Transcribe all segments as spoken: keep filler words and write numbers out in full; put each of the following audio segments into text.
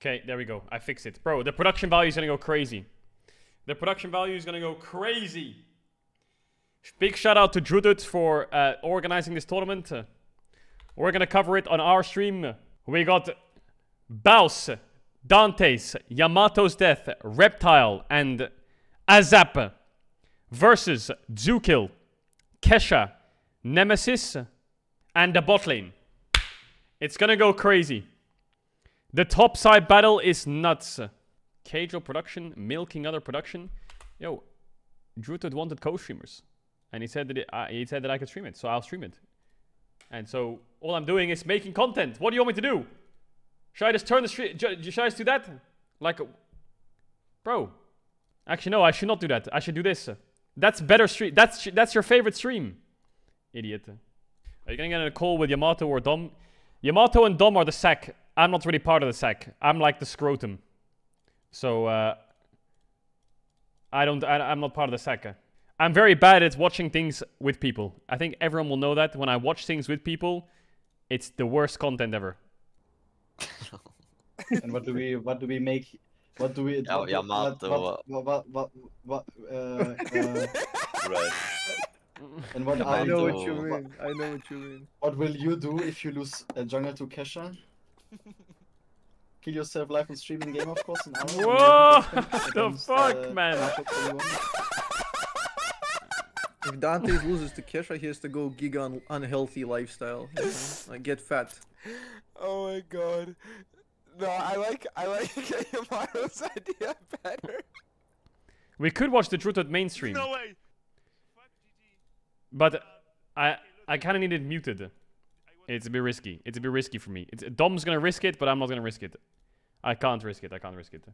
Okay, there we go. I fixed it. Bro, the production value is gonna go crazy. The production value is gonna go crazy. Big shout out to Judith for uh, organizing this tournament. We're gonna cover it on our stream. We got Baus, Dante's, Yamato's Death, Reptile, and Azap versus Zukil, Kesha, Nemesis, and the bot lane. It's gonna go crazy. The top side battle is nuts. Keijo production, milking other production. Yo, Druted wanted co-streamers, and he said that it, uh, he said that I could stream it, so I'll stream it. And so all I'm doing is making content. What do you want me to do? Should I just turn the stream? Should I just do that? Like, a bro. Actually, no. I should not do that. I should do this. That's better stream. That's that's your favorite stream, idiot. Are you gonna get in a call with Yamato or Dom? Yamato and Dom are the sack. I'm not really part of the sack. I'm like the scrotum. So, uh... I don't... I, I'm not part of the sack. I'm very bad at watching things with people. I think everyone will know that. When I watch things with people, it's the worst content ever. And what do we... What do we make... What do we... Oh, Yamato... What... What... What... what, what uh, uh, right. And what... I know what you mean. I know what you mean. What will you do if you lose a jungle to Kesha? Kill yourself live and stream in game, of course. And whoa! What the fuck, uh, man? If Dante loses to Kesha, he has to go giga un unhealthy lifestyle. You know? Like, get fat. Oh my god. No, I like I like Yamato's idea better. We could watch the truth at mainstream. No way. But I I kind of need it muted. It's a bit risky. It's a bit risky for me. It's, Dom's gonna risk it, but I'm not gonna risk it. I can't risk it. I can't risk it.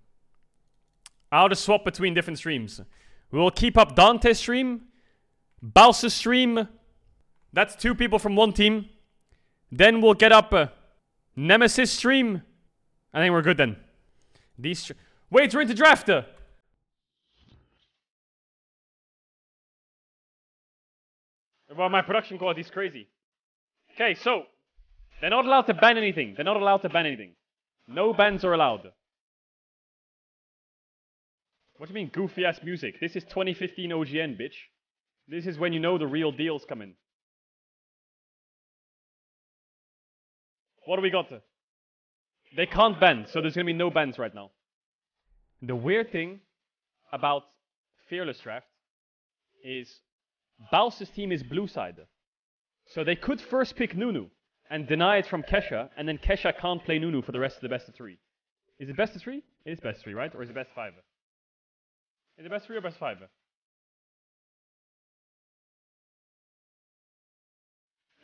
I'll just swap between different streams. We'll keep up Dante's stream, Baus' stream. That's two people from one team. Then we'll get up uh, Nemesis stream. I think we're good then. These. Wait, we're into draft. Uh. Well, my production quality is crazy. Okay, so, they're not allowed to ban anything. They're not allowed to ban anything. No bans are allowed. What do you mean goofy-ass music? This is twenty fifteen O G N, bitch. This is when you know the real deal's coming. What do we got? They can't ban, so there's going to be no bans right now. The weird thing about Fearless Draft is Baus' team is blue side. So they could first pick Nunu and deny it from Kesha, and then Kesha can't play Nunu for the rest of the best of three. Is it best of three? It is best of three, right? Or is it best of five? Is it best of three or best of five?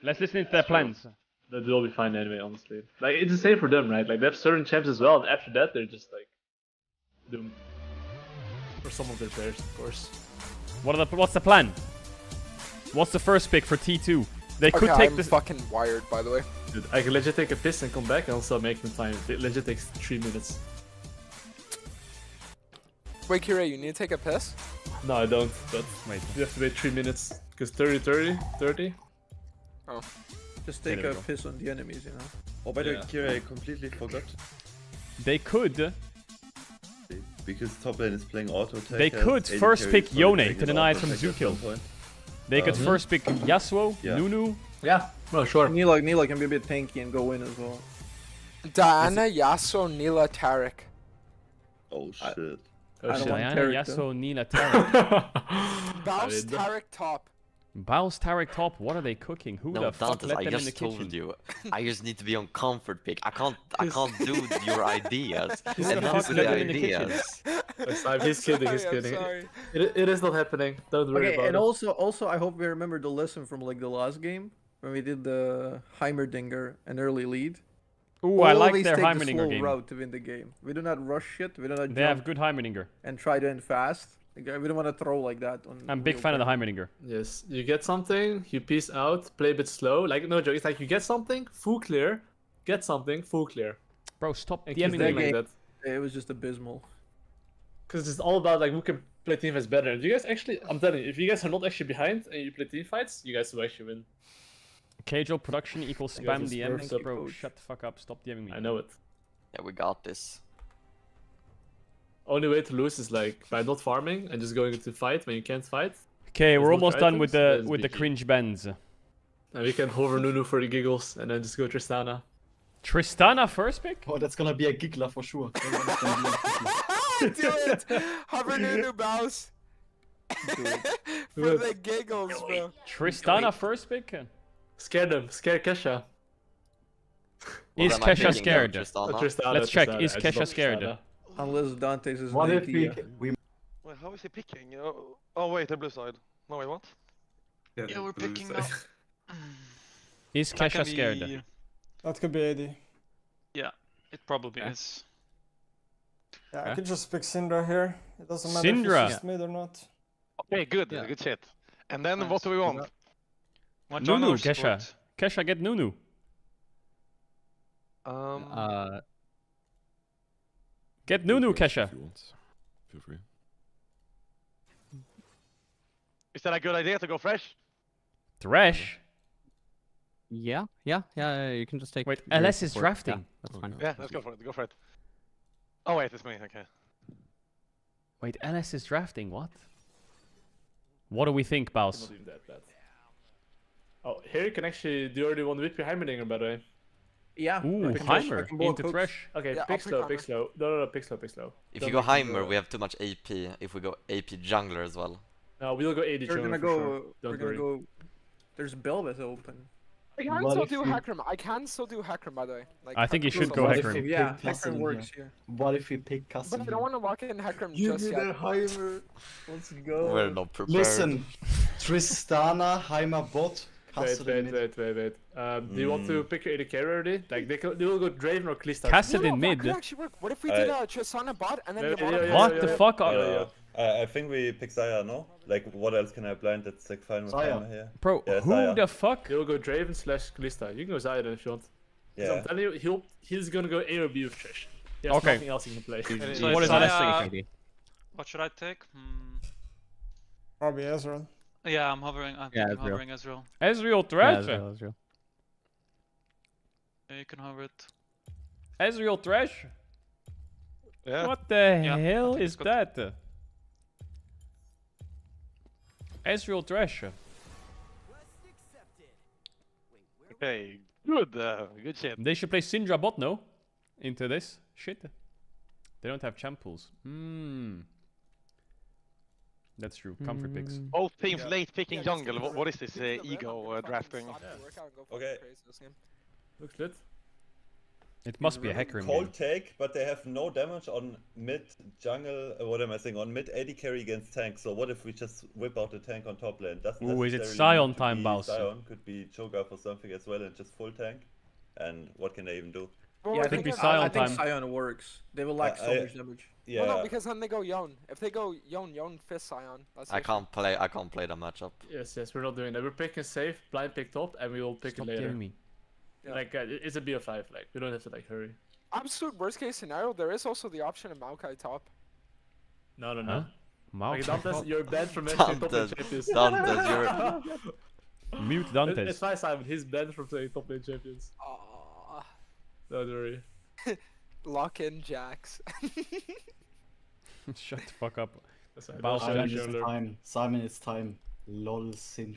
Let's listen into their plans. That will be fine anyway, honestly. Like, it's the same for them, right? Like, they have certain champs as well, and after that, they're just like doomed. For some of their players, of course. What are the, what's the plan? What's the first pick for T two? They could okay, take I'm this. Fucking wired, by the way. Dude, I can legit take a piss and come back, and also make them fine. It legit takes three minutes. Wait, Kirei, you need to take a piss? No, I don't. But wait, you have to wait three minutes because thirty, thirty, thirty. Oh, just take yeah, a piss on the enemies, you know. Oh, by the way, Kirei, I completely forgot. They could. Because top lane is playing auto attack. They could first pick Yone to deny it from Zukil. They could um, first pick Yasuo, yeah. Nunu. Yeah, well, sure. Nila, Nila can be a bit tanky and go in as well. Diana, Yasuo, Nila, Tarek. Oh, shit. I, I Diana, Tarek, Yasuo, Nila, Tarek. Baus, Tarek top. Baus, Tarek top. What are they cooking? Who no, the fuck Dantes, let them I just in the told kitchen? You. I just need to be on comfort pick. I can't I can't do your ideas. Who the fuck let them in the kitchen? I'm he's kidding, he's kidding. It, it is not happening. Don't worry okay, about and it. And also, also, I hope we remember the lesson from like the last game when we did the Heimerdinger and early lead. Ooh, always I like their Heimerdinger the slow game. Route to win the game. We do not rush shit. We do not. They have good Heimerdinger. And try to end fast. We don't want to throw like that. On I'm a big fan game. Of the Heimerdinger. Yes, you get something, you peace out, play a bit slow. Like no joke, it's like you get something, full clear, get something, full clear. Bro, stop DMing me like that. It was just abysmal. Because it's all about like who can play team fights better. If you guys actually, I'm telling you, if you guys are not actually behind and you play team fights, you guys will actually win. K J O production equals spam D M. Bro, shut the fuck up. Stop DMing me. I know it. Yeah, we got this. Only way to lose is like by not farming and just going to fight when you can't fight. Okay, we're almost done with the with the cringe bends. And we can hover Nunu for the giggles and then just go Tristana. Tristana first pick? Oh, that's gonna be a giggler for sure. Do it! Hover Nunu Baus. For the giggles, bro. Tristana first pick? Scare them. Scare Kesha. Is Kesha scared? Let's check. Is Kesha scared? Unless Dante's is what if we, we... Wait, how is he picking? Oh, oh wait, the blue side. No, wait, what? Yeah, yeah we're picking now. Is Kesha be... scared? That could be A D. Yeah, it probably yeah. is. Yeah, yeah, I could just pick Syndra here. It doesn't matter Syndra. if she's mid or not. Okay, good. Yeah. Good shit. And then nice. what do we want? What Nunu, Kesha. What? Kesha, get Nunu. Um... Uh... Get Nunu, Kesha. If you want. Feel free. Is that a good idea to go fresh? Thresh? Yeah, yeah, yeah. You can just take. Wait, L S is drafting. Yeah, that's fine. Yeah, let's go for it. Go for it. Oh wait, it's me. Okay. Wait, L S is drafting. What? What do we think, Baus? Not even that bad. Oh, here you can actually do already one whip your Heimerdinger, by the way. Yeah. Ooh, Heimer into Thresh. Okay, yeah, pick slow, pick slow. No, no, no, pick slow, pick slow. If Don't you go Heimer, we have too much A P. If we go A P jungler as well. No, we'll go A D jungler. We're gonna go. Sure. Don't we're gonna worry. go. There's Belvis open. I can what still do Hecarim. I can still do Hecarim, by the way. Like, I think you should go Hecarim. Yeah, Hecarim works here. What if we pick Custom? But I don't want to walk in Hecarim just yet. Give Heimer. Let's go. We're not prepared. Listen, Tristana, Heimer bot. Wait, wait, wait, wait, wait. Um, mm. Do you want to pick your A D carry already? Like, they, can, they will go Draven or Kalista. Cassidy no, no, mid. Actually work. What if we did uh, a Tristana bot and then... No, yeah, yeah, yeah, what yeah, the yeah, fuck yeah, are... Yeah, yeah. Uh, I think we pick Zaya, no? Like, what else can I blind that's like fine with Zaya here? Bro, yeah, who Zaya. the fuck? They will go Draven slash Kalista. You can go Zaya then if you want. Yeah. I'm telling you, he'll, he's gonna go A or B with Trish. There's okay. nothing else he can play. So what is Zaya... What should I take? Hmm. Probably Ezreal. Yeah, I'm hovering. I'm yeah, Ezreal. hovering Ezreal. Ezreal Thresh. Yeah, Ezreal. Yeah, you can hover it. Ezreal Thresh. Yeah. What the yeah, hell is that? Ezreal Thresh. Okay, good, uh, good shit. They should play Syndra bot, no? Into this shit. They don't have champ pools. Hmm. That's true. Comfort mm. picks. Both teams yeah. late picking yeah, jungle. What, what is this uh, ego uh, drafting? Yeah. Okay. Looks good. It must be a Hecarim. Cold take, but they have no damage on mid jungle. Uh, what am I saying? On mid A D carry against tank. So what if we just whip out the tank on top lane? Doesn't Ooh, is it Sion time, Baus? Sion could be Cho'Gath or something as well, and just full tank. And what can they even do? Well, yeah, I think, think Sion I, I think Sion works. They will lack I, so I, much damage. Yeah. Well, no, because then they go Yone. If they go Yone, Yone fist Sion. That's I can't it. play. I can't play the matchup. Yes, yes, we're not doing that. We're picking safe, blind pick top, and we will pick Stop it later. Me. Yeah. Like uh, it's a B O five. Like we don't have to like hurry. Absolute worst case scenario. There is also the option of Maokai top. No, no, no. Huh? Maokai like, top. You're banned from top champions. Dante's, you're mute Dante's. It, it's fine, Simon. He's banned from playing top lane champions. Oh. Don't worry. Lock in Jax. Shut the fuck up. Simon, it's time. Simon, it's time. Lol, Synth.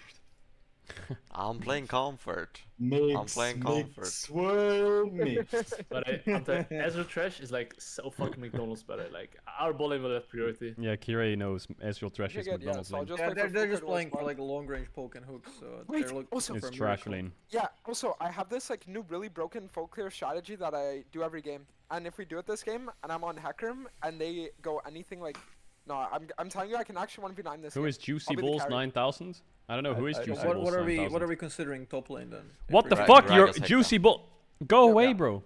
I'm playing comfort. Mix, I'm playing mix, comfort. Swirl mix. But I, I'm telling you, Ezreal Thresh is like so fucking McDonald's better. Like, our bowling will have priority. Yeah, Kirei knows Ezreal Thresh is McDonald's yeah, so lane. Yeah, they're, they're just playing for like long range poke and hooks. So Wait, they're also it's trash lane. Yeah, also, I have this like new really broken folk clear strategy that I do every game. And if we do it this game and I'm on Hecarim and they go anything like. No, I'm, I'm telling you, I can actually one v nine this Who game. is Juicy Balls nine thousand? I don't know, who is Juicy Balls? What are we What are we considering top lane then? What the fuck, you're Juicy Ball? Go away, bro.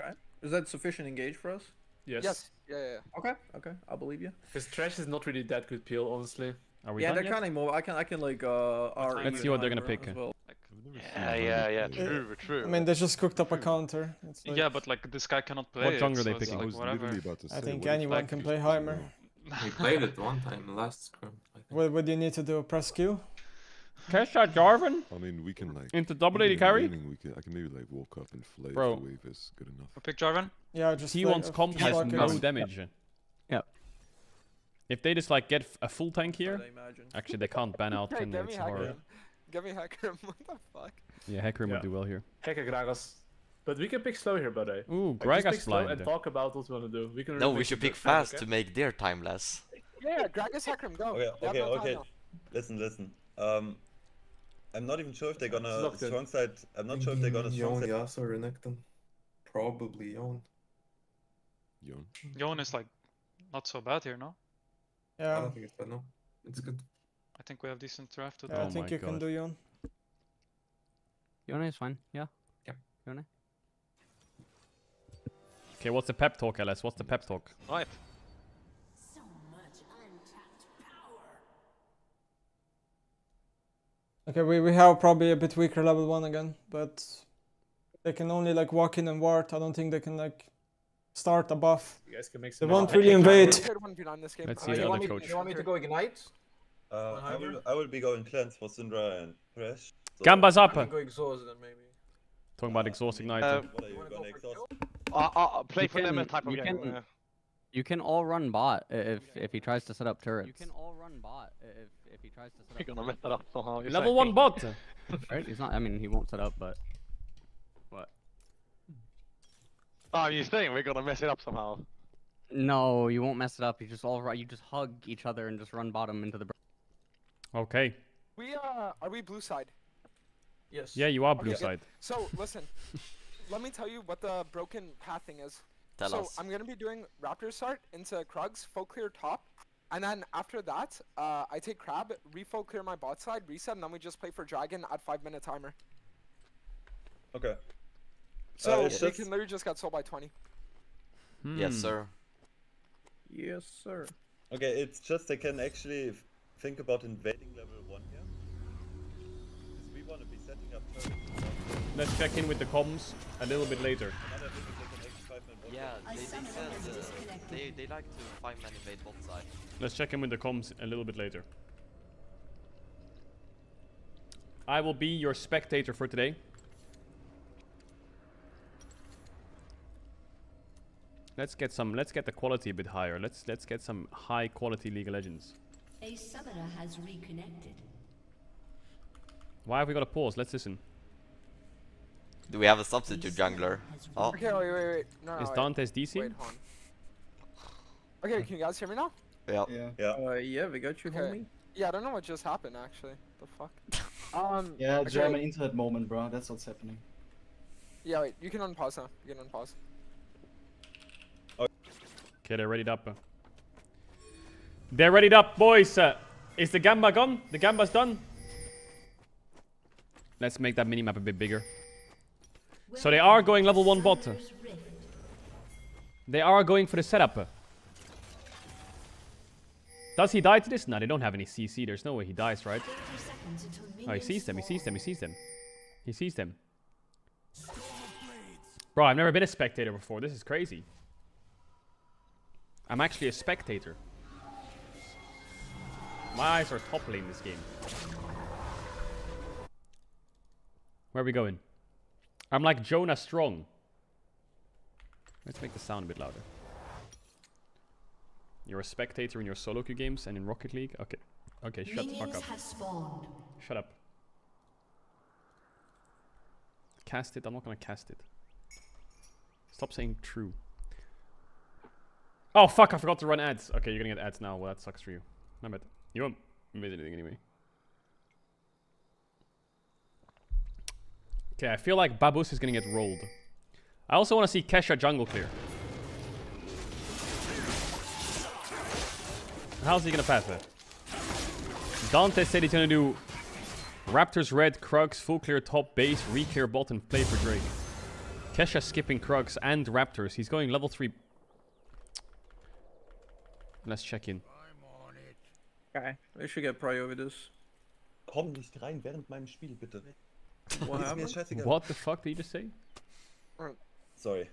Okay. Is that sufficient engage for us? Yes. Yes. Yeah, yeah, yeah. Okay, okay, I believe you. Because Thresh is not really that good peel, honestly. Are we Yeah, they're counting more. I can, I can like, uh... Let's see what they're gonna pick. Yeah, yeah, yeah, true, true. I mean, they just cooked up a counter. Yeah, but like, this guy cannot play. What jungle are they picking? I think anyone can play Heimer. We played it one time last scrum. What, what do you need to do? Press Q? Kesha, Jarvan? I mean, we can like... Into double A D carry? We can, I can maybe like walk up and flay if the wave is good enough. I'll pick Jarvan? Yeah, just... He wants comp, has no damage. Yeah. If they just like get a full tank here, actually they can't ban out and it's horror. Give me Hecarim, what the fuck? Yeah, Hecarim yeah. would do well here. Hecarim Gragas. But we can pick slow here, by the way. Ooh, Gragas like, slow and talk about what we want to do. We can no, we should pick fast time, okay? to make their time less. Yeah, Gragas, Hecarim, go. Okay, they okay, okay. Now. Listen, listen. Um, I'm not even sure if they're gonna strong side. I'm not sure if they're gonna strong side. Yone, Yasuo, Renekton. Probably Yone. Yone. Yone is like not so bad here, no? Yeah. I don't think it's bad, no. It's good. I think we have decent draft. Yeah, I oh think you God. can do Yone. Yone is fine, yeah. Yeah. Yone. Okay, what's the pep talk, L S? What's the pep talk? Life. So much untapped power. Okay, we, we have probably a bit weaker level one again, but they can only like walk in and ward. I don't think they can like start a buff. You guys can make some they won't really invade. Let's see uh, the you other want coach. Me, you want me to go Ignite? Uh, I, will, I will be going cleanse for Syndra and Thresh. So Gambas up! I can go exhaust then maybe. Talking about exhaust Ignite. Uh, what are you gonna exhaust? Uh, uh, play you for can, them type of you game. Can, yeah. You can all run bot if if he tries to set up turrets. You can all run bot if if he tries to set up. You're gonna mess that up somehow. Level like, one bot. Right? He's not. I mean, he won't set up, but what? Oh, you think we're gonna mess it up somehow? No, you won't mess it up. You just all right. You just hug each other and just run bottom into the. Okay. We uh, are we blue side? Yes. Yeah, you are blue okay, side. Good. So listen, let me tell you what the broken pathing is. Tell so us. I'm gonna be doing Raptor start into Krugs, full clear top, and then after that, uh, I take Crab, refull clear my bot side, reset, and then we just play for Dragon at five minute timer. Okay. So uh, they just... can literally just got sold by twenty. Hmm. Yes, sir. Yes, sir. Okay, it's just they can actually. Think about invading level one here. Because we want to be setting up turrets. Let's check in with the comms a little bit later. Yeah, they, they said uh, they, they like to five-man invade bot side. Let's check in with the comms a little bit later. I will be your spectator for today. Let's get some. Let's get the quality a bit higher. Let's let's get some high-quality League of Legends. A summoner has reconnected. Why have we got a pause? Let's listen. Do we have a substitute jungler? Oh. Okay, wait, wait, wait. No, no, Is Dante's wait. D C? Wait, hold on. Okay, can you guys hear me now? Yeah. Yeah, yeah. Uh, yeah we got you, okay. homie. Yeah, I don't know what just happened, actually. What the fuck? um, yeah, okay. German internet moment, bro. That's what's happening. Yeah, wait. You can unpause now. You can unpause. Okay, they're readied up. They're readied up, boys. Uh, is the Gamba gone? The Gamba's done. Let's make that minimap a bit bigger. So they are going level one bot. They are going for the setup. Does he die to this? No, they don't have any C C. There's no way he dies, right? Oh, he sees them. He sees them. He sees them. He sees them. Bro, I've never been a spectator before. This is crazy. I'm actually a spectator. My eyes are toppling this game. Where are we going? I'm like Jonah Strong. Let's make the sound a bit louder. You're a spectator in your solo queue games and in Rocket League? Okay. Okay, shut the fuck up. Shut up. Cast it. I'm not gonna cast it. Stop saying true. Oh, fuck. I forgot to run ads. Okay, you're gonna get ads now. Well, that sucks for you. My bad. You won't miss anything anyway. Okay, I feel like Baus is gonna get rolled. I also want to see Kesha jungle clear. How's he gonna pass that? Dante said he's gonna do Raptors red, Krugs, full clear top, base, re-clear bot, and play for Drake. Kesha skipping Krugs and Raptors. He's going level three. Let's check in. Okay. We should get prior over this. Komm nicht rein während meinem Spiel, bitte. What the fuck did you just say? Sorry.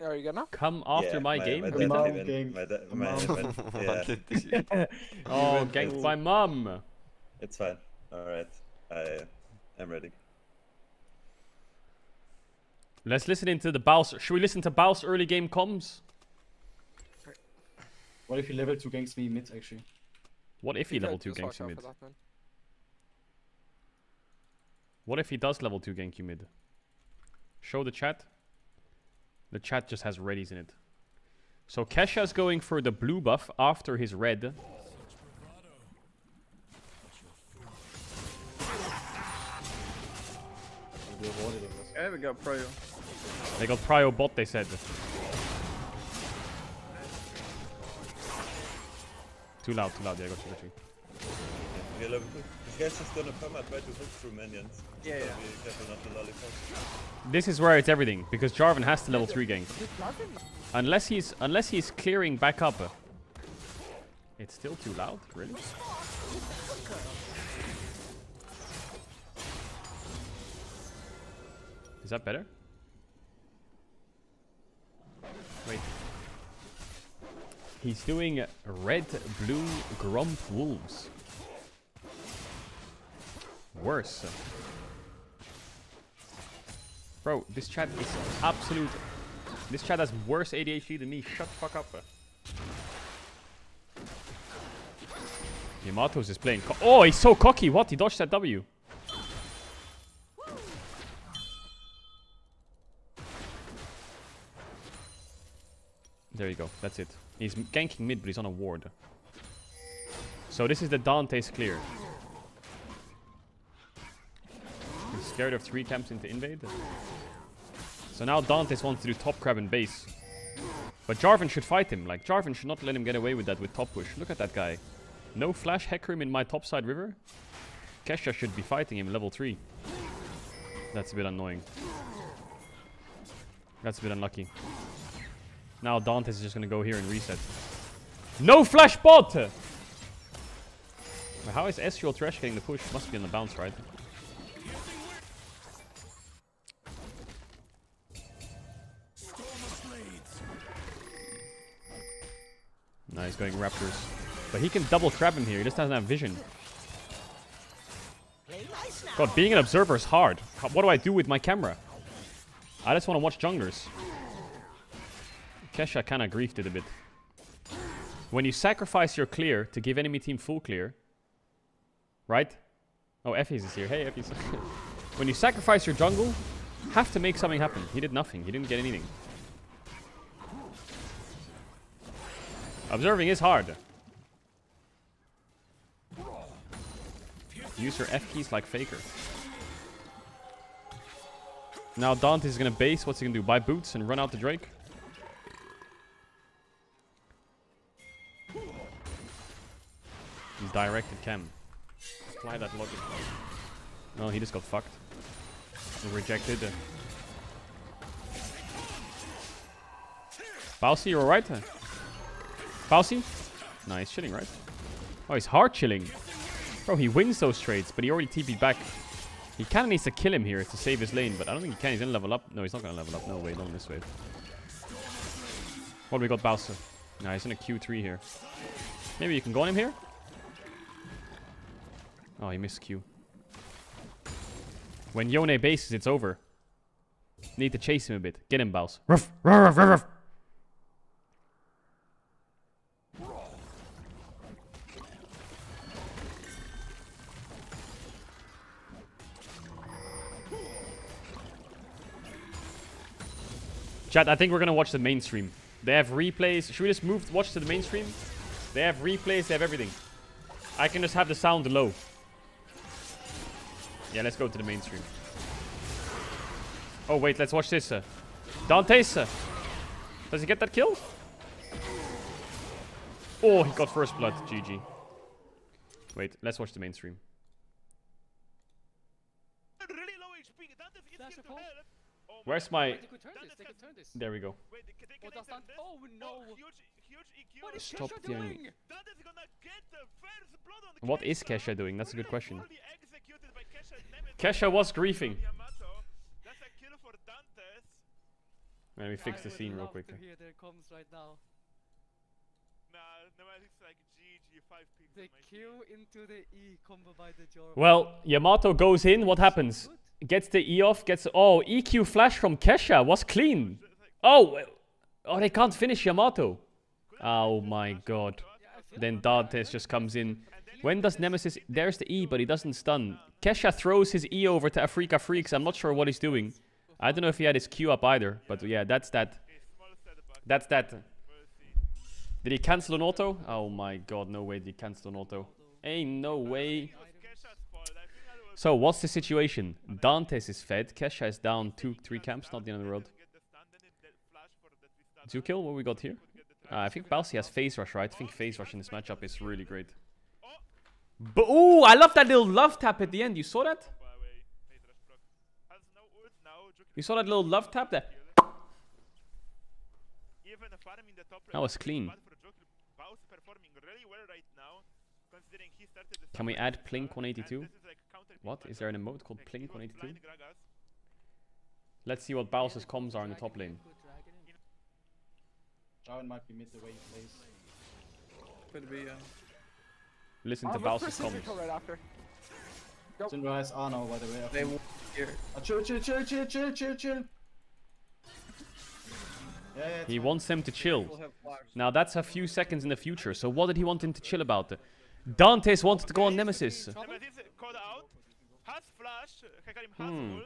Are you gonna? Come after yeah, my, my game? My dad mom event. Game. My dad, my event. Yeah. Oh, ganked by mom. It's fine. Alright. I am ready. Let's listen into the Baus. Should we listen to Baus early game comms? What if he level two ganks me mid actually? What if he level two ganks you mid? What if he does level two gank you mid? Show the chat. The chat just has readies in it. So Kesha's going for the blue buff after his red. Yeah, we got Pryo. They got Pryo bot, they said. Too loud, too loud. Yeah, I got you, got you. Yeah, level two. This guy's just gonna come and try to hook through minions. Yeah, so yeah. Be careful not to lollipop. This is where it's everything, because Jarvan has to level three gank. Unless he's unless he's clearing back up. It's still too loud, really? Is that better? Wait. He's doing red, blue, grump wolves. Worse. Bro, this chat is absolute. This chat has worse A D H D than me. Shut the fuck up. Yamato's is playing. Co oh, he's so cocky. What? He dodged that W. There you go. That's it. He's ganking mid, but he's on a ward. So this is the Dante's clear. He's scared of three camps into invade. So now Dante's wants to do top crab and base. But Jarvan should fight him. Like, Jarvan should not let him get away with that with top push. Look at that guy. No flash Hecarim in my topside river. Kesha should be fighting him level three. That's a bit annoying. That's a bit unlucky. Now Dante's is just gonna go here and reset. No flash bot! How is Ezreal Thresh getting the push? Must be on the bounce, right? Nah, he's going Raptors. But he can double trap him here, he just doesn't have vision. God, being an observer is hard. What do I do with my camera? I just wanna watch junglers. Kesha kind of griefed it a bit. When you sacrifice your clear to give enemy team full clear, right? Oh, Effie's is here. Hey, Effie's. When you sacrifice your jungle, have to make something happen. He did nothing. He didn't get anything. Observing is hard. Use your F keys like Faker. Now Dante's going to base. What's he going to do? Buy boots and run out the Drake? Directed chem. Apply that logic. No, he just got fucked. Rejected. Bausy, you're alright? Bausy? No, he's chilling, right? Oh, he's hard chilling. Bro, he wins those trades, but he already T P'd back. He kinda needs to kill him here to save his lane, but I don't think he can. He's gonna level up. No, he's not gonna level up. No way, not on this wave. What do we got, Bausy? No, he's in a Q three here. Maybe you can go on him here? Oh, he missed Q. When Yone bases, it's over. Need to chase him a bit. Get him, Baus. Ruff, ruff, ruff, ruff. Chat, I think we're gonna watch the mainstream. They have replays. Should we just move to watch to the mainstream? They have replays. They have everything. I can just have the sound low. Yeah, let's go to the mainstream. Oh, wait, let's watch this. Uh. Dante's. Uh. Does he get that kill? Oh, he got first blood. G G. Wait, let's watch the mainstream. Where's my... There we go. Stop doing... What is Kesha doing? That's a good question. Kesha was griefing. Let me fix the scene real quick. Well, Yamato goes in. What happens? Gets the E off. Gets oh E Q flash from Kesha was clean. Oh, oh, they can't finish Yamato. Oh my god. Then Dante's just comes in. When does Nemesis... There's the E, but he doesn't stun. Kesha throws his E over to Afrika Freaks. I'm not sure what he's doing. I don't know if he had his Q up either. But yeah, that's that. That's that. Did he cancel an auto? Oh my god, no way did he cancel an auto. Ain't no way. So, what's the situation? Dante's is fed. Kesha is down two, three camps. Not the end of the road. Zukil, what we got here? Uh, I think Baus has phase rush, right? I think phase rush in this matchup is really great. But, ooh, I love that little love tap at the end. You saw that? You saw that little love tap there? That was clean. Can we add Plink one eighty-two? What? Is there an emote called Plink one eighty-two? Let's see what Baus's comms are in the top lane. Jarvan might be mid the way he plays. Could be, yeah. Listen oh, to Baus's comments. Syndra has Arno, by the way. They will here. Oh, chill, chill, chill, chill, chill, chill, chill. Yeah, yeah, he fine. wants him to chill. Now that's a few seconds in the future, so what did he want him to chill about? Dante's wanted to go on Nemesis. Hmm.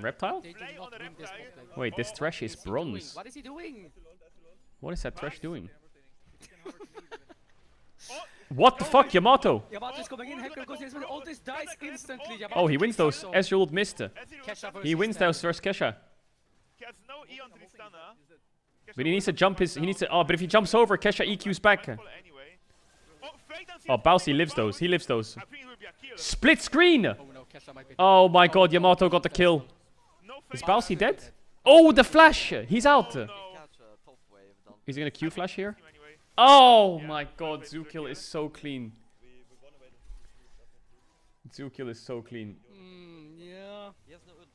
Reptile? Wait, this Thresh is bronze. What is he doing? What is that Thresh doing? What the fuck, Yamato? Oh, he wins those. Ezreal missed. He wins those versus Kesha. But he needs to jump his... He needs to... Oh, but if he jumps over, Kesha E Q's back. Oh, Baus, he lives those. He lives those. Split screen! Oh my god, Yamato got the kill. Is Baus dead? Oh, the flash! He's out! Is he gonna Q flash here? Oh my god, Zukil is so clean. Zukil is so clean.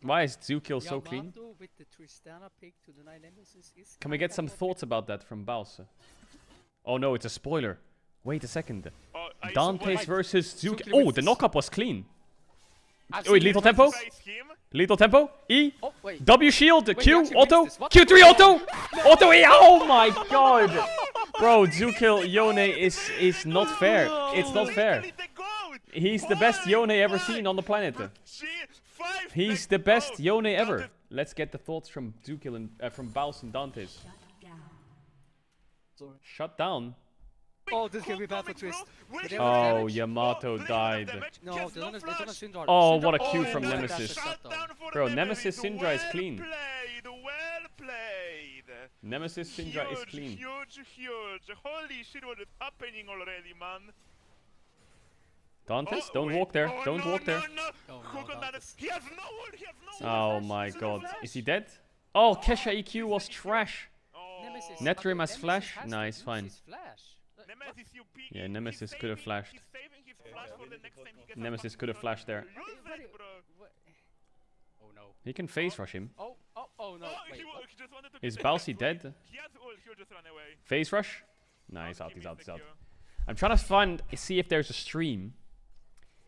Why is Zukil so clean? Can we get some thoughts about that from Baus? Oh no, it's a spoiler. Wait a second. Dante's versus Zukil. Oh, the knockup was clean. Oh, wait, lethal tempo? Lethal tempo? E? Oh, W shield? Wait, Q? Auto? Q three auto? Auto E! Oh my god! Bro, Zukil Yone is is not fair. It's not fair. He's the best Yone ever seen on the planet. He's the best Yone ever. Let's get the thoughts from Zukil and uh, from Baus and Dante's. Shut down. Oh, this can be bad for Twist. Oh, Yamato died. No, they don't have, they don't have Syndra. Oh, what a cue from Nemesis. Bro, Nemesis Syndra is clean. Nemesis Syndra is clean. Huge, huge. Holy shit, what is happening already, man? Dante's, don't walk there. Don't walk there. Oh my god. Is he dead? Oh, Kesha E Q was trash. Netrim has flash. Nice, fine. Yeah, Nemesis could have flashed. Nemesis could have flashed there. He can phase rush him. Is Baus dead? Phase rush? No, he's out, he's out, he's out. I'm trying to find, see if there's a stream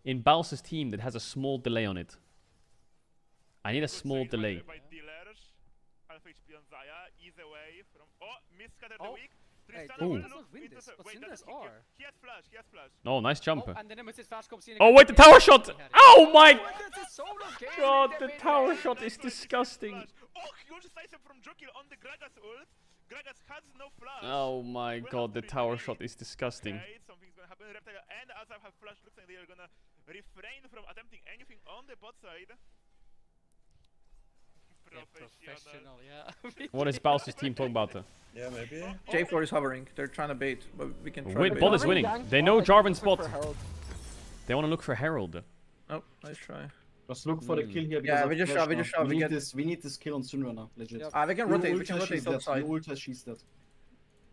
in Baus's team that has a small delay on it. I need a small delay. Oh. Ooh. Oh, nice jump. Oh, wait, the tower shot. Oh my god, the tower shot is disgusting. Oh my god, the tower shot is disgusting. Professional, yeah. What is Baus's team talking about? Uh? Yeah, maybe. J four is hovering. They're trying to bait, but we can try. Wait, bot is winning. They know Jarvan's spot. They want to look for Herald. Oh, nice try. Just look for mm. the kill here. Yeah, we just shot. We just shot. We, we, get... we need this kill on Syndra now, legit. Yeah. Ah, we can rotate. We can rotate that side. Ulta, she's dead.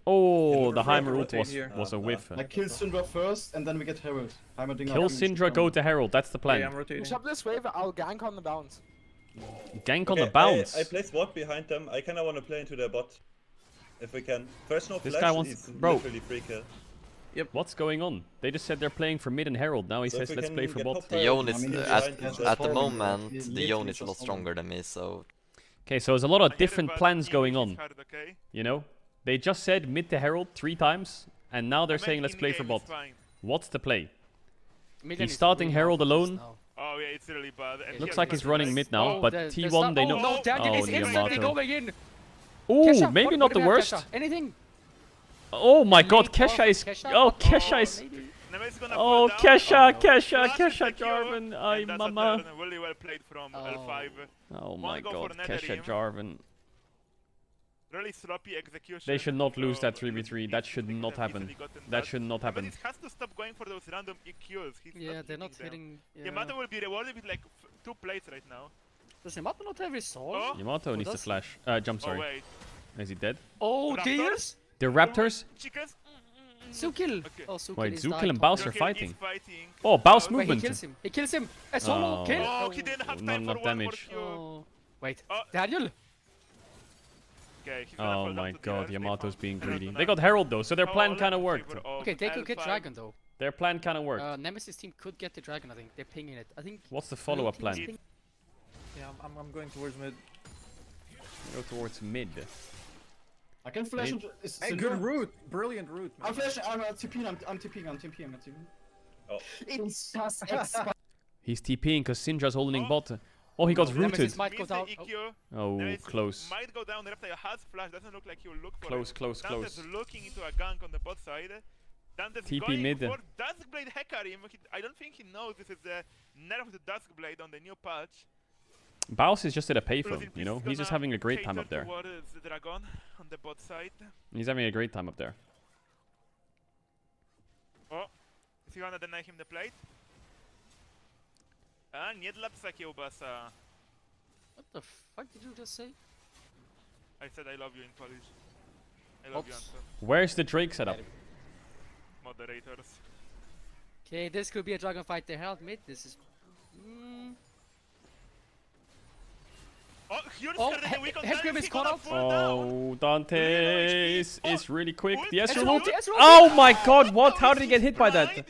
Oh, the Heimer ult was, was a whiff. Like, kill Syndra first, and then we get Herald. Heimerdinger. Kill Syndra, go to Herald. That's the plan. Yeah, I'm rotating. Push up this wave. I'll gank on the bounce. Gank on okay, the bounce. I, I place ward behind them. I kinda wanna play into their bot. If we can. First no this flash, guy wants bro. Free kill. Yep. What's going on? They just said they're playing for mid and Herald. Now he so says let's play for bot. The Yone is, I mean, uh, at, at, at the moment, the, the Yone is a lot stronger than me, so... Okay, so there's a lot of different plans going on. You know? They just said mid to Herald three times, and now they're saying let's play for bot. What's the play? He's starting Herald alone. Oh yeah, it's really bad. Looks like he's running mid now, but T one they know. No, Daniel is instantly going in. Ooh, maybe not the worst. Anything? Oh my God, Kesha is. Oh, Kesha is. Oh, Kesha, Kesha, Kesha, Jarvan. Ay, mama. Really well played from L five. Oh my God, Kesha, Jarvan. Really sloppy execution. They should not lose that three v three. That should not happen. That should not happen. He has to stop going for those random E Qs. Yeah, they're not hitting. Yamato will be rewarded with like two plays right now. Does Yamato not have his sword? Yamato needs to flash. Uh, jump, sorry. Is he dead? Oh, dears? The raptors? Zukil. Oh, Zukil. Wait, Zukil and Baus are fighting. Oh, Baus movement. He kills him. He kills him. A solo kill. Oh, he didn't have time for damage. Wait, Daniel? Oh my God, Yamato's being greedy. They got Herald though, so their plan kind of worked. Okay, they could get Dragon though. Their plan kind of worked. Uh, Nemesis team could get the Dragon, I think. They're pinging it. I think. What's the follow-up plan? Yeah, I'm, I'm going towards mid. Go towards mid. I can flash. Mid. It's a good route. Brilliant route. Man. I'm flashing. I'm uh, TPing. I'm, I'm TPing. I'm TPing. I'm TPing. Oh. It's just he's TPing because Syndra's holding oh. bot. Oh, he got no, rooted. Go down. Oh, oh no, close. Might go down. Reptile has flash. Doesn't look like he'll look for close, it. Close, Dante's close, close. Looking into a gank on the bot side. Dante's T P mid. Duskblade Hecarim. I don't think he knows this is the nerf to Duskblade on the new patch. Baus is just at a payphone, you know. He's just having a great time up there. The dragon on the bot side. He's having a great time up there. Oh, is he gonna deny him the plate? What the fuck did you just say? I said I love you in Polish. I love you, Anton. Where's the Drake setup? Moderators. Okay, this could be a dragon fight. They held mid. This is. Mm. Oh, oh Hecarim is caught out. Oh, Dante's is really quick. The Ezreal ult. Oh my God, what? How did he get hit by that?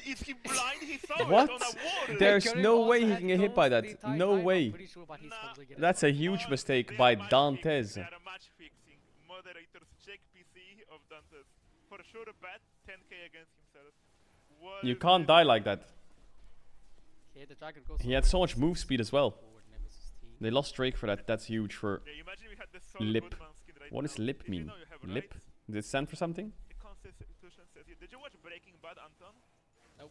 What? There's no way he can get hit by that. No way. That's a huge mistake by Dante's. You can't die like that. He had so much move speed as well. They lost Drake for that. That's huge for yeah, Lip. Right what does Lip mean? You know you lip? Does it stand for something? Did you watch Breaking Bad, Anton? Nope.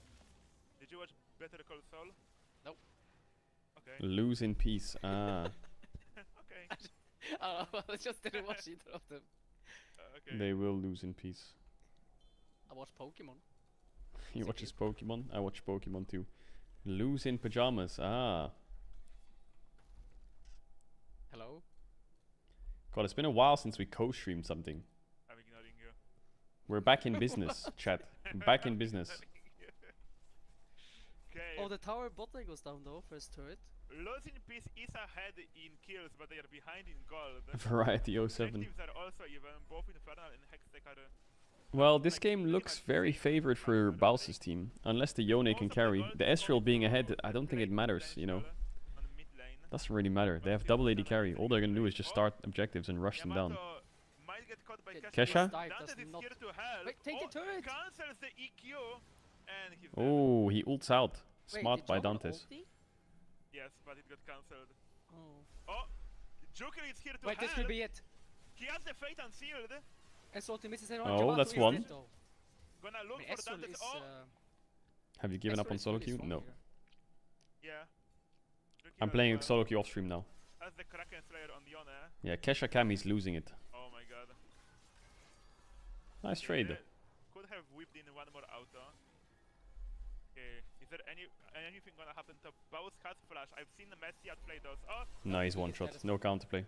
Did you watch Better Call Saul? Nope. Okay. Lose in peace. Ah. Okay. Oh, well, I just didn't watch either of them. Uh, okay. They will lose in peace. I watch Pokemon. He it's watches Pokemon. I watch Pokemon too. Lose in pajamas. Ah. Hello? God, it's been a while since we co-streamed something. I'm ignoring you. We're back in business, chat. Back in business. Oh, the tower bot lane goes down though, first turret. Losing Peace is ahead in kills, but they are behind in gold. Variety oh seven. Well, this game looks very favored for Baus' team. Unless the Yone can carry. The Ezreal being ahead, I don't think it matters, you know. Doesn't really matter. They have double A D carry. All they're gonna do is just start objectives and rush them down. Kesha? Wait, take the turret. Oh, he ults out. Smart by Dante's. Yes, but it got cancelled. Oh, Joker is here to help. Wait, this could be it. He has the fate unsealed. Oh, that's one. Have you given up on solo queue? No. Yeah. I'm playing solo queue off stream now. That's the Kraken Slayer on Yone. Yeah, Kesha Cam is losing it. Oh my God. Nice trade. Yeah, could have whipped in one more auto. Okay, is there any anything gonna happen to both cut flash? I've seen the Messi at play those. Oh. Nice one shot. No counterplay.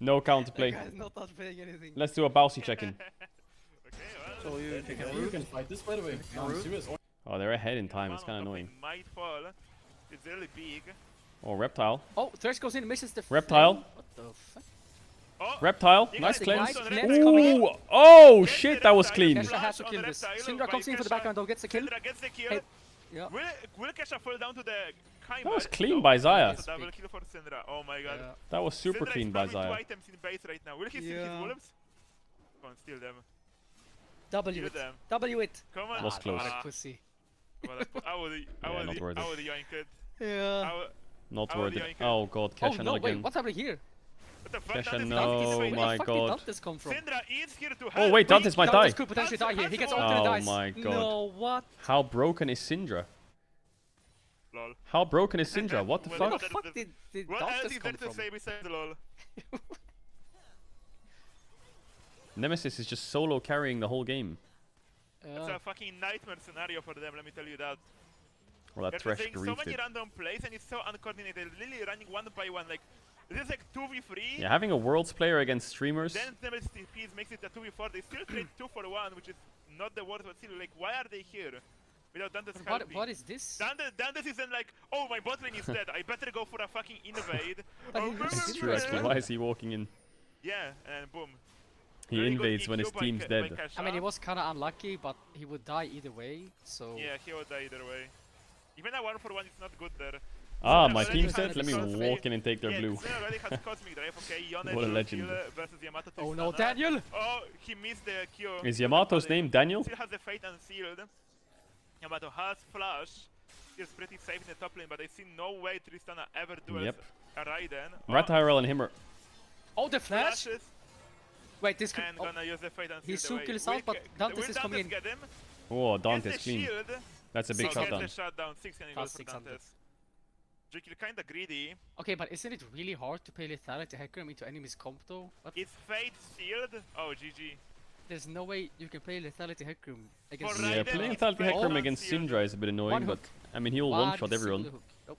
No counterplay. Not playing anything. Let's do a bouncy check-in. Okay, well, so you, you, can, you can fight this by the way. No, I'm serious. Oh, they're ahead in time. It's kind of annoying. Might fall. It's really big. Oh, Reptile. Oh, Thresh goes in and misses the Reptile. Flame. What the fuck? Oh, Reptile. Nice cleanse. Ooh. Oh, shit, that was clean. Kesha has to kill this. Syndra comes in for the background, though, gets the kill. Gets the kill. Hey. Yeah. Will, will Kesha fall down to the Heimer? That was clean by Zaya. Double kill for Syndra. Oh my God. Yeah. That was super Syndra clean by Zaya. Items in base right now. Will he see yeah. his wolves? Come on, down, steal them. W it. Them. W it. Come on. Was close. What a pussy. What a pu I would I would yeah, I would yoink it. Yeah. Not worth it. Oh god, Kesha oh, no, again. Wait, what's happening here? What the fuck? Kesha, no, where my the fuck god. Did Dante's come from? Syndra is here to help. Oh wait, Dante's might Dante's die. Could potentially Dante's die here. He gets ulted and dies. Oh my god. No, what? How broken is Syndra? Lol. How broken is Syndra? What the well, fuck? Where the fuck did, did Dante's come from? Lol. Nemesis is just solo carrying the whole game. Uh. That's a fucking nightmare scenario for them, let me tell you that. Well, that they're doing so many it. random plays and it's so uncoordinated. They're literally running one by one. Like, this is like two v three. Yeah, having a Worlds player against streamers. Then Nemesis T Ps makes it a two v four. They still trade two for one, which is not the worst, but still, like, why are they here? Without Dante's what, what is this? Dante, Dante's isn't like, oh, my bot lane is dead. I better go for a fucking invade. oh, it's true, actually. Why is he walking in? Yeah, and boom. He really invades when his team's dead. I mean, he was kind of unlucky, but he would die either way, so... Yeah, he would die either way. Even a one for one is not good there. Ah, so my team's dead? Let me walk in and take their yeah, blue. Okay, what a legend. Oh no, Daniel! Oh, he missed the Q. Is Yamato's name Daniel? Still has the Fate Unsealed. Yamato has Flash. He's pretty safe in the top lane, but I see no way Tristana ever duels yep. a Raiden. Oh. Rathairel and Himmer. Oh, the Flash? Flashes. Wait, this could. Oh. He's Zukil is out, but Dante's is coming in. Oh, Dante's clean. Shield. That's a big so shutdown. shutdown. Six can go for Dante's. Zukil kinda greedy. Okay, but isn't it really hard to play Lethality Hecarim into enemy's comp though? What? It's Fate Sealed? Oh, G G. There's no way you can play Lethality Hecarim against Syndra. Yeah, playing Lethality Hecarim against Syndra is a bit annoying, but I mean, he'll one shot everyone. Nope.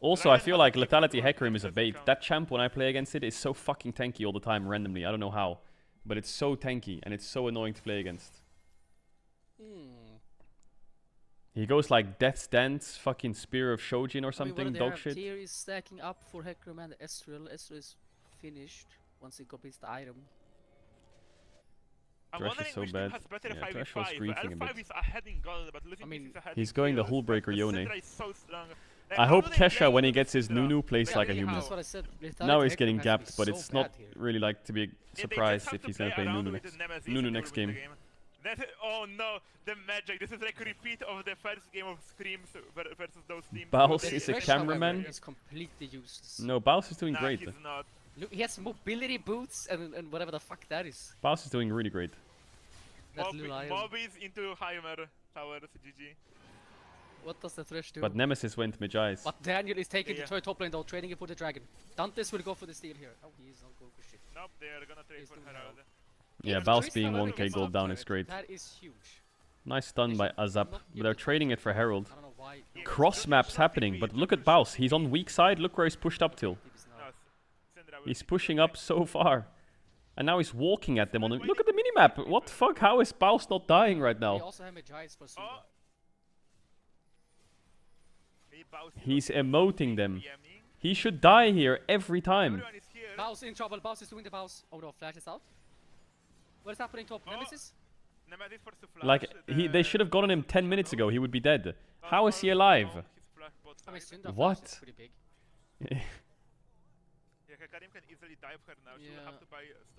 Also, I feel like Lethality Hecarim is a bait. That champ, when I play against it, is so fucking tanky all the time randomly. I don't know how. But it's so tanky and it's so annoying to play against. Hmm. He goes like Death's Dance, fucking Spear of Shojin or something, I mean, dog shit. Tier is stacking up for Hecarim and Ezreal. Ezreal is finished once he copies the item. Thresh is so bad. Yeah, Thresh was griefing a bit. I mean, he's going the Hullbreaker Yone. I hope Kesha, when he gets his Nunu, plays yeah, like a human. Now he's getting gapped, but so it's not here. Really like to be surprised yeah, if he's gonna play Nunu next, Nunu next game. game. That, oh no, the magic. This is like a repeat of the first game of Screams versus those teams. Baus is a cameraman. He's completely useless. No, Baus is doing nah, great. He's not. Look, he has mobility boots and, and whatever the fuck that is. Baus is doing really great. Mobbies into Heimer towers, G G. What does the Thresh do? But Nemesis went Magi's. But Daniel is taking yeah. the top lane though, trading it for the dragon. Dante's will go for the steal here. Oh, he's not going for shit. Nope, they are gonna trade he's for Herald. Yeah, Baus being one K gold down is great. That is huge. Nice stun by Azap, but they're trading it for Herald. I don't know why. Yeah, cross maps happening, but look at Baus. He's on weak side, look where he's pushed up till. He's pushing up so far. And now he's walking at them on the... Look at the minimap! What the fuck? How is Baus not dying right now? They also have Magi's for Syndra. He's emoting them. He should die here every time. Baus in trouble. Baus is doing the Baus. Oh no, Flash is out. What is happening top? Nemesis? Like, he, they should have gotten him ten minutes ago. He would be dead. How is he alive? What?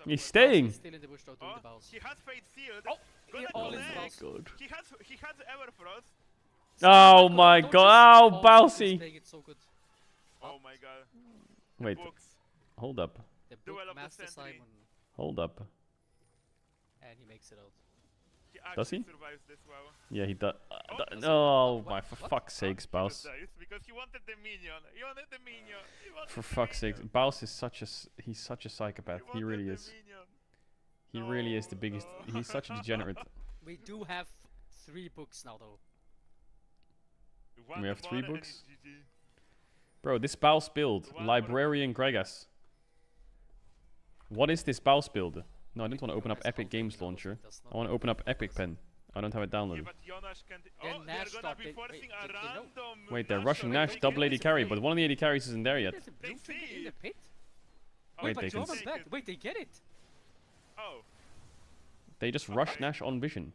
He's staying. He has Fate Sealed. Oh my god. He has Everfrost. Oh my god, oh Bousy! Oh my god. Wait, hold up. Hold up. And he makes it out. Does he? Yeah, he does. Oh my, for fuck's sakes, Baus. For fuck's sakes, Baus is such a, he's such a psychopath, he really is. He really is the biggest, he's such a degenerate. We do have three books now though. One we have three books. Bro, this Baus build. One Librarian Gregas. What is this Baus build? No, I didn't want to open up Epic Games Launcher. I want to open up Epic Pen. I don't have it downloaded. Yeah, oh, they're gonna be forcing wait, a random wait, they're rushing Nash double A D carry, but one of the A D carries isn't there yet. They see. In the pit? Oh, wait, wait, they can back. Wait, they get it. Oh. They just okay. rush Nash on vision.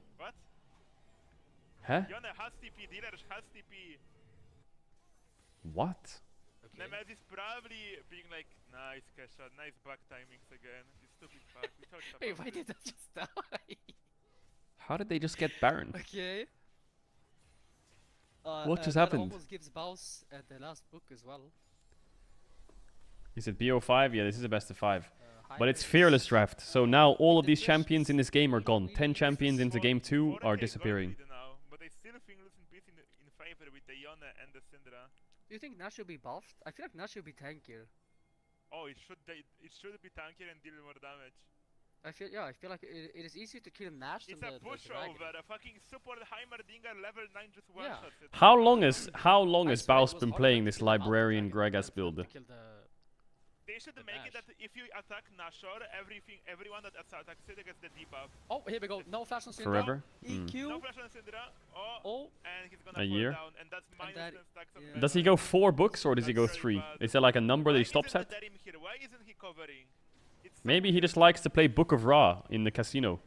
Huh? Yone has T P, dealer has T P. What? Okay. Nemesis probably being like, nice Kesha, nice back timings again. It's still be back. We touched up. Wait, why did that just die? How did they just get Baron? Okay. Uh, what uh, just happened? Almost gives Baus at the last book as well. Is it B O five? Yeah, this is a best of five. Uh, but it's Fearless Draft, so now all of these champions in this game are gone. Ten champions into game two are disappearing. But I still think Lucian Beast in, in favor with the Yone and the Syndra. Do you think Nash should be buffed? I feel like Nash should be tankier. Oh, it should it should be tankier and deal more damage. I feel, yeah, I feel like it, it is easier to kill Nash than the It's a pushover, a fucking support Heimerdinger level nine just one shot. Yeah. How long is, how long has Baus been playing this Librarian Gragas build? They should the make Nash. It that if you attack Nashor, everything, everyone that attacks it gets the debuff. Oh, here we go. No flash on Syndra. Forever. E Q. Mm. No flash on Syndra. Oh, oh. And he's gonna a year. Down. And that's minus and that, stacks yeah. of does he go four books or does that's he go three? Bad. Is there like a number Why that he stops at? Here? Why isn't he covering? It's maybe he just likes to play Book of Ra in the casino.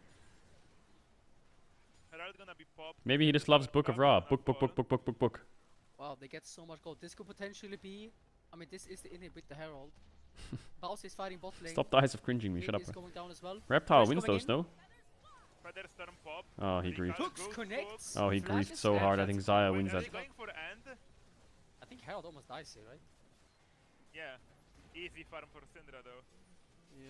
Gonna be maybe he just loves Book of Ra. Book, book, book, book, book, book, book. Wow, they get so much gold. This could potentially be. I mean, this is the inhib with the Herald. Baus is fighting bot lane. Stop the eyes of cringing me, shut up. Going down as well. Reptile wins those in. Though. Oh, he grieved. Oh, he grieved so hard. I think Zaya wins that. I think Herald almost dies here, right? Yeah. Easy farm for Syndra though. Yeah.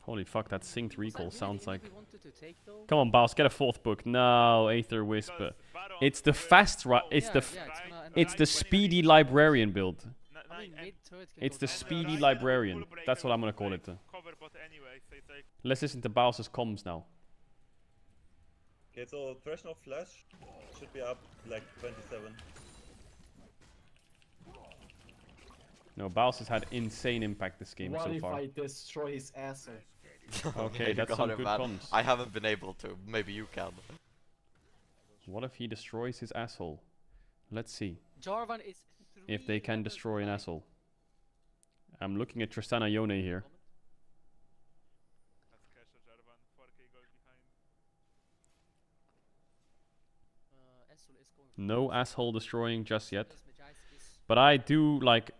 Holy fuck, that synced recall that sounds like... Take, come on, Baus, get a fourth book. No, Aether Whisper. It's the fast... Ra it's yeah, the f yeah, it's, gonna, it's the speedy librarian build. I mean, it's the speedy librarian. That's what I'm gonna call it. Let's listen to Baus's comms now. Okay, so Threshold Flash should be up like twenty-seven. No, Baus has had insane impact this game what so far. What if I destroy his ass? Okay, that's some good comms. I haven't been able to. Maybe you can. What if he destroys his asshole? Let's see. Jarvan is if they can destroy an asshole. I'm looking at Tristana Yone here. That's Kesha Jarvan, four K goes behind. No asshole destroying just yet. But I do like.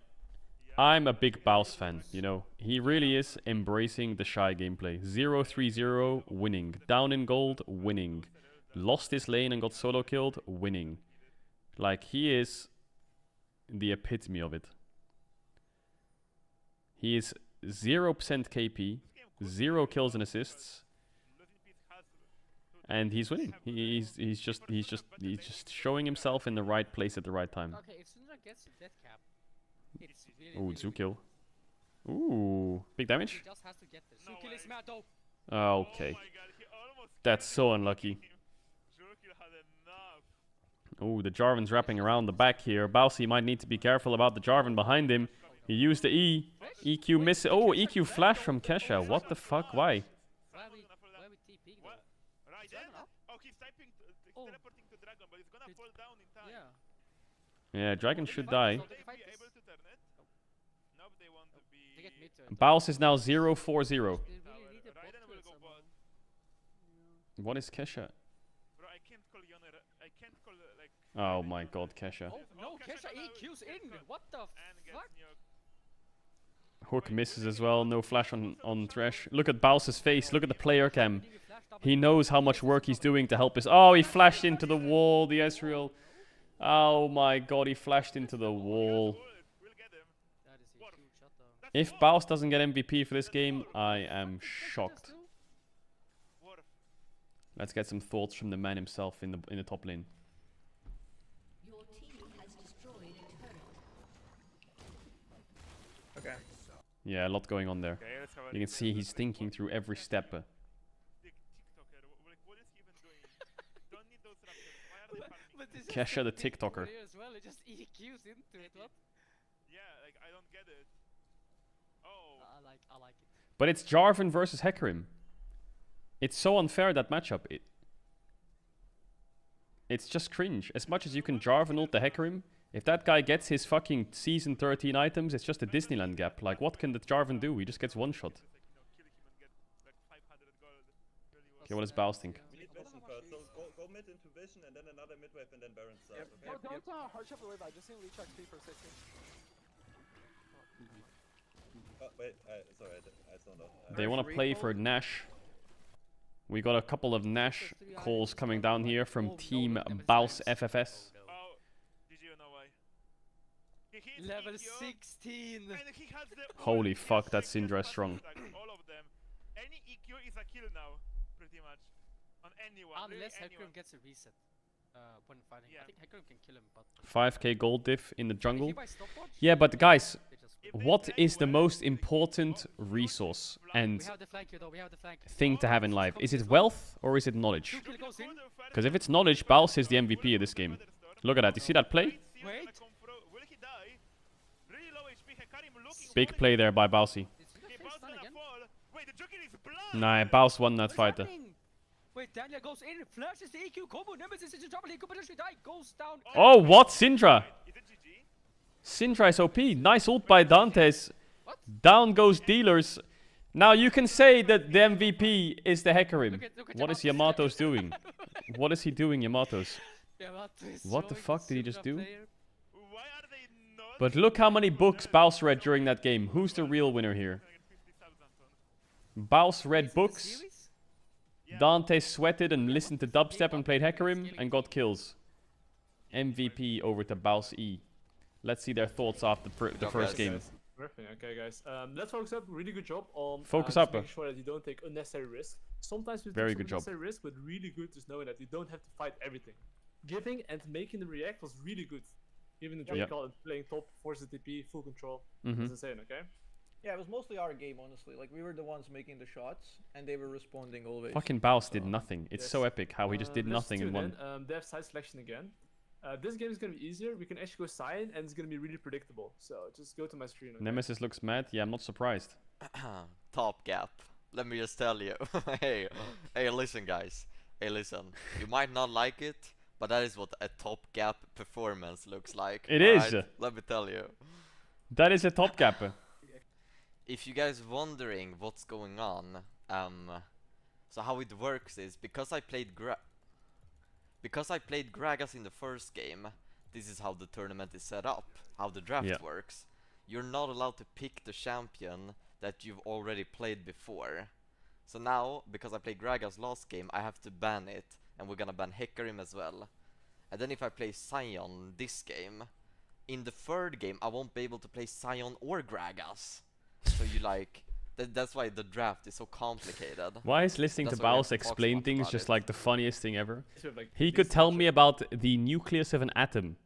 I'm a big Baus fan, you know. He really is embracing the shy gameplay. zero three zero, winning. Down in gold, winning. Lost his lane and got solo killed, winning. Like, he is the epitome of it. He is zero percent K P, zero kills and assists, and he's winning. He's he's just he's just he's just showing himself in the right place at the right time. Okay, if Syndra gets a death cap. Really ooh, Zukil. Ooh, big damage. Just has to get this. No Zukil is mad, though. Oh, okay. Oh that's so unlucky. Ooh, the Jarvan's wrapping around the back here. Bausy might need to be careful about the Jarvan behind him. He used the E. E Q miss. Oh, E Q flash from Kesha. What the fuck? Why? Why are we, why are we TPing oh, he's typing, oh. teleporting to Dragon, but he's gonna fall down in time. Yeah. Yeah, Dragon should die. Baus is now zero four zero. What is Kesha? Oh my god, Kesha. No, Kesha E Q's in. What the fuck? Hook misses as well. No flash on, on Thresh. Look at Baus's face. Look at the player cam. He knows how much work he's doing to help us. Oh, he flashed into the wall, the Ezreal. Oh my god, he flashed into the wall. If Baus doesn't get M V P for this game, I am shocked. Let's get some thoughts from the man himself in the in the top lane. Okay. Yeah, a lot going on there. You can see he's thinking through every step. Kesha the TikToker. Well, it just E Qs into it, what? Yeah, like I don't get it. Oh. I like, I like it. But it's Jarvan versus Hecarim. It's so unfair that matchup. It. It's just cringe. As much as you can Jarvan ult the Hecarim, if that guy gets his fucking season thirteen items, it's just a Disneyland gap. Like, what can the Jarvan do? He just gets one shot. Okay, what does Baus think? Go mid into vision and then another midwave and then Baron's side. Yep. Okay? No, don't uh, hardship the wave, I just need to reach X P for sixteen. Oh, wait, I, sorry, I, I saw that. They want to play for Nash. We got a couple of Nash calls coming down here from Team Baus F F S. Oh, G G on our way. Level sixteen! Holy fuck, that Syndra is strong. All of them. Any E Q is a kill now, pretty much. On anyone. Unless Hecarim gets a reset. Uh, when fighting. Yeah. I think Hecarim can kill him, but... five K gold diff in the jungle. Yeah, but guys, what is the most important resource and thing to have in life? Is it wealth or is it knowledge? Because if it's knowledge, Baus is the M V P of this game. Look at that. You see that play? Big play there by Bausy. Nah, Baus won that fight. Wait, Daniel goes in, flashes the E Q combo, Nemesis is in trouble, he could potentially die, goes down. Oh, what? Syndra! Syndra is O P, nice ult by Dante's. What? Down goes Dealers. Now you can say that the M V P is the Hecarim. Look at, look at what is Yamato's doing? What is he doing, Yamato's? Yamato is what the fuck did he just do? But look how many books Baus read during that game. Who's the real winner here? Baus read books. Dante sweated and listened to dubstep and played Hecarim and got kills. M V P over to Baus E. Let's see their thoughts after the first game. Perfect. Okay, guys. Um, let's focus up. Really good job on focus uh, up. Making sure that you don't take unnecessary risks. Sometimes we take unnecessary risks, but really good is knowing that you don't have to fight everything. Giving and making the react was really good. Giving the jungle call and playing top, force the T P, full control. Mm-hmm. That's insane. Okay. Yeah, it was mostly our game, honestly. Like, we were the ones making the shots, and they were responding always. Fucking Baus did nothing. It's yes. so epic how he just did uh, nothing and won. Um, they have side selection again. Uh, this game is going to be easier. We can actually go side, and it's going to be really predictable. So, just go to my screen. Okay? Nemesis looks mad. Yeah, I'm not surprised. Top gap. Let me just tell you. hey, hey, listen, guys. Hey, listen. You might not like it, but that is what a top gap performance looks like. It is. Right? Let me tell you. That is a top gap. If you guys wondering what's going on, um, so how it works is because I played Gra because I played Gragas in the first game. This is how the tournament is set up, how the draft yeah. works. You're not allowed to pick the champion that you've already played before. So now, because I played Gragas last game, I have to ban it, and we're gonna ban Hecarim as well. And then if I play Sion this game, in the third game I won't be able to play Sion or Gragas. So you like, th that's why the draft is so complicated. Why is listening that's to Baus explain things just it. like the funniest thing ever? Like he could tell me about the nucleus of an atom.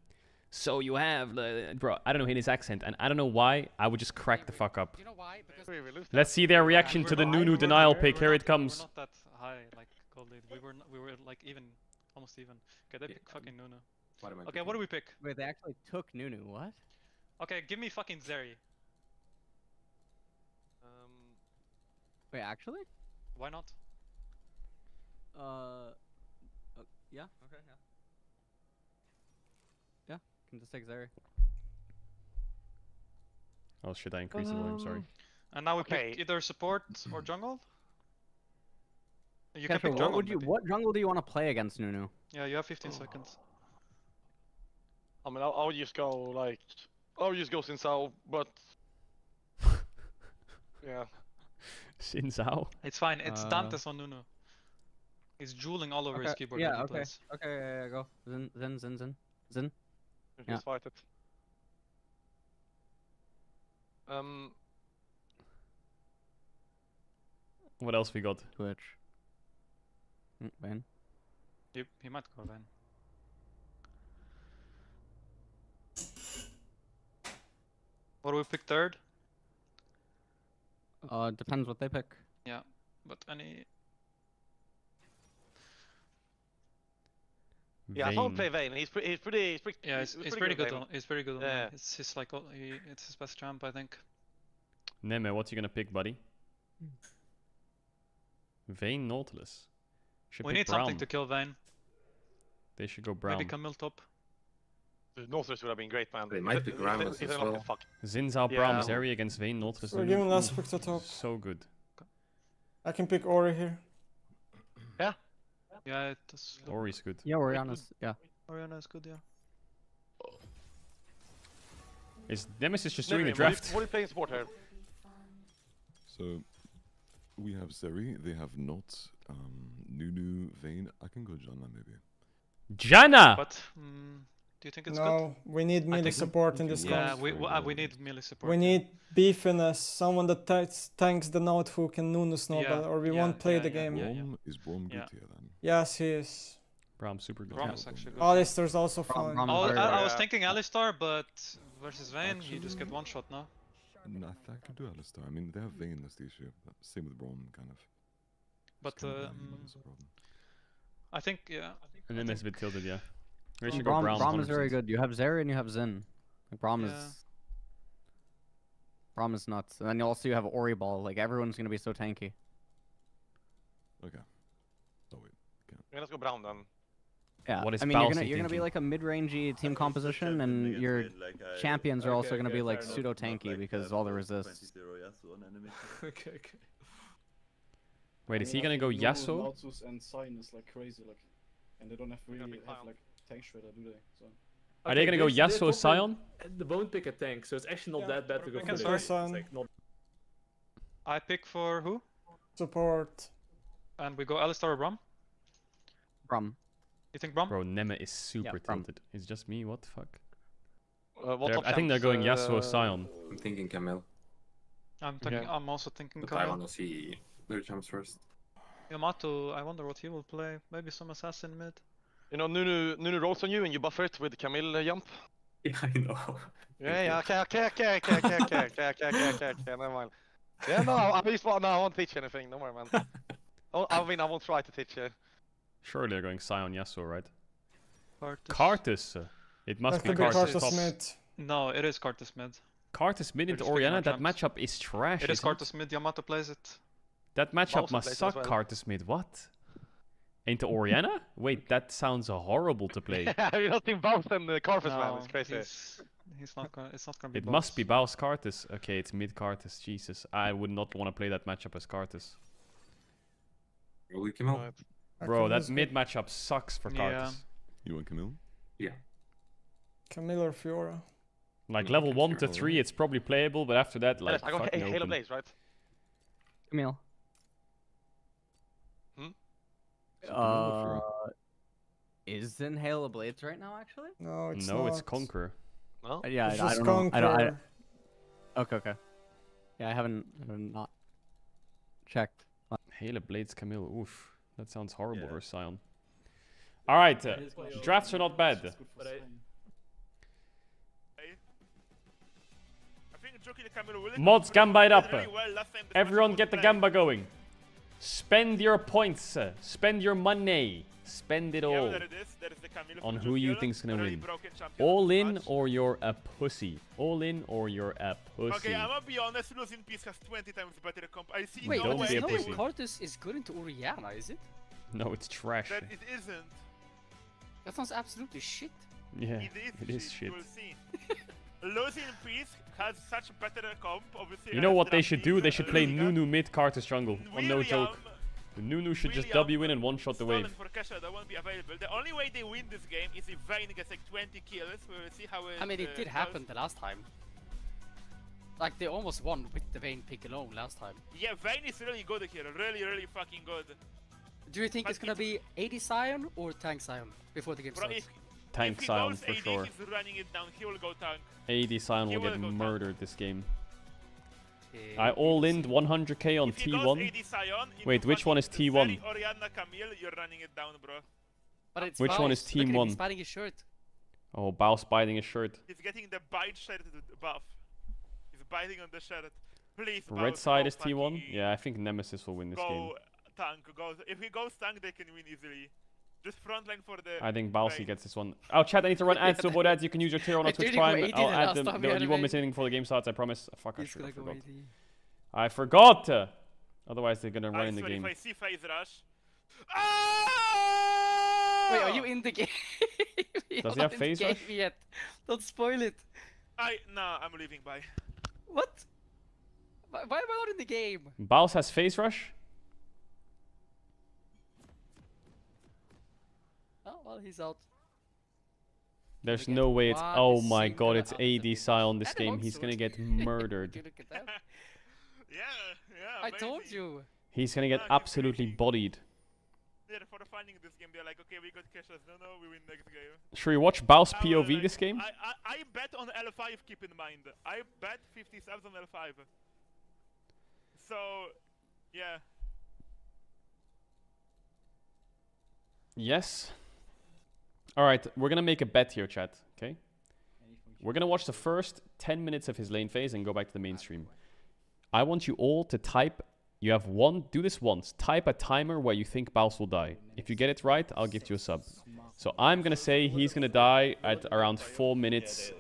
So you have, uh, bro, I don't know in his accent, and I don't know why, I would just crack the fuck up. You know why? Let's see their reaction to the Nunu denial pick, here it comes. We were not that high, like, gold lead. We were, not, we were like even, almost even. Okay, they yeah, picked fucking Nunu. What okay, picking? What do we pick? Wait, they actually took Nunu, what? Okay, give me fucking Zeri. Wait, actually? Why not? Uh, uh, yeah. Okay, yeah. Yeah, can just take Zeri. Oh shit, I increased um, the volume, sorry. And now we okay. pick either support or jungle? You Kesha, can pick what jungle, would you, what jungle do you want to play against Nunu? Yeah, you have fifteen oh. seconds. I mean, I'll, I'll just go like... I'll just go Sinsao, but... yeah. Sinzao. It's fine, it's uh, Dante's on Nunu. He's drooling all over okay, his keyboard. Yeah, okay. Place. Okay, yeah, yeah, go. Zin, Zin, Zin, Zin. Zin. Just yeah. fight it. Um. What else we got? Twitch. Mm, Vayne. Yep, he might go Vayne. What do we pick third? Uh, depends what they pick. Yeah, but any... Vayne. Yeah, I won't play Vayne. He's pretty, he's pretty, he's pretty, yeah, he's, he's, he's pretty, pretty good. good on, he's pretty good on yeah. It's his like, he, it's his best champ, I think. Neme, what you gonna pick, buddy? Vayne Nautilus. Should we need Braum. something to kill Vayne. They should go Braum. Maybe Camille top. Nautilus would have been great, man. They might be Grammys as well. Zinzao, Braum, Zeri against Vayne, Nautilus. We're giving last pick to top. So good. I can pick Ori here. Yeah. Yeah, it does. Ori's good. Yeah, Orianna's, yeah. Orianna is good, yeah. Is Nemesis just doing the draft? What are you playing support here? So, we have Zeri, they have not. Um, Nunu, Vayne. I can go Janna maybe. Janna! But, mm, do you think it's no, good? No, we need melee support in this game. Yeah, we, uh, we need melee support. We need beefiness, someone that tanks the node who can Nunu snowball, yeah, or we yeah, won't play yeah, the yeah, game. Yeah, yeah. Is Braum good yeah. here then? Yes, he is. Braum super good. Braum is actually good. Alistar's also fine. Braum, Braum, Braum, I, I was thinking Alistar, but versus Vayne, actually, you just get one shot now. No, I could do Alistar. I mean, they have Vayne, that's the issue. Same with Braum, kind of. But, kind of uh, I think, yeah. I think and then it's a bit tilted, yeah. We should Braum, go Braum. Braum is very good. You have Zeri and you have Zin. Like, Braum yeah. is. Braum is nuts. And then also you have Ori Ball. Like, everyone's gonna be so tanky. Okay. Oh, wait. Okay. Yeah, let's go Braum then. Yeah, what is I mean, you're gonna, you're gonna be like a mid-rangey team composition, and your like I, champions are okay, also gonna okay, be like pseudo-tanky like, because uh, all the resists. okay, okay. Wait, is he gonna go Yasuo? And Sion is like crazy, like, and they don't have really have like tank shredder, do they? So. Are okay, they gonna go Yasuo Sion? They won't pick a tank, so it's actually not yeah, that bad to go for Sion. Like not... I pick for who? Support. And we go Alistar or Braum? Braum. You think Braum? Bro, Nema is super yeah, tilted. It's just me, what the fuck? Uh, what I think they're going Yasuo uh, Sion. I'm thinking Camille. I'm thinking, yeah. I'm also thinking but Camille. I wanna see who jumps first. Yamato, I wonder what he will play. Maybe some assassin mid. You know, Nunu, Nunu rolls on you and you buffer it with Camille jump. Yeah, I know. Yeah, yeah, okay, okay, okay, okay, okay, okay, okay, okay, okay, okay, okay, never mind. Yeah, no, I, I, no, I won't teach anything, don't worry, man. Oh, I mean, I won't try to teach you. Surely they're going Sion Yasuo, right? Karthus. Karthus. It must be Karthus. Karthus mid. No, it is Karthus mid. Karthus mid into Orianna. That matchup is trash. It is Karthus mid. Yamato plays it. That matchup must suck. Well. Karthus mid. What? Into Orianna? Wait, that sounds horrible to play. Yeah, I mean, I think Baus and uh, Karthus no, man. It's crazy. He's, he's not gonna, it's not gonna be. It Baus. Must be Baus Karthus. Okay, it's mid Karthus. Jesus, I would not want to play that matchup as Karthus. Well, we came out. Bro, that mid matchup sucks for Karthus. Yeah. You want Camille? Yeah. Camille or Fiora? Like, level one to three, it's probably playable, but after that, like, I got Halo Blaze, right? Camille. Hmm? Uh... Is in Halo Blades right now, actually? No, it's not. No, it's Conquer. Well, yeah, I don't know. I don't... Okay, okay. Yeah, I haven't... I haven't not... checked. Halo Blades, Camille, oof. That sounds horrible, yeah. Sion. Alright, uh, drafts are not bad. But I... Mods, Gamba it up. Everyone get the Gamba going. Spend your points. Uh, spend your money. Spend it all on who you think's gonna win. All in or you're a pussy. All in or you're a pussy. Okay, I'm gonna be honest, losing Peace has twenty times better comp. I see. Wait, no don't way. Be a pussy. No way Karthus is good into Orianna, is it? No, it's trash. That it isn't. That sounds absolutely shit. Yeah, it is, it is shit. shit. Losing Peace has such better comp, obviously. You know what they should do? They should play Nunu mid Karthus jungle. Oh, no joke. Nunu should really just W in and one shot the wave. For Kesha, that won't be available. The only way they win this game is if Vayne gets like twenty kills. We will see how it. I mean, it uh, did happen goes. the last time. Like they almost won with the Vayne pick alone last time. Yeah, Vayne is really good here. Really, really fucking good. Do you think but it's gonna be A D Sion or tank Sion before the game starts? If, tank if Sion for A D, sure. He's running it down. He will go tank. A D Sion will, will get murdered tank. this game. I all-in one hundred K on T one. Sion, wait, which one is T one? Zeri, Orianna, Camille, you're running it down, bro. But it's which Baus. One is T one? Look at him, he's biting his shirt. Oh, Baus biting his shirt. He's getting the bite shirt buff. He's biting on the shirt. Please, Baus, red side go is T one? Yeah, I think Nemesis will win this go game. Tank, go tank. If he goes tank, they can win easily. Just frontline for the... I think Baus gets this one. Oh, chat, I need to run ads, so about ads, you can use your tier on our Twitch Prime. I'll add them. No, you won't miss anything before the game starts, I promise. Oh, fuck, I should have forgot. I forgot! Otherwise, they're gonna run in the game. If I see phase rush... Oh! Wait, are you in the game? Does he have phase rush? Yet. Don't spoil it. I... No, I'm leaving, bye. What? Why am I not in the game? Baus has phase rush? Oh, well, he's out. There's no way it's... Oh my god, it's A D Sion this game. He's gonna get murdered. Yeah, yeah, I told you. He's gonna get absolutely bodied. Yeah, for the finding this game, they're like, okay, we got Kesha's, no, no, we win next game. Should we watch Baus P O V this game? I, I, I bet on L five, keep in mind. I bet fifty subs on L five. So, yeah. Yes. Alright, we're gonna make a bet here, chat, okay? We're gonna watch the first ten minutes of his lane phase and go back to the mainstream. I want you all to type... You have one... Do this once. Type a timer where you think Baus will die. If you get it right, I'll give you a sub. So I'm gonna say he's gonna die at around four minutes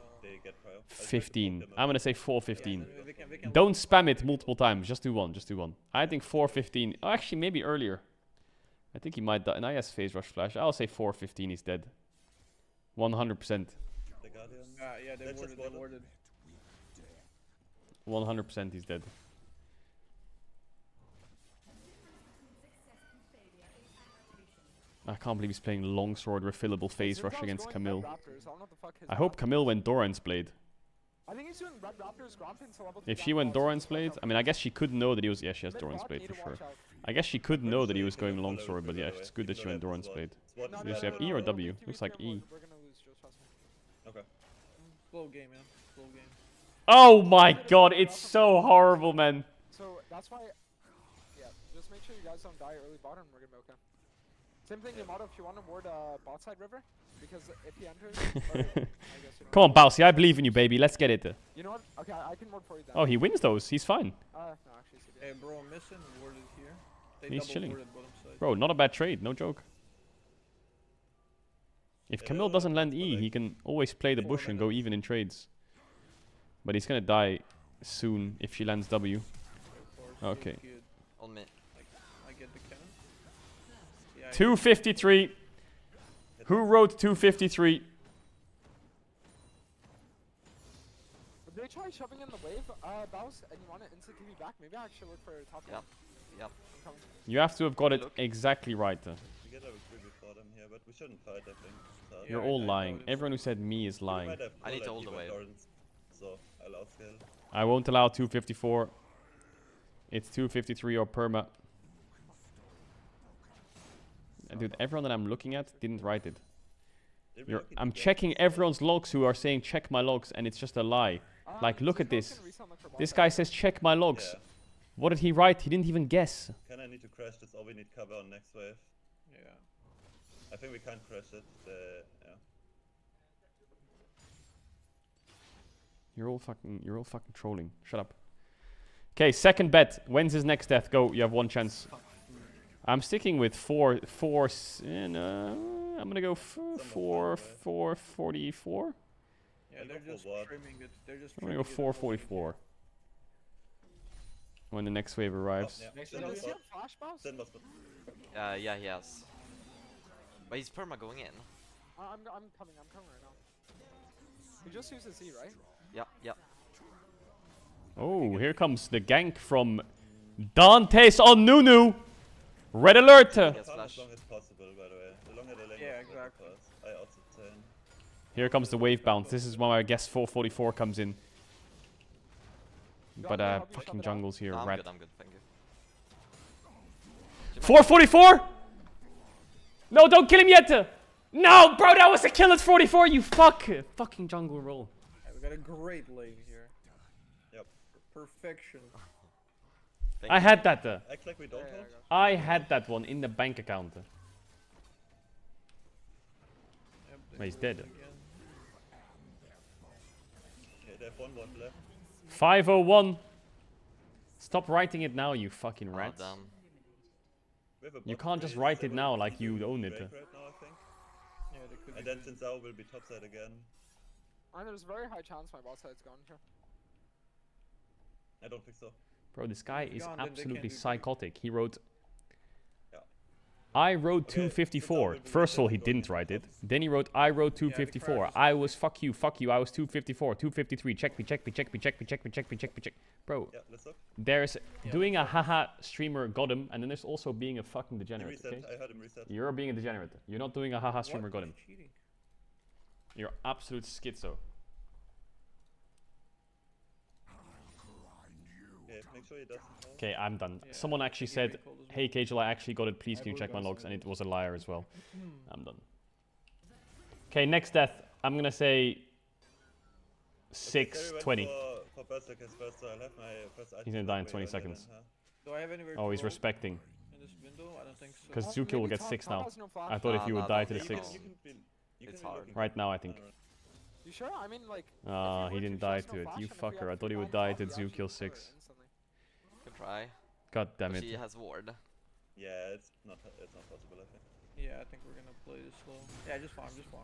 fifteen. I'm gonna say four fifteen. Don't spam it multiple times. Just do one. Just do one. I think four fifteen. Oh, actually, maybe earlier. I think he might die. And I has phase rush flash. I'll say four fifteen he's dead. one hundred percent. one hundred percent he's dead. I can't believe he's playing longsword refillable phase rush against Camille. I hope Camille went Doran's Blade. I think he's doing Red Raptors, Grompin, to level if she went Doran's Blade, I mean, I guess she could know that he was... Yeah, she has Doran's Blade for sure. I guess she could know that he was going longsword, but yeah, it's good that she went Doran's Blade. Does she have E or W? Looks like E. Okay. Slow game, man. Slow game. Oh my god, it's so horrible, man. So that's why... Yeah, just make sure you guys don't die early bottom, we're gonna be okay. Same thing, Yamato, if you want to ward uh, bot side river, because if he enters... Or, I guess come on, Baus, I believe in you, baby. Let's get it. You know what? Okay, I can ward for you then. Oh, he wins those. He's fine. Uh, no, actually, he's hey, bro, I'm missing warded here. They he's chilling. Bro, not a bad trade. No joke. If yeah, Camille doesn't land E, he can always play the bush and go even in trades. But he's going to die soon if she lands W. Okay. On me. two fifty-three. Who wrote two fifty-three? Did they try shoving in the wave, uh, Baus, and you want it instantly back? Maybe I actually look for a top lane. Yep. Yep. You have to have got it exactly right. Uh. You're all lying. Everyone who said me is lying. I need to hold the wave. I won't allow two fifty-four. It's two fifty-three or perma. Dude, everyone that I'm looking at didn't write it. You're, I'm checking everyone's logs who are saying check my logs, and it's just a lie. Um, like, look at this. This guy says check my logs. Yeah. What did he write? He didn't even guess. Can I need to crash this? Or we need cover on next wave. Yeah. I think we can't crash it. Uh, yeah. You're all fucking. You're all fucking trolling. Shut up. Okay, second bet. When's his next death? Go. You have one chance. I'm sticking with four, four, and, uh, I'm gonna go f four, four, forty-four. Yeah, they're just trimming it. They're just I'm gonna go four, forty-four. When the next wave arrives. Oh, yeah. Does he have flash boss? Uh, yeah, he has. But he's perma going in. Uh, I'm, I'm coming, I'm coming right now. He just used his E, right? Yeah, yeah. Oh, here comes the gank from Dante's on Nunu. Red alert! As long as possible, by the way. The longer the lane yeah, exactly. I also turn. Here comes the wave bounce. This is where I guess four forty-four comes in. But uh, fucking jungles here, no, I'm red. Good, I'm good, thank you. four forty-four? No, don't kill him yet! No, bro, that was a kill at forty-four, you fuck! Fucking jungle roll. Yeah, we got a great lane here. Yep. Perfection. Thank I you. had that. Uh. Act like we don't yeah, I, I had that one in the bank account. Uh. Yep, he's dead. Yeah, one, one left. five oh one. Stop writing it now, you fucking rats. Oh, you can't just write it now like you own it. Right now, I think. Yeah, there could and be then since I will be topside again. And there's a very high chance my bot side's gone here. I don't think so. Bro, this guy is absolutely psychotic. He wrote... Yeah. I wrote two fifty-four. First of all, he didn't write it. Then he wrote, I wrote two fifty-four. I was, fuck you, fuck you. I was two fifty-four, two fifty-three. Check me, check me, check me, check me, check me, check me, check me, check me. Bro, there's... Doing a haha streamer got him. And then there's also being a fucking degenerate. Okay? You're being a degenerate. You're not doing a haha streamer got him. You're absolute schizo. Yeah, make sure he doesn't. Okay, I'm done. Yeah. Someone actually said, hey K J L, I actually got it, please can you check my logs? And it was a liar as well. I'm done. Okay, next death. I'm gonna say six twenty. He's gonna die in twenty seconds. Oh, he's respecting. Because so. Zukil will get six now. I thought if you would die to the six. It's hard. Right now, I think. You sure? I mean, like. Ah, he didn't die to it. You fucker! I thought he would die to Zukil six. Can try. God damn it. She has ward. Yeah, it's not. It's not possible. I think. Yeah, I think we're gonna play this slow. Yeah, just farm, just farm.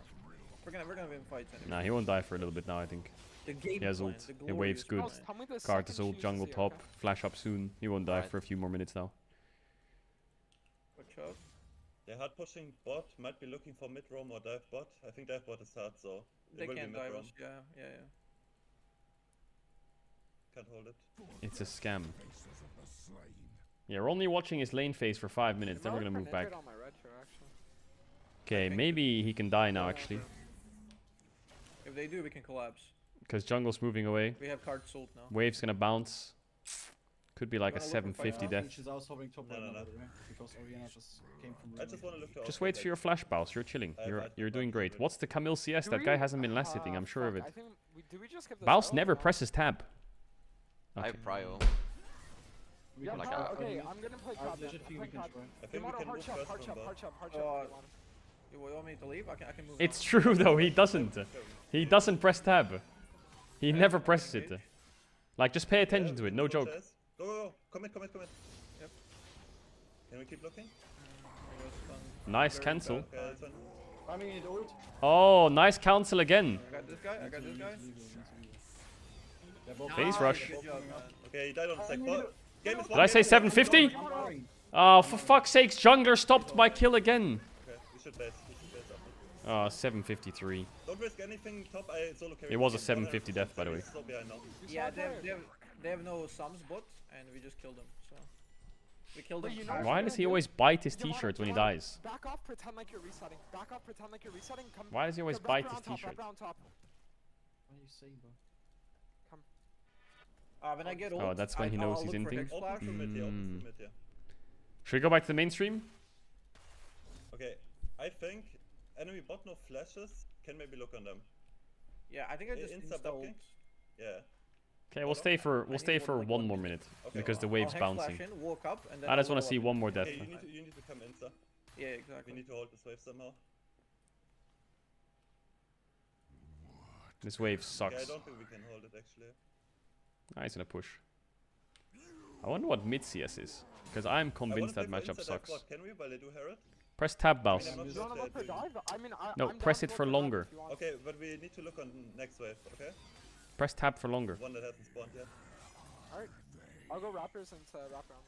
We're gonna, we're gonna win fights anyway. Nah, he won't die for a little bit now, I think. The game he has ult. It waves good. Karthus ult, jungle top, okay. Flash up soon. He won't die right. for a few more minutes now. Watch out. They're hard pushing bot, might be looking for mid roam or dive bot. I think dive bot is hard, so they can't dive us, yeah, yeah, yeah. Can't hold it. It's a scam. Yeah, we're only watching his lane phase for five minutes, then we're gonna move back. Okay, maybe he can die now, actually. If they do, we can collapse. Because jungle's moving away. We have card sold now. Wave's gonna bounce. Could be like a seven fifty death. I was hoping top lane, because Orianna just came from I just, wanna look to just wait for your flash, Baus. You're chilling. You're you're doing great. What's the Camille C S? That guy hasn't been last hitting. I'm sure of it. Baus never presses tab. Okay. I prio. Yeah, like uh, okay, I'm gonna play Cod. I think we can hard chop, hard chop, hard chop, hard chop. You want me to leave? I can, I can move It's on. True though, he doesn't. He doesn't press tab. He yeah, never presses it. Like, just pay attention yeah, to it, no joke. Chairs. Go, go, go. Commit, commit, commit. Yep. Can we keep looking? Nice Very cancel. Okay, oh, nice cancel again. I got this guy, I got this guy. Phase rush. Okay, he died on sec, but... Did I say seven fifty? Oh, for fuck's sakes, jungler stopped my kill again. Ah, oh, seven fifty-three. Don't risk anything, top. I solo carry. It was a seven fifty death, by the way. Yeah, they have, they have, they have no sums bot, and we just killed them. So we killed them. Why does he always bite his t-shirt when he dies? Back off, pretend like you're resetting. Back off, pretend like you're resetting. Come. Why does he always bite his t-shirt? Uh, when I get old, oh, that's when I, he knows I'll he's in things. Mm. Should we go back to the mainstream? Okay, I think enemy bot no flashes, can maybe look on them. Yeah, I think I just insta insta Yeah. Okay, we'll stay for we'll I stay for one more minute okay. because the wave's bouncing. In, walk up, and then I just want to see one more death. Okay, you, need to, you need to come insta. Yeah, exactly. We need to hold this wave somehow. This wave sucks. Okay, I don't think we can hold it actually. Ah, he's gonna push. I wonder what mid C S is, because I'm convinced that matchup sucks. Can we, while they do Herod? Press tab, Baus. I mean, I mean, no, I'm press it for longer. Okay, but we need to look on next wave, okay? Press tab for longer. One that hasn't spawned yet. Alright, I'll go Raptors and uh, wrap around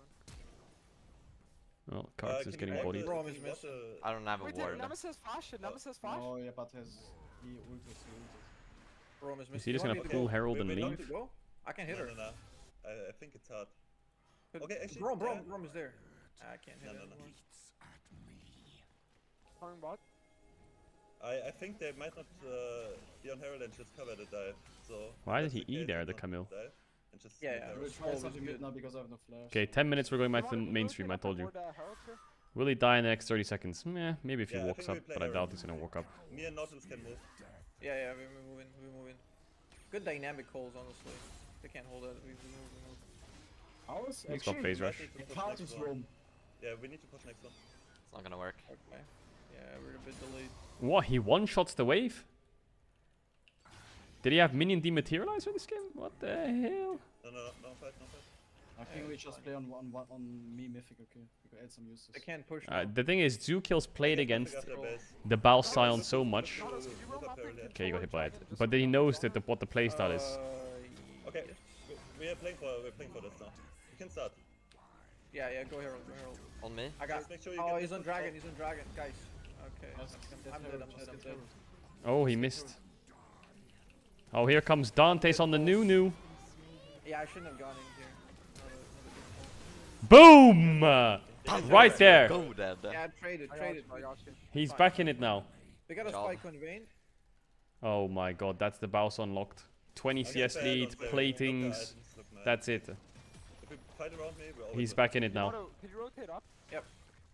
then. Well, Karthus uh, is getting bodied. I don't have a ward. Wait, Nemesis flash, Nemesis flash? Oh yeah, but his... he ulted. Is, is he just gonna pull Herald and leave? I can hit no, her. No, no. I, I think it's hard. But okay, actually, Braum, Braum, yeah. Braum is there. I can't hit no, no, no. bot. I, I think they might not uh, be on Herald and just cover the dive. So why did he E there, the Camille? Yeah, yeah. Okay, ten minutes we're going back to the mainstream, I told you. Will he die in the next thirty seconds? Meh, maybe if he yeah, walks up, but Herald. I doubt he's gonna walk up. Me and Nautilus can move. Yeah, yeah, we're moving, we're moving. Good dynamic calls, honestly. They can't hold it. He's got phase rush. Yeah, we need to push next one. It's not gonna work. Okay. Yeah, we're a bit delayed. What? He one-shots the wave? Did he have minion dematerializer in this game? What the hell? No, no, no fight, no fight. I think yeah, we just fine. play on one, one on me mythic, okay? We add some uses. They can't push. Uh, the thing is, Zukil's played against the Baus Sion so much. Okay, you got hit by it. But then he knows that the, what the playstyle uh, is. Okay, we are playing for we're playing for this now. You can start. Yeah, yeah, go Herald, go Herald. On me? I got. Make sure you oh, he's on dragon, top. he's on dragon, guys. Okay, I'm dead, I'm dead, I'm dead. Oh, he missed. Oh, here comes Dante's on the Nunu. Yeah, I shouldn't have gone in here. Boom! Right there. Yeah, traded, traded. He's back in it now. They got a spike on Vayne. Oh my god, that's the Baus unlocked. twenty C S lead, platings. That's it. He's back in it now.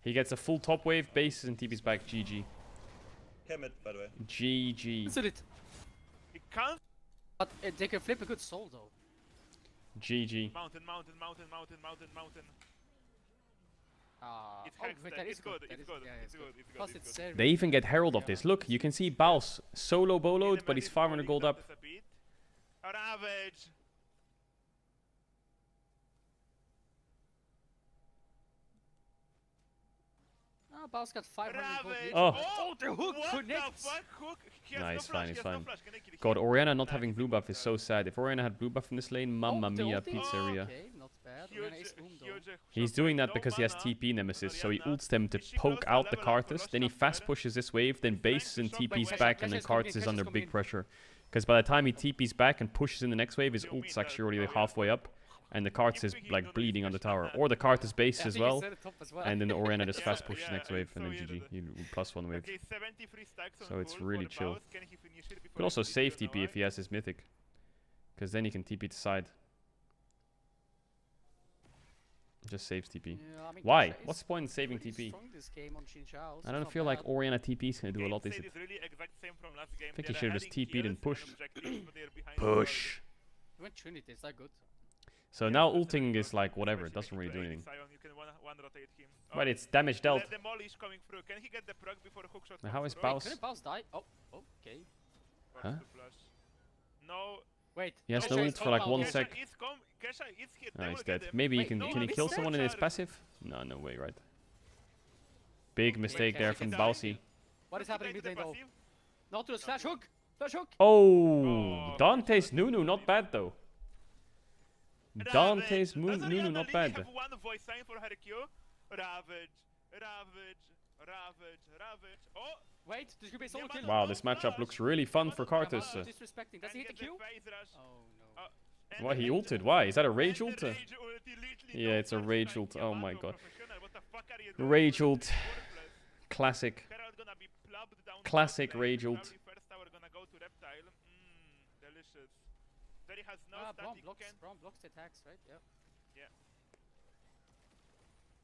He gets a full top wave, bases and T P's back. G G. By the way. G G. That's it. It can't. But uh, they can flip a good soul though. G G. Mountain, mountain, mountain, mountain, mountain, mountain. Ah, it hacks, oh, that. That it's good, good. It's good, yeah, it's good, it's good, it's good. They even get herald of this. Look, you can see Baus solo boloed, but he's five hundred gold up. Ravage. Oh, Baus got five hundred gold. Oh. Oh, the hook connects! Nice, fine, it's fine. God, Orianna not having blue buff is so sad. If Orianna had blue buff in this lane, mamma mia, pizzeria. He's doing that because he has T P Nemesis, so he ults them to poke out the Karthus, then he fast pushes this wave, then bases and T Ps back, and then Karthus is under big pressure. Because by the time he T Ps back and pushes in the next wave, his ult's actually already halfway up. And the Karthus is like bleeding on the tower, or the Karthus bases as well, as well, and then the Orianna just fast pushes yeah, next wave, so and then G G, you plus one wave. Okay, so it's really chill. You can also save T P if he has his mythic, because then he can T P to side. Just saves T P. Yeah, I mean, why? What's the point in saving T P? I don't feel like Orianna T P is going to do a lot, is it? Really I think he should have just T P'd and pushed. Push! You went Trinity, is that good? So yeah, now ulting is like whatever, it doesn't really do anything. But it's damage dealt. Now how is Baus? Couldn't Baus die? Oh, okay. Huh? No. Wait. He has no ult for like one sec. Ah, he's dead. Maybe he can, can he kill someone in his passive? No, no way, right. Big mistake there from Bausy. What is happening mid lane though? Not to the slash hook! Slash hook! Oh! Dante's Nunu, not bad though. Dante's Nunu, really not bad. Have one voice sign for Hercule. Ravage, Ravage, Ravage, Ravage. Oh, wait, this could be a solo kill. Wow, this matchup looks really fun for Karthus. Uh, disrespecting. Does he hit the Q? Oh no. Uh, Why he ulted? Why? Is that a rage ult? Yeah, it's a rage ult. Oh my god. Rage ult. Classic. Classic rage ult. Zeri has no ah, Braum blocks, Braum blocks the attacks, right? Yeah. Yeah.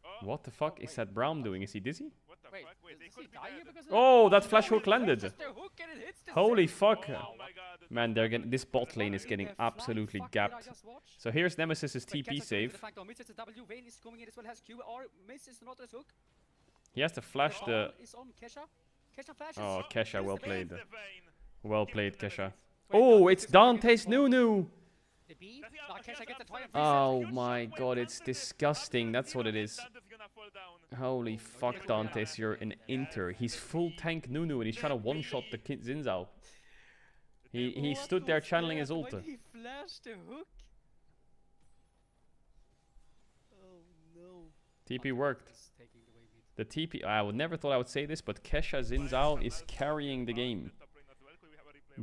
Oh. What the fuck oh, is that Braum doing? Is he dizzy? What the wait, fuck? Wait, does, does he die here oh, that flash hook landed! Hook holy fuck! Oh, man, they're getting, this bot lane is getting absolutely gapped. So here's Nemesis's T P save. He has to flash the... Oh, Kesha, well played. Well played, Kesha. Oh, it's Dante's Nunu! Oh my god, it's disgusting. That's what it is. Holy fuck, Dante's, you're an inter. He's full tank Nunu and he's trying to one-shot the kid Zinzao. He, he stood there channeling his ult. He flashed the hook. Oh no. T P worked. The T P... I would never thought I would say this, but Kesha Zinzao is carrying the game.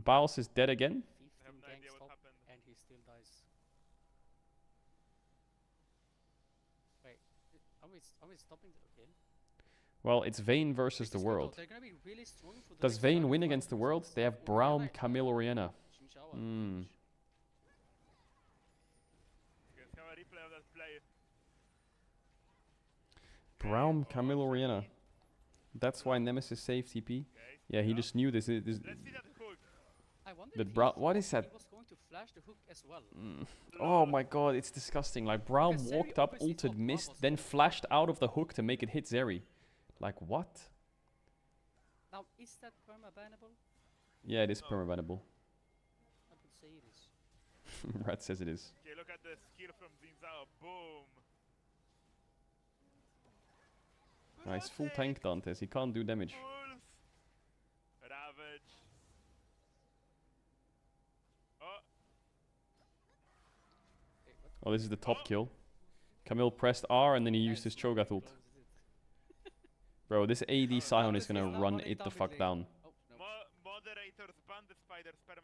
Baus is dead again. And he still dies. Wait, are we, are we stopping again? Well, it's Vayne versus the world. Really the Does Vayne win against the world? They have Braum, Camille, Orianna. Hmm. Braum, Camille, Orianna. That's why Nemesis saved T P. Yeah, he just knew this. this The Braum, what is that? Mm. Oh my god, it's disgusting. Like, Braum walked up, ulted, missed, then flashed out of the hook to make it hit Zeri. Like, what? Now, is that perma-bannable? Yeah, it is no. perma-bannable. I would say it is. Rat says it is. Okay, look at the skill from Zinzao. Boom! Nice, full tank Dante's. He can't do damage. Oh, this is the top kill. Camille pressed R and then he used his Cho'Gath ult. Bro, this A D Sion is gonna run it the fuck down.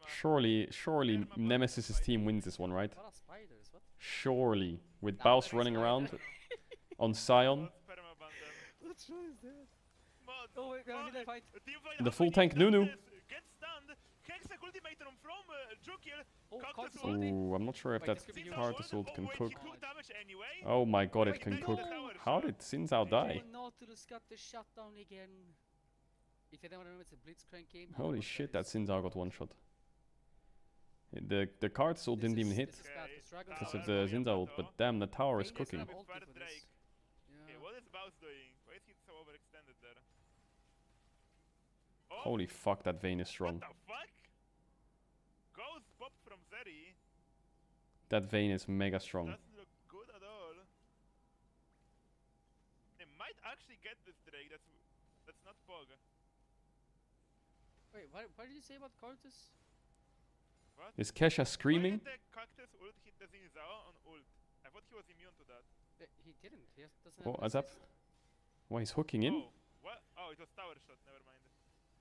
Surely, surely Nemesis' team wins this one, right? Surely. With Baus running around on Sion. The full tank Nunu. ultimate from uh, Zukil. Oh, Karthus ulti. I'm not sure if that Karthus ult can cook. Oh my god, it can cook. How did Sinzao die? Holy shit, that Sinzao got one shot. The the Karthus ult didn't even hit because of the Sinzao ult, but damn, the tower is cooking. What is Baus doing? Why is he so overextended there? Oh. Holy fuck, that Vayne is strong. What the fuck? Ghost pop from Zeri. That Vayne is mega strong. Doesn't look good at all. They might actually get this Drake. That's that's not Pog. Wait, what, what did you say about Karthus? What? Is Kesha screaming? Why did the Cactus ult hit the Zinzao on ult? I thought he was immune to that. But he didn't. He doesn't oh, as up. Why he's hooking in? Oh, what? Oh, it was tower shot. Never mind.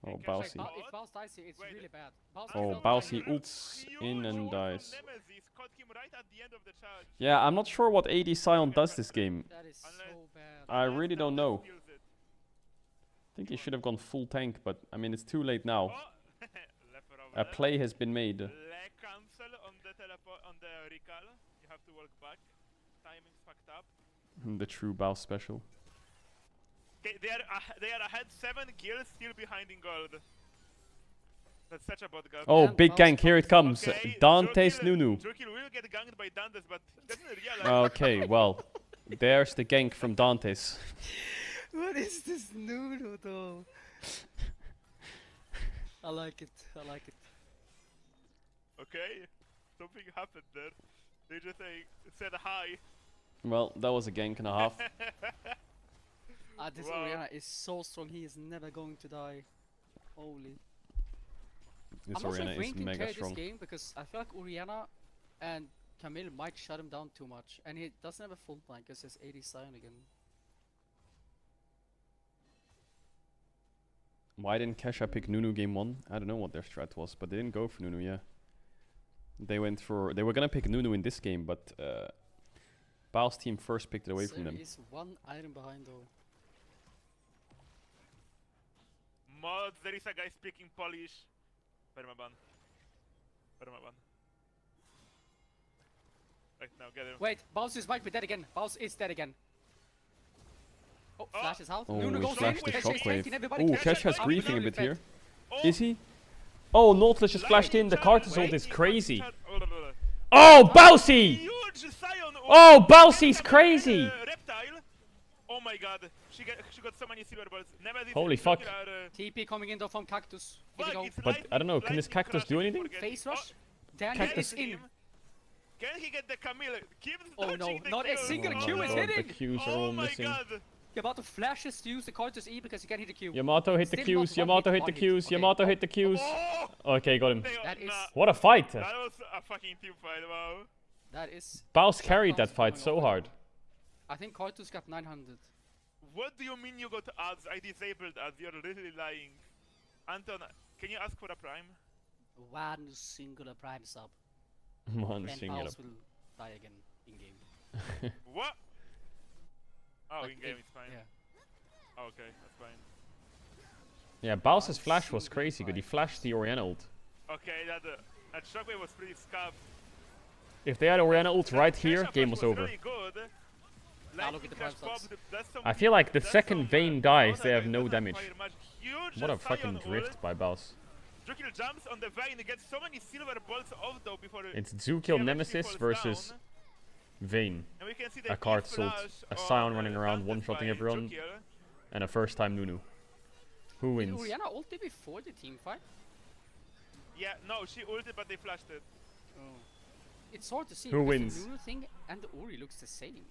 Oh, Baus. Like, if Baus dies here, it's Wait. really bad. Baus oh, Baus he ults in and dies. Nemesis, right at the end of the yeah, I'm not sure what A D Sion does this game. That is so bad. I really don't know. I think he should have gone full tank, but I mean, it's too late now. Oh. A play has been made. Le cancel on the telepo- on the recall. You have to walk back. Timing's fucked up. The true Baus special. They, they, are, uh, they are ahead seven kills, still behind in gold. That's such a bot gang. Oh, yeah, big gank, here it comes. Okay, Dante's Nunu. Zukil will get ganked by Dante's, but he doesn't realize. Okay, well, there's the gank from Dante's. What is this Nunu, though? I like it, I like it. Okay, something happened there. They just uh, said hi. Well, that was a gank and a half. Ah, this wow. Orianna is so strong, he is never going to die. Holy. This I'm Orianna sure is mega carry strong. This game because I feel like Orianna and Camille might shut him down too much. And he doesn't have a full tank because he's A D Sion again. Why didn't Kesha pick Nunu game one? I don't know what their strat was, but they didn't go for Nunu, yeah. They went for. They were gonna pick Nunu in this game, but. Uh, Baus' team first picked it away so from them. There is one iron behind though. Mods, there is a guy speaking Polish. Permaban. Permaban. Right now, get him. Wait, Baus is might be dead again. Baus is dead again. Oh, oh. Flash is out. Oh, Nunu goes flashed in. The shockwave. Ooh, Kesha's has griefing a bit fed. Here. Oh. Is he? Oh, Nautilus just flashed in. The Karthus ult is crazy. Oh, Bausy! Oh, Bausy's crazy! Uh, reptile. Oh my god, she got, she got so many silver balls. Nemesis. Holy fuck. T P coming in though from Cactus. Fuck, but I don't know, can this Cactus do anything? Face rush? Daniel Cactus is in. Can he get the Camille? Keep oh no, not a single oh Q is god, hitting! The Qs are all oh my missing. God. Yamato flashes to use the Karthus E because he can hit the Q. Yamato hit the Qs, Yamato hit the Qs, Yamato hit the Qs. Okay, got him. That is what a fight! That was a fucking team fight, wow. That is. Baus carried that fight so hard. I think Karthus got nine hundred. What do you mean you got ads? I disabled ads. You're literally lying. Anton, can you ask for a prime? One singular prime sub. One then singular. Baus will die again in game. What? Oh, like in game it's fine. Yeah. Oh, okay, that's fine. Yeah, Baus's flash was crazy good. He flashed the Orianna ult. Okay, that, uh, that shockwave was pretty scuffed. If they had Orianna ult right here, game was over. I feel like the second Vayne dies, they have no damage. What a fucking drift by Baus. It's Zukil Nemesis versus Vayne. A Karthus ult, a Sion running around one-shotting everyone, and a first-time Nunu. Who wins? Did Orianna ulted before the team fight? Yeah, no, she ulted but they flashed it. Oh. It's hard to see. Who wins? The Nunu thing and the Ori looks the same.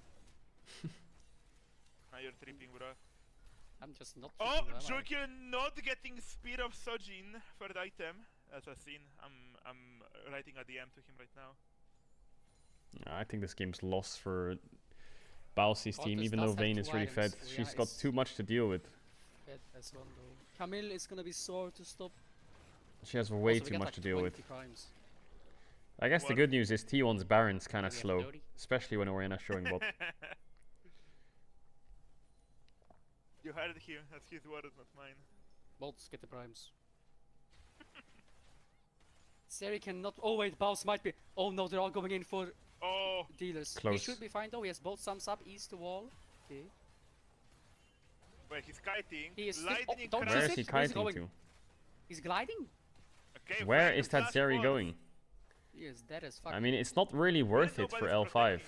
Now you're tripping, bro. I'm just not. Oh, Zukil not getting speed of Sojin for the item. As I've seen, I'm I'm writing a D M to him right now. I think this game's lost for Bausy's team, even though Vayne is really fed. She's got too much to deal with. Fed as well, though. Camille is gonna be sore to stop. She has way too much to deal with. I guess what? The good news is T one's Baron's kind of slow, especially when Orianna's showing bot. You heard it here, that's his word, not mine. Bots get the primes. Zeri cannot. Oh wait, Baus might be. Oh no, they're all going in for oh. dealers. Close. He should be fine though. He has both sums up. East the wall. Okay. Wait, he's kiting. He is lightning. Oh, where is he kiting he to? He's gliding. Okay. Where is that Zeri one. going? He is dead as fuck. I mean, it's not really worth it for L five.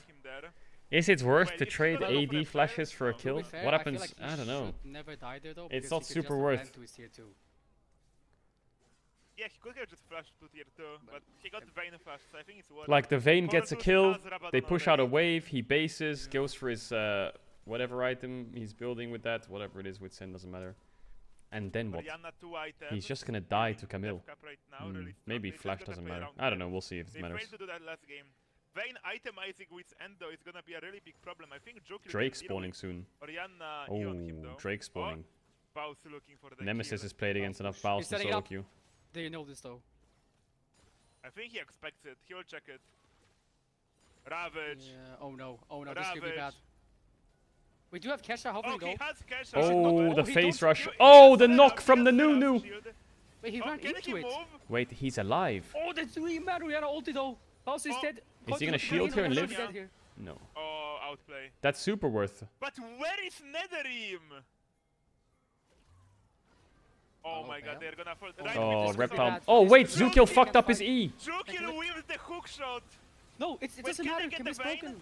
Is it worth well, to trade A D flashes for a kill? Fair, what happens? I, like I don't know. Never die there though, it's not super worth. Yeah, he could have just flashed to tier two, but he got the Vayne flash, so I think it's worth it. Like, the Vayne gets a kill, they push out a wave, he bases, yeah. goes for his uh, whatever item he's building with that, whatever it is with Sen, doesn't matter. And then what? He's just gonna die to Camille. Mm, maybe flash doesn't matter. I don't know, we'll see if it matters. Vayne itemizing with Endo is gonna be a really big problem. I think Zukil Drake spawning soon. Orianna, oh, Drake spawning. Baus looking for the Nemesis kill. Is played against enough Baus to solo queue. They know this though. I think he expects it. He will check it. Ravage. Yeah. Oh no. Oh no. Ravage. This could be bad. We do have Kesha. How can oh, go? Kesha. Oh, the oh, face rush. Oh, the knock from the Nunu. Wait, he oh, ran into he it. Move? Wait, he's alive. Oh, that's really mad. We had an ulti though. Baus is oh. dead. Is he gonna shield here and live? Yeah. No. Oh, outplay. That's super worth. But where is Netherim? Oh, oh my god, they're gonna fall. Right oh, Reptile. Oh, wait, Zukil fucked up his E. Zukil with the hook shot. No, it's, it doesn't matter. Camille's broken.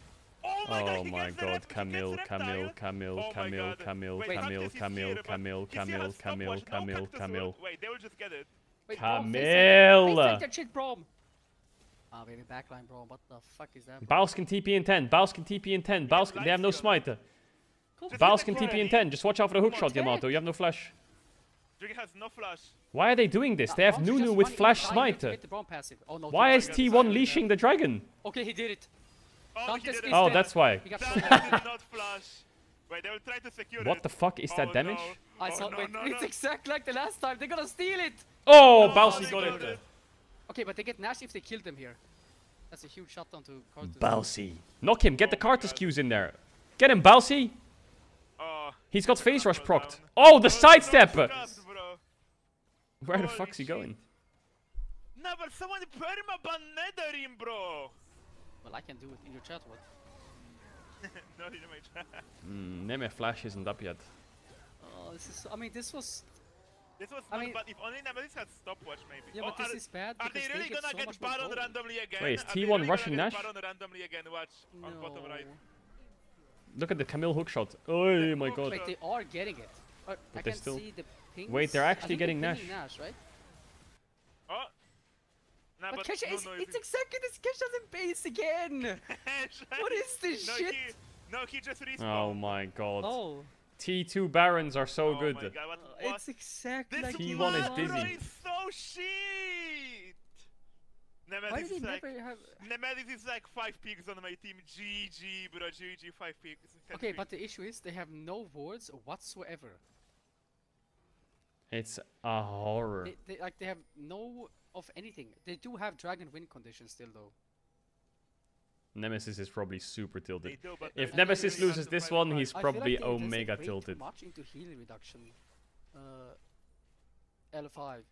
Oh my god, oh my god. Camille, Camille, Camille, Camille, Camille, Camille, Camille, Camille, Camille, Camille, Camille, Camille. Wait, they will just get it. Camille! Take that shit, Braum. Ah, baby, backline, Braum. What the fuck is that? Baus can T P in ten. Baus can T P in ten. Baus, they have no smite. Baus can T P in ten. Just watch out for the hook shot, Yamato. You have no flash. Has no flash. Why are they doing this? They have uh, Nunu with flash smite. Oh, no, why is T one leashing the dragon? Okay, he did it. Oh, did it. oh that's why. Did not flash. Wait, they will try to secure what it. The fuck is oh, that damage? No. I oh, saw, no, wait, no, no. It's exact like the last time. They're gonna steal it. Oh, no, Bausy got, got it. it. Okay, but they get Nash if they kill them here. That's a huge shot onto Karthus. Bausy. Knock him. Get oh, the Karthus Qs in there. Get him, Bausy. Oh, he's got face rush procced. Oh, the sidestep. Where Holy the fuck's he shit. going? No, but someone permaban Netherim, bro! Well, I can do it in your chat, what? Not in my chat. Mm, Neme Flash isn't up yet. Oh, this is... I mean, this was... This was not I mean, bad. If only Nemesis had stopwatch, maybe. Yeah, oh, but this are, is bad. Are they really they gonna get, so get Baron randomly again? Wait, is T one rushing Nash? Randomly again? Watch, no. on bottom right. Look at the Camille hookshot. Oh my god. Wait, they are getting it. Or, I can still... see the... Wait, they're actually getting Nash. Nash right? Oh. Nah, but but Kesha no, is, no, it's exactly this. Kesha's in base again. What is this no, shit? He, no, he just respawned. Oh my god. Oh. T two Barons are so oh good. God, what, what? It's exactly this like T one is dizzy. Is so shit. Nemesis is, like, have... Nemesis is like five picks on my team. G G, bro. G G, five picks. Okay, picks. But the issue is they have no wards whatsoever. It's a horror. They, they, like, they have no of anything. They do have dragon win conditions still, though. Nemesis is probably super tilted. Do, if Nemesis loses this one, he's probably like omega tilted. Too much into heal reduction. Uh, L five.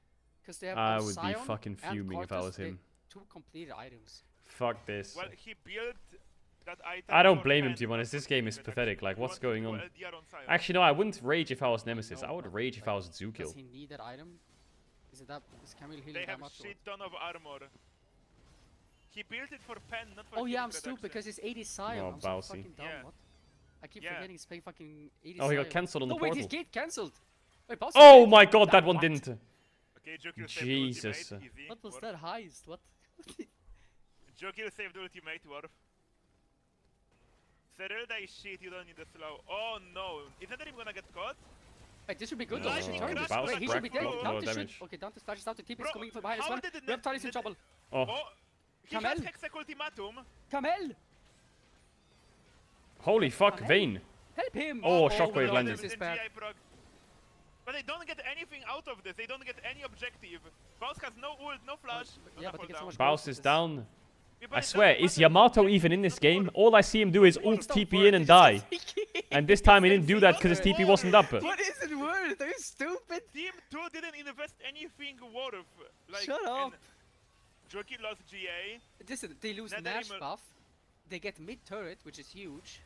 Because they have I would Sion be fucking fuming if I was him. Two completed items. Fuck this. Well, he built that item I don't blame him, T one. This game is pathetic. Like, what's going on? Actually, no, I wouldn't rage if I was Nemesis. I would rage if I was Zukil. Does he need that item? Is it that? Is Camille healing that much? They have shit ton of armor. He built it for pen, not for... Oh yeah, I'm stupid because his A D Sion. Oh, I'm so fucking dumb. Yeah. What? I keep yeah. forgetting he's playing fucking A D Oh, he got cancelled on the portal. Oh wait, his gate cancelled. Wait, Baus oh my god, that one what? didn't. Okay, Zukil Jesus. Saved ultimate, what was Warf. that heist? What? Zukil saved ultimate, Warf. Serelda is shit, you don't need the slow. Oh no, is that even gonna get caught? Wait, this should be good no. though, he should turn. Wait, he, he should be dead. No, Dante no should... Okay, Dante flashes out, the T P is coming from behind as well. Reptile is in trouble. Oh. oh. Camille! Camille! Holy fuck, Camille. Vayne! Help him! Oh, oh shockwave oh, landed. This is bad. But they don't get anything out of this, they don't get any objective. Baus has no ult, no flash. Yeah, but down. So Baus is down. I swear, is Yamato even in this game? All I see him do is ult, T P in and die. And this time he didn't do that because his T P wasn't up. What is it worth? Are you stupid? Team two didn't invest anything worth. Shut up. Drukki lost G A. Listen, they lose Nash buff. They get mid turret, which is huge.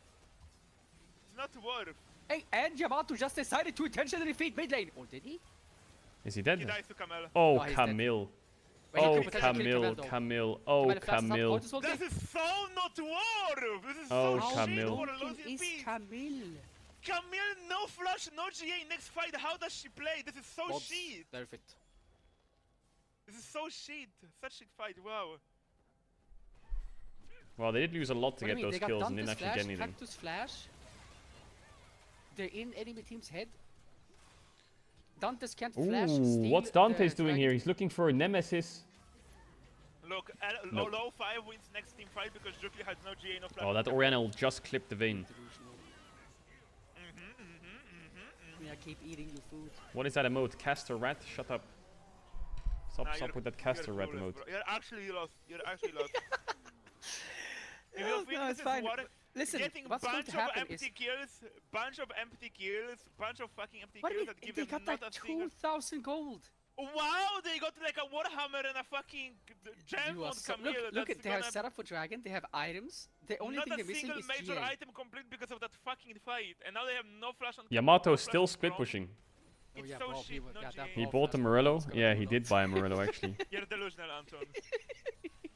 It's not worth. Hey, and Yamato just decided to intentionally feed mid lane. Or did he? Is he dead? He dies to Camille. Oh, no, Camille. Oh, Camille, Camille, oh, Camille. This is so not worth. This is so shit. Camille. Camille, no flush, no G A next fight. How does she play? This is so Bob's shit. Perfect. This is so shit. Such a fight. Wow. Wow, they did lose a lot to what get I mean, those kills and didn't actually flash, get anything. Cactus flash. They're in enemy team's head. Dante's can't Ooh, flash. Steal what's Dante's doing here? He's looking for a Nemesis. Look, no. low five wins next team fight because Zukil has no G A, no flash. Oh, that Orianna will just clip the Vayne. I keep eating the food. What is that emote? Caster rat? Shut up. Stop, nah, stop with that caster rat emote. Bro. You're actually lost. You're actually lost. If you think no, this it's is fine. Water, listen, getting what's bunch going to of empty is... kills, bunch of empty kills, bunch of fucking empty what kills that give they them got like two thousand gold. Wow, they got like a warhammer and a fucking gem on so, Camille. Look, look at, they are set up for dragon, they have items. The only not thing they're missing is Not a single major G A. Item complete because of that fucking fight. And now they have no flash on Yamato is still split pushing. Oh, yeah, so Bob, shit, he, yeah, he bought a Morello? Yeah, he did buy a Morello actually. You're delusional, Anton.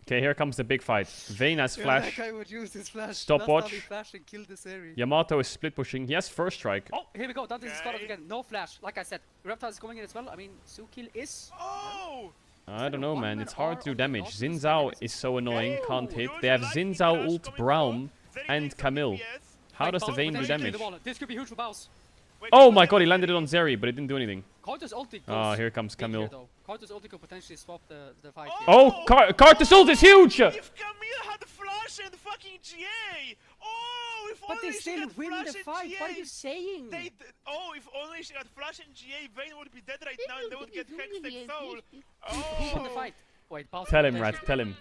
Okay, here comes the big fight. Vayne has flash. Yeah, that guy would use his flash. Stopwatch. Flash and kill this area. Yamato is split pushing. Yes, first strike. Oh, here we go. Dante's is caught up again. No flash. Like I said, Reptile is coming in as well. I mean, Zukil is. Oh! I don't know, man. It's hard to do damage. Xin Zhao is so annoying. Can't hit. They have Xin Zhao ult, Braum, and Camille. How does the Vayne do damage? This could be huge for Baus. Oh my god, he landed it on Zeri, but it didn't do anything. Oh, here comes Camille. Karthus ult could potentially swap the, the fight. Oh, Kar Karthus ult is huge! If Camille had flash and fucking G A! Oh, if but only they still win the fight, G A, what are you saying? They oh, if only she had flash and G A, Vayne would be dead right now and they would get Hextech soul. Oh! He won the fight. Wait, Baus tell him, Rat, tell him.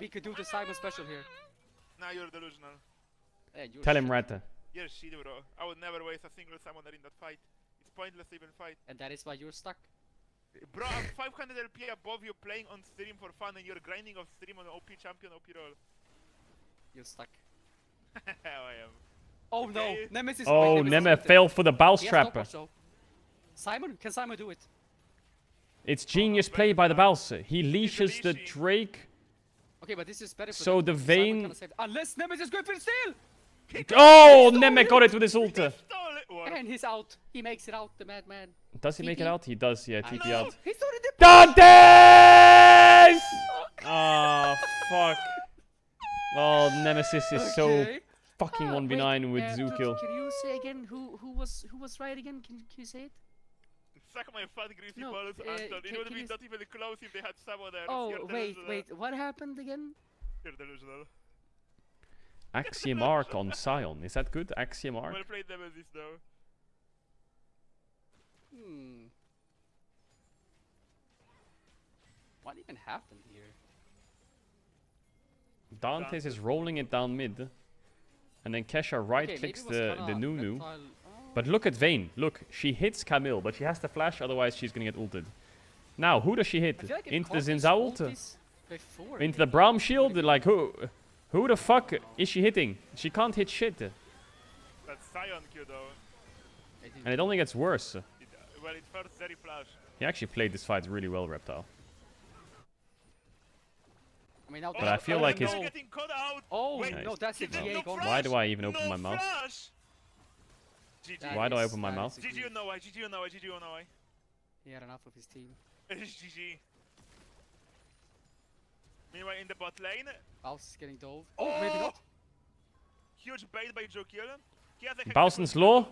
We could do the cyber special here. Nah, you're delusional. Yeah, you're tell shit. him, Rat. You're shit, bro. I would never waste a single summoner in that fight. It's pointless to even fight. And that is why you're stuck. Bro, I'm five hundred L P above you playing on stream for fun and you're grinding off stream on O P champion, O P role. You're stuck. I am. Oh okay. no, Nemesis. Oh, Nemesis failed for the Baus trap. No Simon, can Simon do it? It's genius oh, play by the Baus. He leashes the Drake. Okay, but this is better for So them. the Vayne... Unless Nemesis is going for the steal! Oh, Nemesis got it with his ult. And he's out. He makes it out, the madman. Does he T P. Make it out? He does, yeah, T P no, out. He's not in the Dante's! Oh, fuck. Oh, Nemesis is okay. so fucking oh, one v nine with uh, Zukil. Can you say again who, who, was, who was right again? Can, can you say it? Suck my fat greasy no, balls, uh, Anton. It would have been not even close if they had someone there. Oh, wait, wait. What happened again? You're delusional. Axiom Arc on Sion. Is that good? Axiom Arc? Well played Nemesis though. Hmm. What even happened here? Dante's, Dante's is rolling it down mid. And then Kesha right okay, clicks the, the Nunu. Oh. But look at Vayne. Look, she hits Camille, but she has to flash, otherwise she's gonna get ulted. Now, who does she hit? Like Into the Xin Zhao ult? Into the Braum shield? Like who? Who the fuck is she hitting? She can't hit shit. That's Sion Q though. And it only gets worse. It, well, it first Zeri flash. He actually played this fight really well, Reptile. I mean, now but oh, I feel like his... Oh, wait, no, no, that's it. No. Why do I even open no my mouth? G G. Why do I open my mouth? G G no way, G G no way, G G no way. He had enough of his team. G G. Meanwhile, in the bot lane. Baus is getting dove. Oh, oh, maybe not. Huge bait by Zukil. He has a Bausen's law.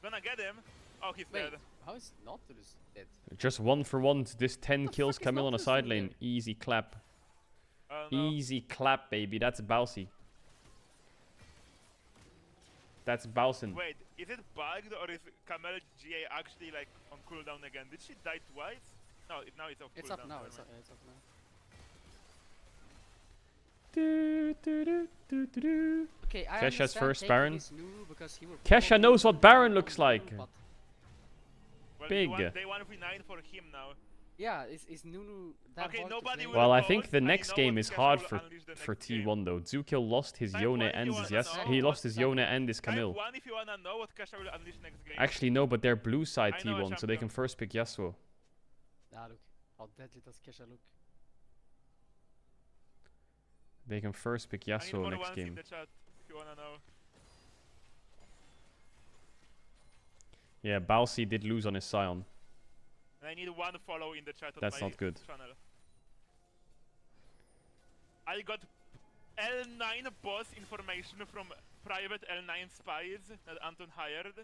Gonna get him. Oh, he's Wait, dead. How is Nautilus dead? Just one for one. This ten kills Camille on a side lane. Dead? Easy clap. Uh, no. Easy clap, baby. That's Bausy. That's Bausen. Wait, is it bugged or is Camille G A actually like on cooldown again? Did she die twice? No, it, now it's off it's cooldown. Up now, it's, up, it's up now. Do, do, do, do, do, do. Okay, I Kesha's first Baron. Kesha knows what Baron looks like. Well, Big. They won, they won for him now. Yeah, is, is Nunu that okay, nobody Well, I think the next game is hard for for T one game. though. Zukil lost his Yone and his yes, he lost his Yone and his Camille. Actually no, but they're blue side T one, so they can first pick Yasuo. Ah, look how deadly does Kesha look. They can first pick Yasuo next game. Yeah, Baus did lose on his Sion. And I need one follow in the chat. That's not good. Channel. I got L nine boss information from private L nine spies that Anton hired.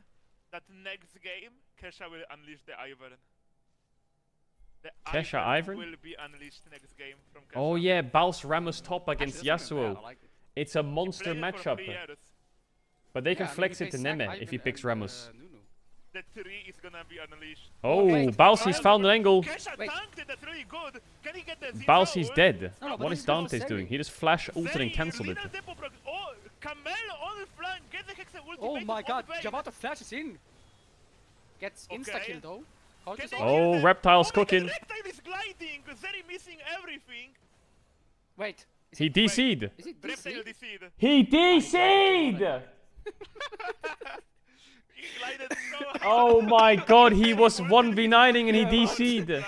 That next game, Kesha will unleash the Ivern. The Kesha Ivern will be unleashed next game from Kesha. Oh yeah, Baus Ramos top against Yasuo. Bad, like it. It's a monster matchup. But they yeah, can I mean, flex it to Neme Ivan if he picks Ramos. Uh, The tree is gonna be unleashed. Oh, okay. Bausi's found an angle. Really Bausi's dead. No, no, what is Dante's doing? He just flash ulted and cancelled it. Oh, oh my god, Yamato flashes in. Gets insta-killed though. Oh, Reptile's cooking. Reptile is gliding. Zeri missing everything. Wait. He D C'd. He D C'd! Oh my god, he was one v nining and he D C'd.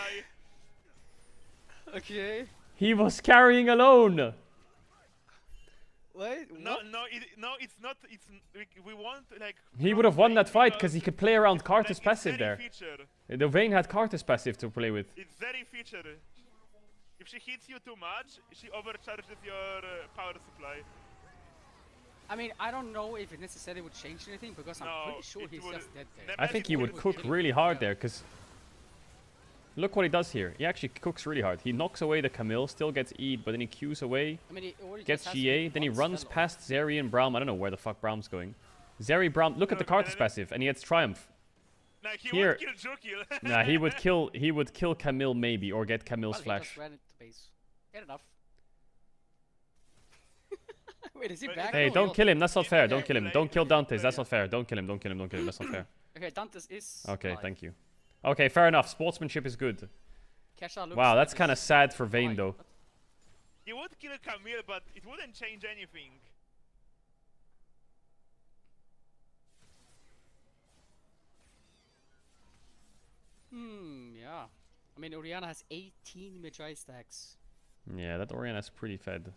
Okay. He was carrying alone. Wait, no, no, it, no, it's not. It's we, we want like. He would have won that fight because he could play around Karthus passive there. The Vayne had Karthus passive to play with. It's very featured. If she hits you too much, she overcharges your uh, power supply. I mean, I don't know if it necessarily would change anything because I'm no, pretty sure he's just dead there. I think he would cook really hard there because look what he does here. He actually cooks really hard. He knocks away the Camille, still gets E'd, but then he Q's away, I mean, he gets G A, then he runs past Zeri and Braum. I don't know where the fuck Braum's going. Zeri, Braum, look at the Karthus passive and he gets Triumph. Nah, he here, would kill Zukil. Nah, he would kill, he would kill Camille maybe or get Camille's well, flash. He just ran into base. Fair enough. Wait, is he back? Hey, don't kill him. That's not fair. Don't kill him. Don't kill Dante's. That's not fair. Don't kill him. Don't kill him. Don't kill him. That's not fair. Okay, Dante's is. Okay, thank you. Okay, fair enough. Sportsmanship is good. Wow, that's kind of sad for Vayne though. He would kill Camille, but it wouldn't change anything. Hmm. Yeah. I mean, Orianna has eighteen mid-range stacks. Yeah, that Orianna's pretty fed.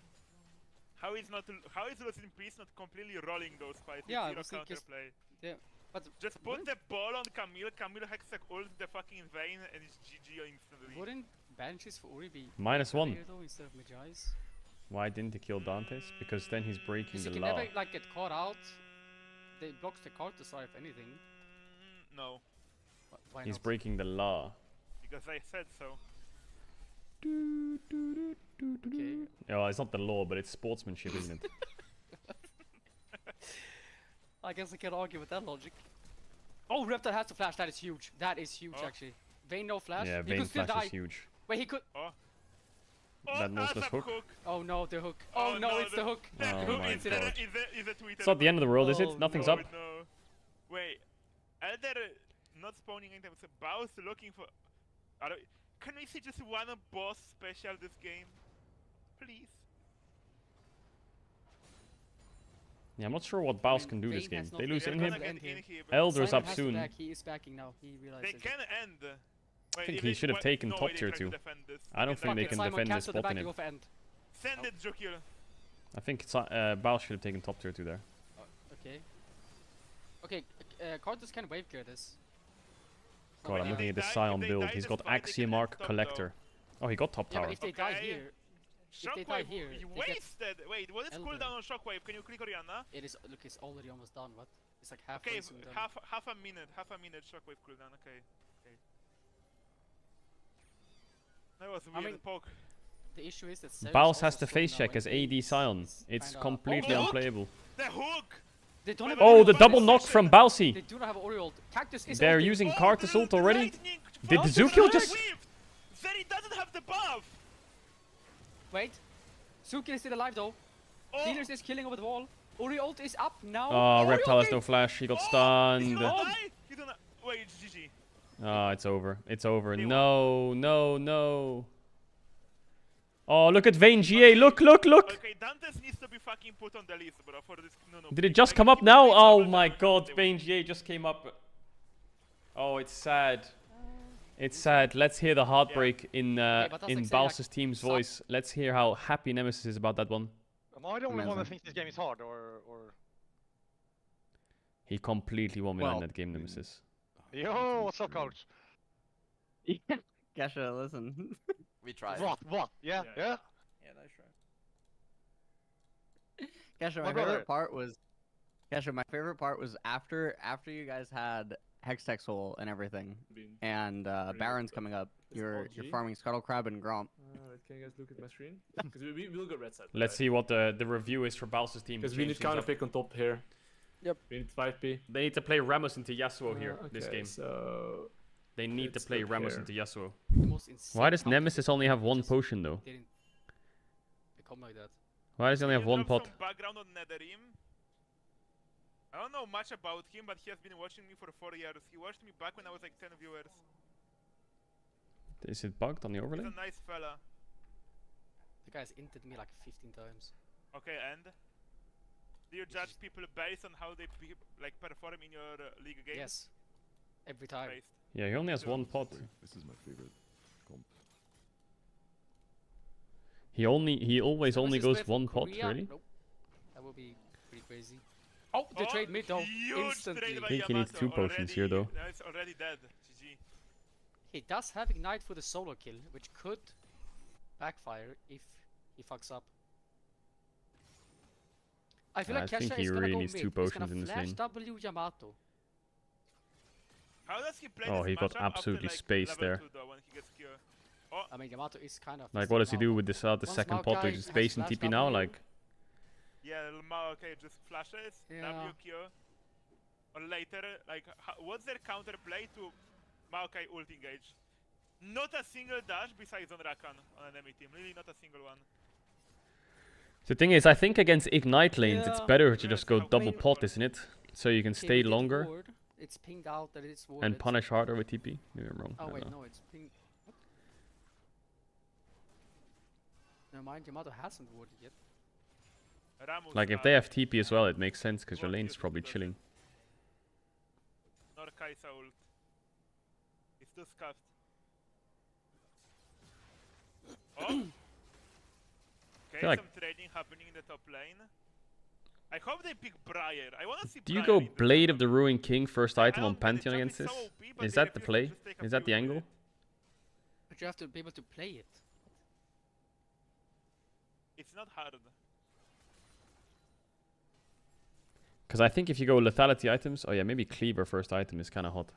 How is not? How is Lost in Peace not completely rolling those fights? Yeah, with zero counterplay. Yeah, but just put the ball on Camille. Camille hexac ult the fucking Vayne and it's G G instantly. Wouldn't Banshees for Uri be minus one? Instead of Magi's? Why didn't he kill Dante's? Because then he's breaking the law. He can never like get caught out. They blocks the card to side if anything. Mm, no. But why he's not? breaking the law. Because I said so. Do, do, do, do, do, okay. Well, it's not the law, but it's sportsmanship, isn't it? I guess I can argue with that logic. Oh, Reptile has to flash. That is huge. That is huge, oh. actually. Vayne no flash. Yeah, Vayne flash die. is huge. Wait, he could... Oh. That oh, hook. hook. Oh no, the hook. Oh, oh no, no, it's the, the hook. Oh, oh my God. God. It's not the end of the world, is it? Nothing's no, up. No. Wait, are there not spawning items? Baus looking for... Are we... Can we see just one boss special this game? Please. Yeah, I'm not sure what Baus can do Vayne this game. They lose in him. End him. Elder's Simon up soon. Back. He is backing now. He realizes. They can end. Wait, I think he should have taken no, top tier two. To I don't think they can Simon defend this spot in it. End. Send oh. it, Zukil. I think it's, uh, Baus should have taken top tier two there. Oh, okay. Okay, uh, Karthus can wave clear this. God, I'm looking at the Sion build. He's got Axiom Arc Collector. Oh, he got top tower. Yeah, if they die here, Shockwave, they die here, you they wasted. Wait, what is cooldown on Shockwave? Can you click Orianna? It is. Look, it's already almost done. What? It's like half. Okay, half, half a minute. Half a minute Shockwave cooldown. Okay. okay. That was a weird I mean, poke. The issue is that Baus has to face check as A D Sion. It's completely oh, unplayable. The hook. They don't have oh, the double knock from Bausy. They do not have Ori ult. Cactus is They're ulting. using oh, Karthus ult already. Did Zukil just... Zeri doesn't have the buff. Wait. Zukil is still alive though. Oh. Dealers is killing over the wall. Ori ult is up now. Oh, Ori Reptile has no flash. He got oh, stunned. Wait, it's G G. Oh, it's over. It's over. No, no, no. Oh, look at Vayne G A. Look, look, look. Okay, Dante's needs to be fucking put on the list, bro, for this. No, no. Did it just come up now? Oh my god, Vayne G A just came up. Oh, it's sad. It's sad. Let's hear the heartbreak yeah. in uh, yeah, in Baus' team's some... voice. Let's hear how happy Nemesis is about that one. Am I the only one that thinks this game is hard, or...? or... He completely won me well, in that game, Nemesis. Yo, what's up, coach? Yeah, Kesha, listen. We tried. What? What? Yeah, yeah? Yeah, yeah that's right. Kesha, my, my favorite part was... Kesha, my favorite part was after after you guys had... Hextech hole and everything, and uh, Baron's coming up. You're you're farming Scuttle Crab and Grom. Uh, can you guys look at my screen? Because we, we will go red side. Let's right? see what the the review is for Baus' team. Because we need counter pick on top here. Yep. We need five P. They need to play Ramos into Yasuo uh, here okay, this game. So they need to play Ramos here. into Yasuo. Why does Nemesis only have one potion though? Didn't become like that. Why does he only have one pot? I don't know much about him, but he has been watching me for four years. He watched me back when I was like ten viewers. Is it bugged on the overlay? He's a nice fella. The guy's inted me like fifteen times. Okay, and? Do you judge people based on how they be, like perform in your uh, league games? Yes. Every time. Based. Yeah, he only has one pot. This is my favorite comp. He only, he always so only goes one pot, Korea? Really? Nope. That would be pretty crazy. Oh, they oh, trade mid though, instantly. I think he needs two already, potions here though. It's already dead. G G. He does have Ignite for the solo kill, which could backfire if he fucks up. I feel uh, like I Kesha think he is really needs mid. two potions in this thing. W Yamato. How does he play oh, he got absolutely like spaced there. Though, oh. I mean, Yamato is kind of... Like, what does he do with this, uh, the Once second pot? Is he spacing T P w. now? Like... Yeah, Maokai just flashes, yeah. W Q, or later, like, what's their counterplay to Maokai ult engage? Not a single dash besides on Rakan on an enemy team, really not a single one. The thing is, I think against Ignite lanes, yeah. it's better to yeah, just go double pot, isn't it? So you can stay longer, ward, it's pinged out that it's ward, and punish harder with T P. Maybe I'm wrong. Oh wait, know. no, it's pinged. Never mind, Yamato hasn't warded yet. Ramos like if they have T P as well, it makes sense because your lane's probably chilling. Nor Kai'Sa ult. It's too scuffed. Oh. Okay, like some trading happening in the top lane. I hope they pick Briar. I want to see. Do Briar you go Blade of the Ruined King first item on Pantheon against this? So O P, is that the play? Is that the angle? But you have to be able to play it. It's not hard. Because I think if you go lethality items, oh yeah, maybe Cleaver first item is kind of hot.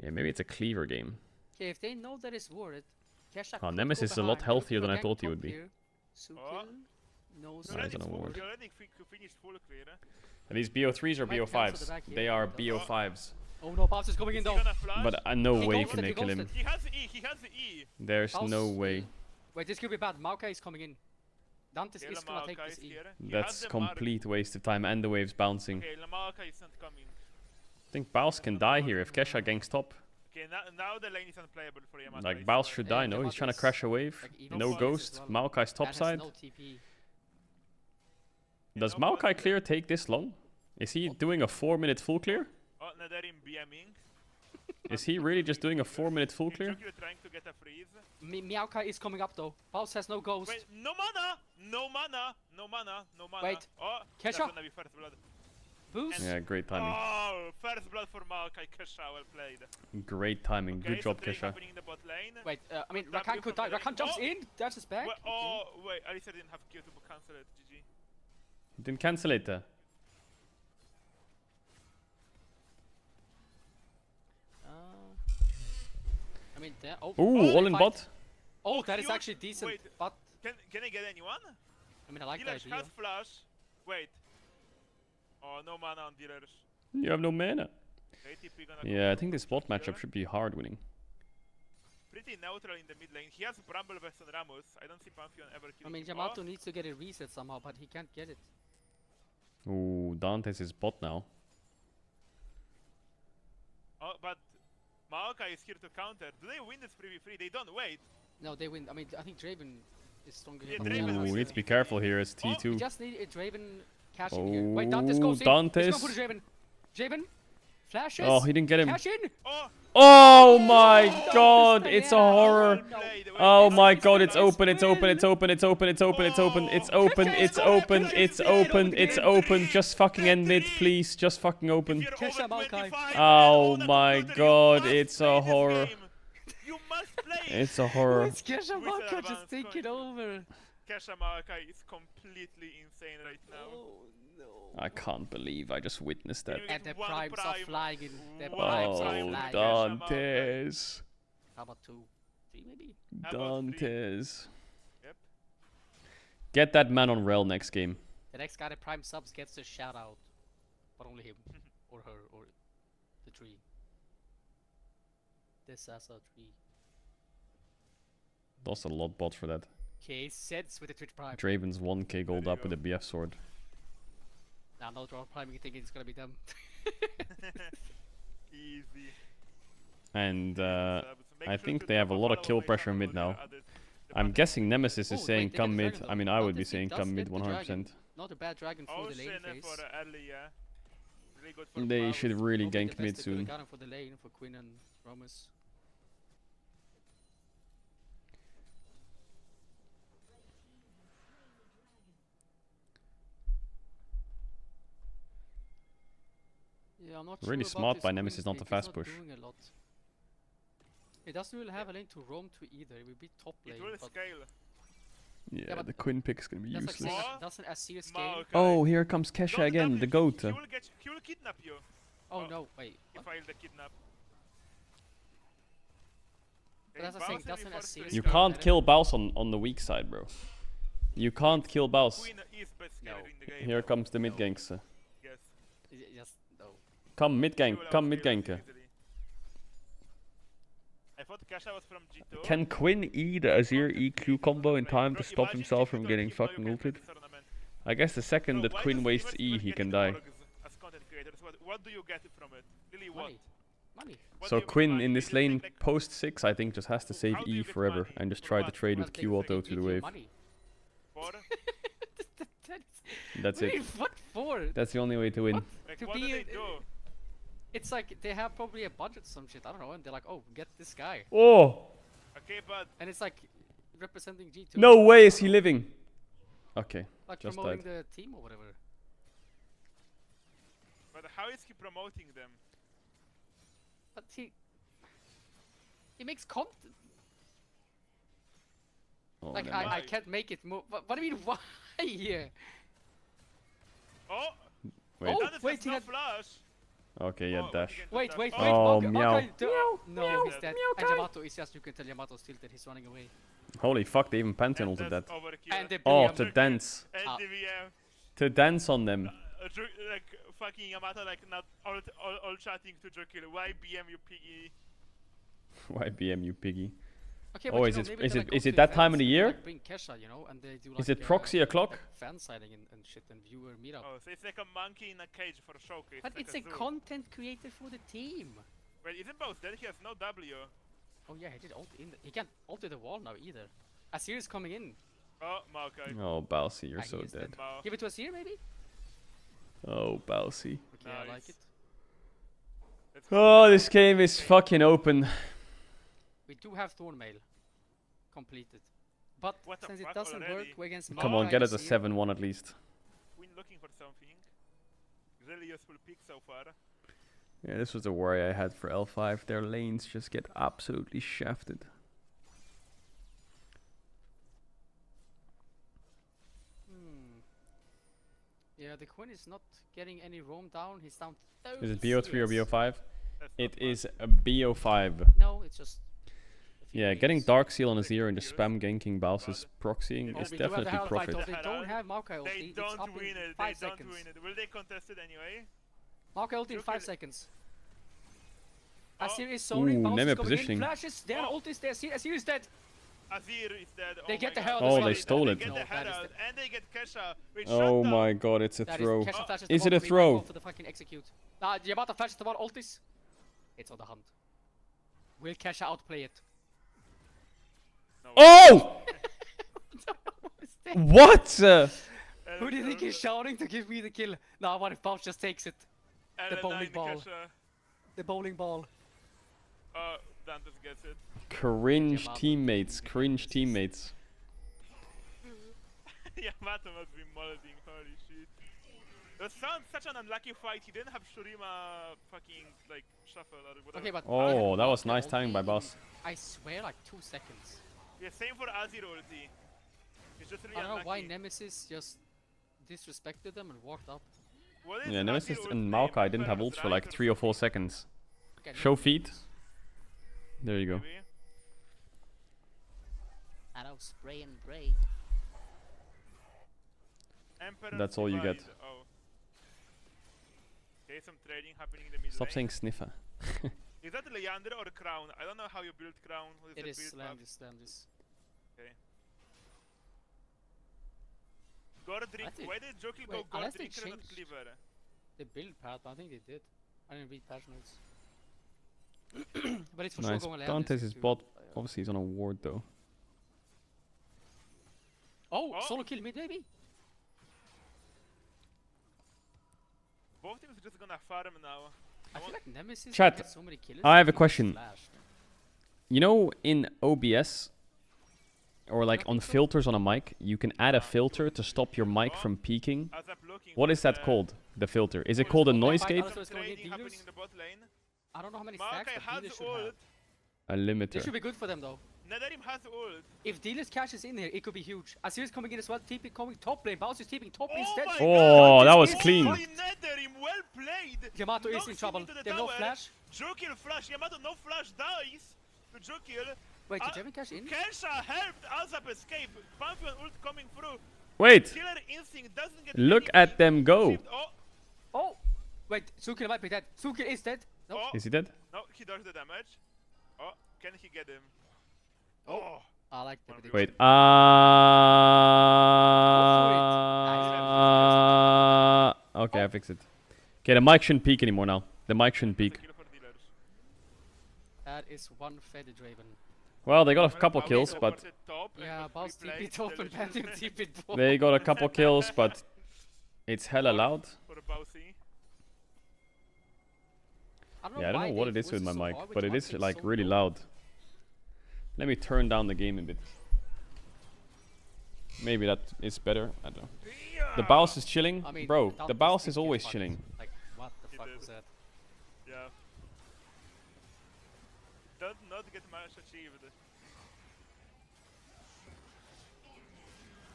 Yeah, maybe it's a Cleaver game. Okay, if they know that it's worth it, Kesha oh, Nemesis is a lot healthier than I thought he would be. Oh. No, it's an award. And these B O threes are B O fives. They are B O fives. Oh no, Baus is coming in though. But uh, no way you can make him. He has the E, he has the E. There's no way. Wait, this could be bad. Maokai is coming in. Dante's is gonna take this E. That's complete waste of time and the waves bouncing. Okay, is not coming. I think Baus can die here if Kesha ganks top. Okay, now, now the lane is unplayable for Yamato. Like Baus should die, no? He's trying to crash a wave. Like no ghost. Well. Maokai's topside. No Does Maokai clear take this long? Is he doing a four minute full clear? Oh, is he really just doing a four minute full clear? Maokai is coming up though. Baus has no ghost. Wait, no mana! No mana! No mana! No mana! Wait, oh, Kesha? First blood. Boost? Yeah, great timing. Oh, first blood for Maokai, Kesha, well played. Great timing, okay, good job, so Kesha. Wait, uh, I mean, Rakan could die. Rakan jumps oh. in, that's his back. Wait, oh, wait, Alisa didn't have Q to cancel it, G G. Didn't cancel it there. I mean, oh, Ooh, all in fight. bot. Oh, that is actually decent. Wait, but can can I get anyone? I mean, I like Dealers that idea. Has flash. Wait. Oh, no mana on Dealers. You have no mana. Yeah, I think this bot matchup should be hard winning. Pretty neutral in the mid lane. He has Bramble Vest on Ramos. I don't see Pantheon ever killing. I mean, Yamato oh. needs to get a reset somehow, but he can't get it. Ooh, Dante's his bot now. Oh, but Syndra is here to counter. Do they win this three v three? They don't wait. No, they win. I mean, I think Draven is stronger here. Yeah, Draven Ooh, we need to be careful here. It's T two. Oh, we just need a Draven cash in oh, here. Wait, Dante's goes in. Dante's. Let's go for Draven. Draven. Flashes. Oh, he didn't get him. Cash in. Oh. Oh my god, it's a horror. Oh my god, it's open, it's open, it's open, it's open, it's open, it's open, it's open, it's open, it's open, it's open. Just fucking end mid, please. Just fucking open. Oh my god, it's a horror. It's a horror. It's Kesha Maokai just taking over. Kesha Maokai is completely insane right now. I can't believe I just witnessed that. And the primes prime. are flying in. The primes oh, are flying. Dante's. How about two? Three maybe? Dante's. Yep. Get that man on rail next game. The next guy that prime subs gets a shout out. But only him. Or her. Or the tree. This as a tree. Lost a lot bot for that. Okay, sets with the Twitch prime. Draven's one K gold up go. with a B F sword. Nah, no draw prime, you think it's gonna be them. Easy. And uh, I think they have a lot of kill pressure mid now. I'm guessing Nemesis is saying come mid. I mean, I would be saying come mid one hundred percent. Not a bad dragon for the lane phase. They should really gank mid soon. Yeah, I'm not really sure smart by Nemesis, not the fast push. It doesn't really have a lane to roam to either. It will be top lane. It will scale. Yeah, yeah, the Quinn pick is gonna be useless. Like doesn't Asir scale? Oh, here comes Kesha again, the goat. He will, get, he will kidnap you. Oh, oh no, wait. He failed the kidnap. But that's the thing, doesn't Asir scale? You can't kill Baus on, on the weak side, bro. You can't kill Baus. No. Here comes the mid ganks. Uh. Yes. Yes. Come mid gank, come mid gank. Can Quinn E the Azir E Q combo in time to stop himself from getting fucking ulted? I guess the second that Quinn wastes E, he can die. So Quinn in this lane post six, I think, just has to save E forever and just try to trade with Q auto to the wave. That's it. What for? That's the only way to win. To be. It's like they have probably a budget, some shit, I don't know, and they're like, oh, get this guy. Oh! Okay, but. And it's like representing G two. No way is he living! Okay. Like just promoting died. the team or whatever. But how is he promoting them? But he. He makes content. Oh, like, I, I can't make it move. What, what do you mean, why here? Oh! Wait, oh, wait, he had. Flash. Okay, yeah, dash. Wait, wait, wait. Oh, Maokai, meow. Maokai, meow. No, meow. He's dead. Meow. And Yamato is just, you can tell Yamato's tilted, he's running away. Holy fuck, they even Pantheon ulted that. Oh, to dance. Ah. To dance on them. Uh, uh, like, fucking Yamato, like, not all, all, all chatting to Zukil. Why B M you piggy? Why B M you piggy? Okay, oh, is you know, it is it is it that time of the year? Like bring Kesha, you know, and they do like is it proxy uh, o'clock? Fan sighting and, and shit and viewer meetup. Oh, so it's like a monkey in a cage for a showcase. But like it's a, a content creator for the team. Wait, isn't both? Then he has no W. Oh yeah, he did ult in. The, he can't ult the wall now either. Asir is coming in. Oh, Maokai. Oh, Bausy, you're I so dead. Give it to Asir, maybe. Oh, Bausy. Okay, nice. I like it. Oh, this game is fucking open. We do have Thornmail completed, but what since it doesn't already? work against Maokai. Come on, get us a seven one at least. Queen looking for something. Really useful pick so far. Yeah, this was the worry I had for L five. Their lanes just get absolutely shafted. Hmm. Yeah, the Quinn is not getting any roam down. He's down thirty. Is it B O three or B O five? It is a B O five. No, it's just. Yeah, getting Dark Seal on Azir and just spam ganking Baus's proxying oh, is definitely profit. They don't have Maokai ulti, they don't it's up win in it. five they seconds. Don't win it. Will they contest it anyway? Maokai ulti in five seconds. Oh. Azir is zoning, Baus is coming in, flashes, their oh. ulti is there, Azir, Azir is dead! Azir is dead, oh they get the hell Oh, they stole it. They get the hell out, and they get Kesha. Oh my god, it's a throw. Is it a throw? Nah, Yamato flashes the one ultis. It's on the hunt. Will Kesha outplay it? No, oh! What? Uh, Who do you think is shouting to give me the kill? No, what if Baus just takes it? The bowling ball. The bowling ball. Uh, Dante's gets it. Cringe Yamato. teammates, cringe teammates. Yamato must be mollying, holy shit. That sounds such an unlucky fight, he didn't have Shurima fucking, like, shuffle or whatever. Okay, but oh, that was nice timing by Baus. I swear, like, two seconds. Yeah, same for Azir ulti. It's just really I don't unlucky. know why Nemesis just disrespected them and walked up. Yeah, Nemesis and Maokai didn't have ult for like three or four seconds. Okay, Show feet. There you go. Arrow, spray and break. That's all you get. Oh. Okay, some trading happening in the middle. Stop lane. saying sniffer. Is that Leander or Crown? I don't know how you build Crown. Is it is Landis, Landis. Okay. Gordrick, why did Zukil go Gordrick and not Cleaver? They build path, I think they did. I didn't read patch notes. But it's for nice. sure going Dante's is bot, obviously he's on a ward though. Oh, oh. Solo kill mid maybe? Both teams are just gonna farm now. I, I feel like Nemesis has so many kills. I have a question. Flashed. You know in O B S, or like on filters on a mic, you can add a filter to stop your mic from peaking. What is that called, the filter? Is it called a noise gate? I don't know how many stacks, but dealers should have a limiter. This should be good for them though. If dealers cashes in here, it could be huge. Azir is coming in as well, T P coming top lane, Baus is T P top lane instead. Oh, that was clean. Yamato is in trouble, they have no flash. Zukil flash, Yamato no flash dies to Zukil. Wait, did Jevin cash in? Kesha helped Azap escape. Pantheon ult coming through. Wait. Look at them go. Oh. oh. Wait, Zukil might be dead. Zukil is dead. No. Oh. Is he dead? No, he does the damage. Oh, can he get him? Oh. I like the prediction. Wait. Uh, uh, uh, okay, oh. I fixed it. Okay, the mic shouldn't peak anymore now. The mic shouldn't peak. That is one feather Draven. Well, they got a couple kills, but yeah, Baus T P top and Pantheon T P ball. They got a couple kills, but it's hella loud. Yeah, I don't know what it is with my mic, but it is like really loud. Let me turn down the game a bit. Maybe that is better. I don't know. The Baus is chilling, bro. The Baus is always chilling. Like, what the fuck was that? Yeah. Does not get much achieved.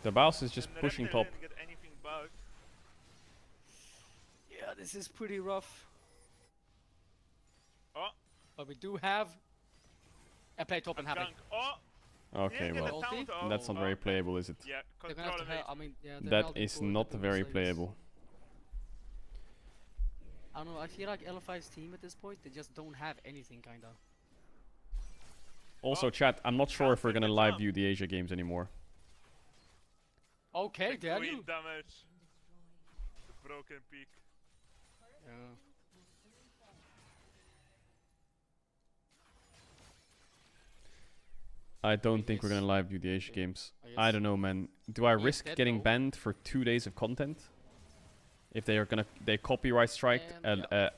The Baus is just pushing top. Get anything back. Yeah, this is pretty rough. Oh. But we do have a play top and happy. Oh. Okay, well, that's not very playable, is it? Yeah, they're gonna have to play, I mean, yeah, that is not very playable. I don't know, I feel like L five's team at this point, they just don't have anything, kinda. Also, oh. chat, I'm not sure if we're gonna live view the Asia games anymore. Okay, Daniel. Damage. The broken peak. Yeah. I don't think we're gonna live view the Asia games. I, I don't know, man. Do I risk getting though? banned for two days of content? If they are gonna, they copyright strike. Um, uh, uh,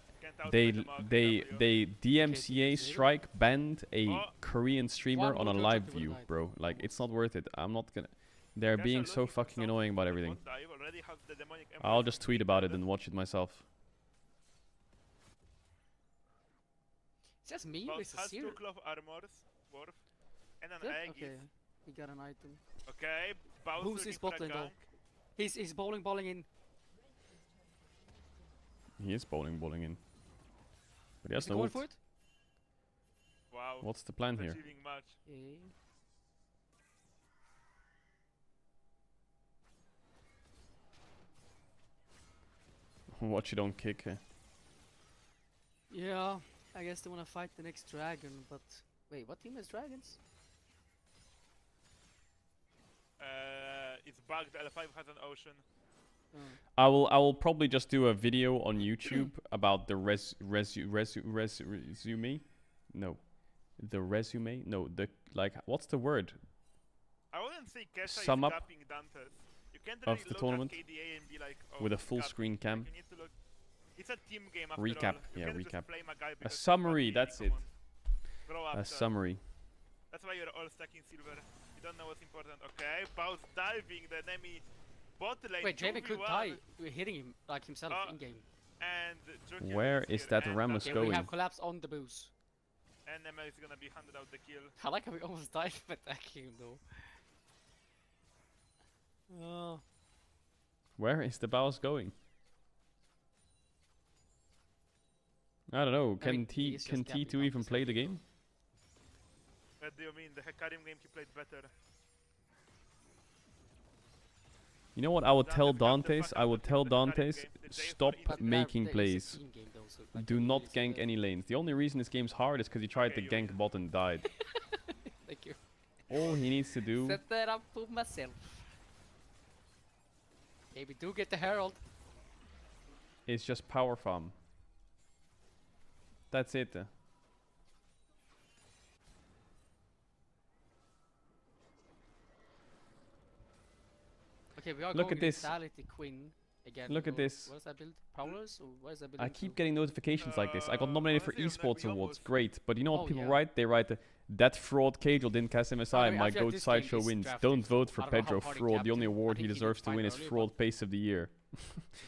They they they D M C A strike banned a oh. Korean streamer on a live view, bro. Like it's not worth it. I'm not gonna. They're being so fucking annoying about everything. I'll just tweet about it and watch it myself. It's just me with a zero. Okay, we got an item. Okay, who's his bot lane though? He's he's bowling bowling in. He is bowling bowling in. But he has no ult. Wow. What's the plan here? Yeah. Watch it on kick. Eh? Yeah, I guess they want to fight the next dragon, but wait, what team has dragons? Uh, it's bugged. L five has an ocean. Mm. I will. I will probably just do a video on YouTube about the res, res, res, res, res resume. No, the resume? No, the like. What's the word? I wouldn't say Kesha Sum is up Dante's. You can't really of the look tournament at K D A and be like, oh, with a full K D A screen cam. Like, you need to look. It's a team game after recap. All. You yeah, recap. A, a summary. That's it. A up, summary. That's why you're all stuck in silver. You don't know what's important. Okay, Baus diving the enemy bot lane. Wait, Javen could die. We're hitting him like himself uh, in game. And where is, is that Ramos going? We have collapse on the boost. And M L is gonna be handed out the kill. I like how we almost died from attacking him though. Oh. Where is the Baus going? I don't know. Can I mean, T can T two even play the game? What do you mean? The Hecarim game he played better. You know what? I would tell Dante's. I would tell Dante's. Stop making plays. Do not gank any lanes. The only reason this game's hard is because he tried to gank bot and died. Thank you. All he needs to do. Set that up for myself. Maybe do get the herald. It's just power farm. That's it. Okay, we are Look going at this. Queen again. Look so at this. What is that build? Prowlers? Or what is that build? I keep getting notifications uh, like this. I got nominated for esports awards. Great. But you know what oh, people yeah. write? They write, uh, that fraud Cajal didn't cast M S I. My goat sideshow wins. Don't vote for Pedro Fraud. The only award he deserves to win is Fraud Pace of the Year.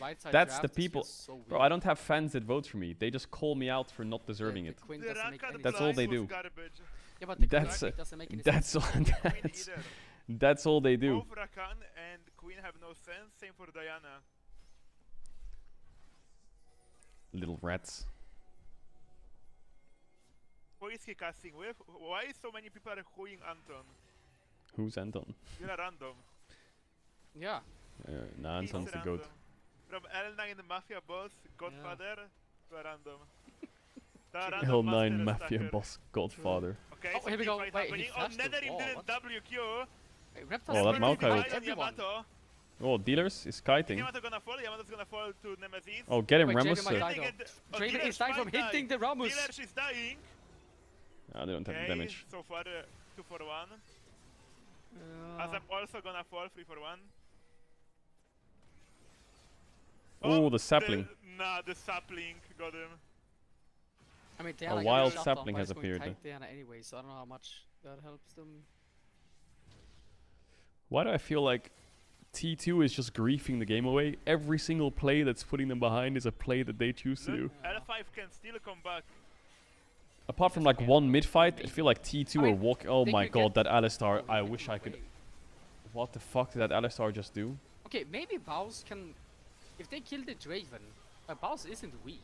Right that's the people. So Bro, I don't have fans that vote for me. They just call me out for not deserving yeah, it. The that's all they do. Yeah, but the that's a, make that's, all, that's, that's all they do. Both Rakan and Queen have no sense. Same for Diana. Little rats. Who is he casting with? Why so many people are hooing Anton? Who's Anton? You're a random. Yeah. Uh, nah, Anton's the goat. From L nine Mafia Boss, Godfather, yeah. to a random. L nine Mafia attacker. Boss, Godfather. Okay, oh, so here we go. Wait, wait, oh, Netherim didn't W Q. Wait, oh, that Maokai will. Oh, dealers is kiting. Yamato gonna fall, Yamato's gonna fall to Nemesis. Oh, get him, wait, Ramos. Javen oh, is dying from hitting the Ramos. Dealers is dying. Ah, they don't okay, have the damage. So far, uh, two for one. Uh. As I'm also gonna fall, three for one. Oh, oh, the sapling. The, nah, the sapling got him. I mean, they a like wild a sapling has appeared. Anyway, so I don't know how much that helps them. Why do I feel like T two is just griefing the game away? Every single play that's putting them behind is a play that they choose Look, to do. L five can still come back. Apart from like one mid fight, I feel like T two I mean, are walking. Oh my god, that Alistar. I wish I could. Away. What the fuck did that Alistar just do? Okay, maybe Baus can. If they kill the Draven, uh, Baus isn't weak.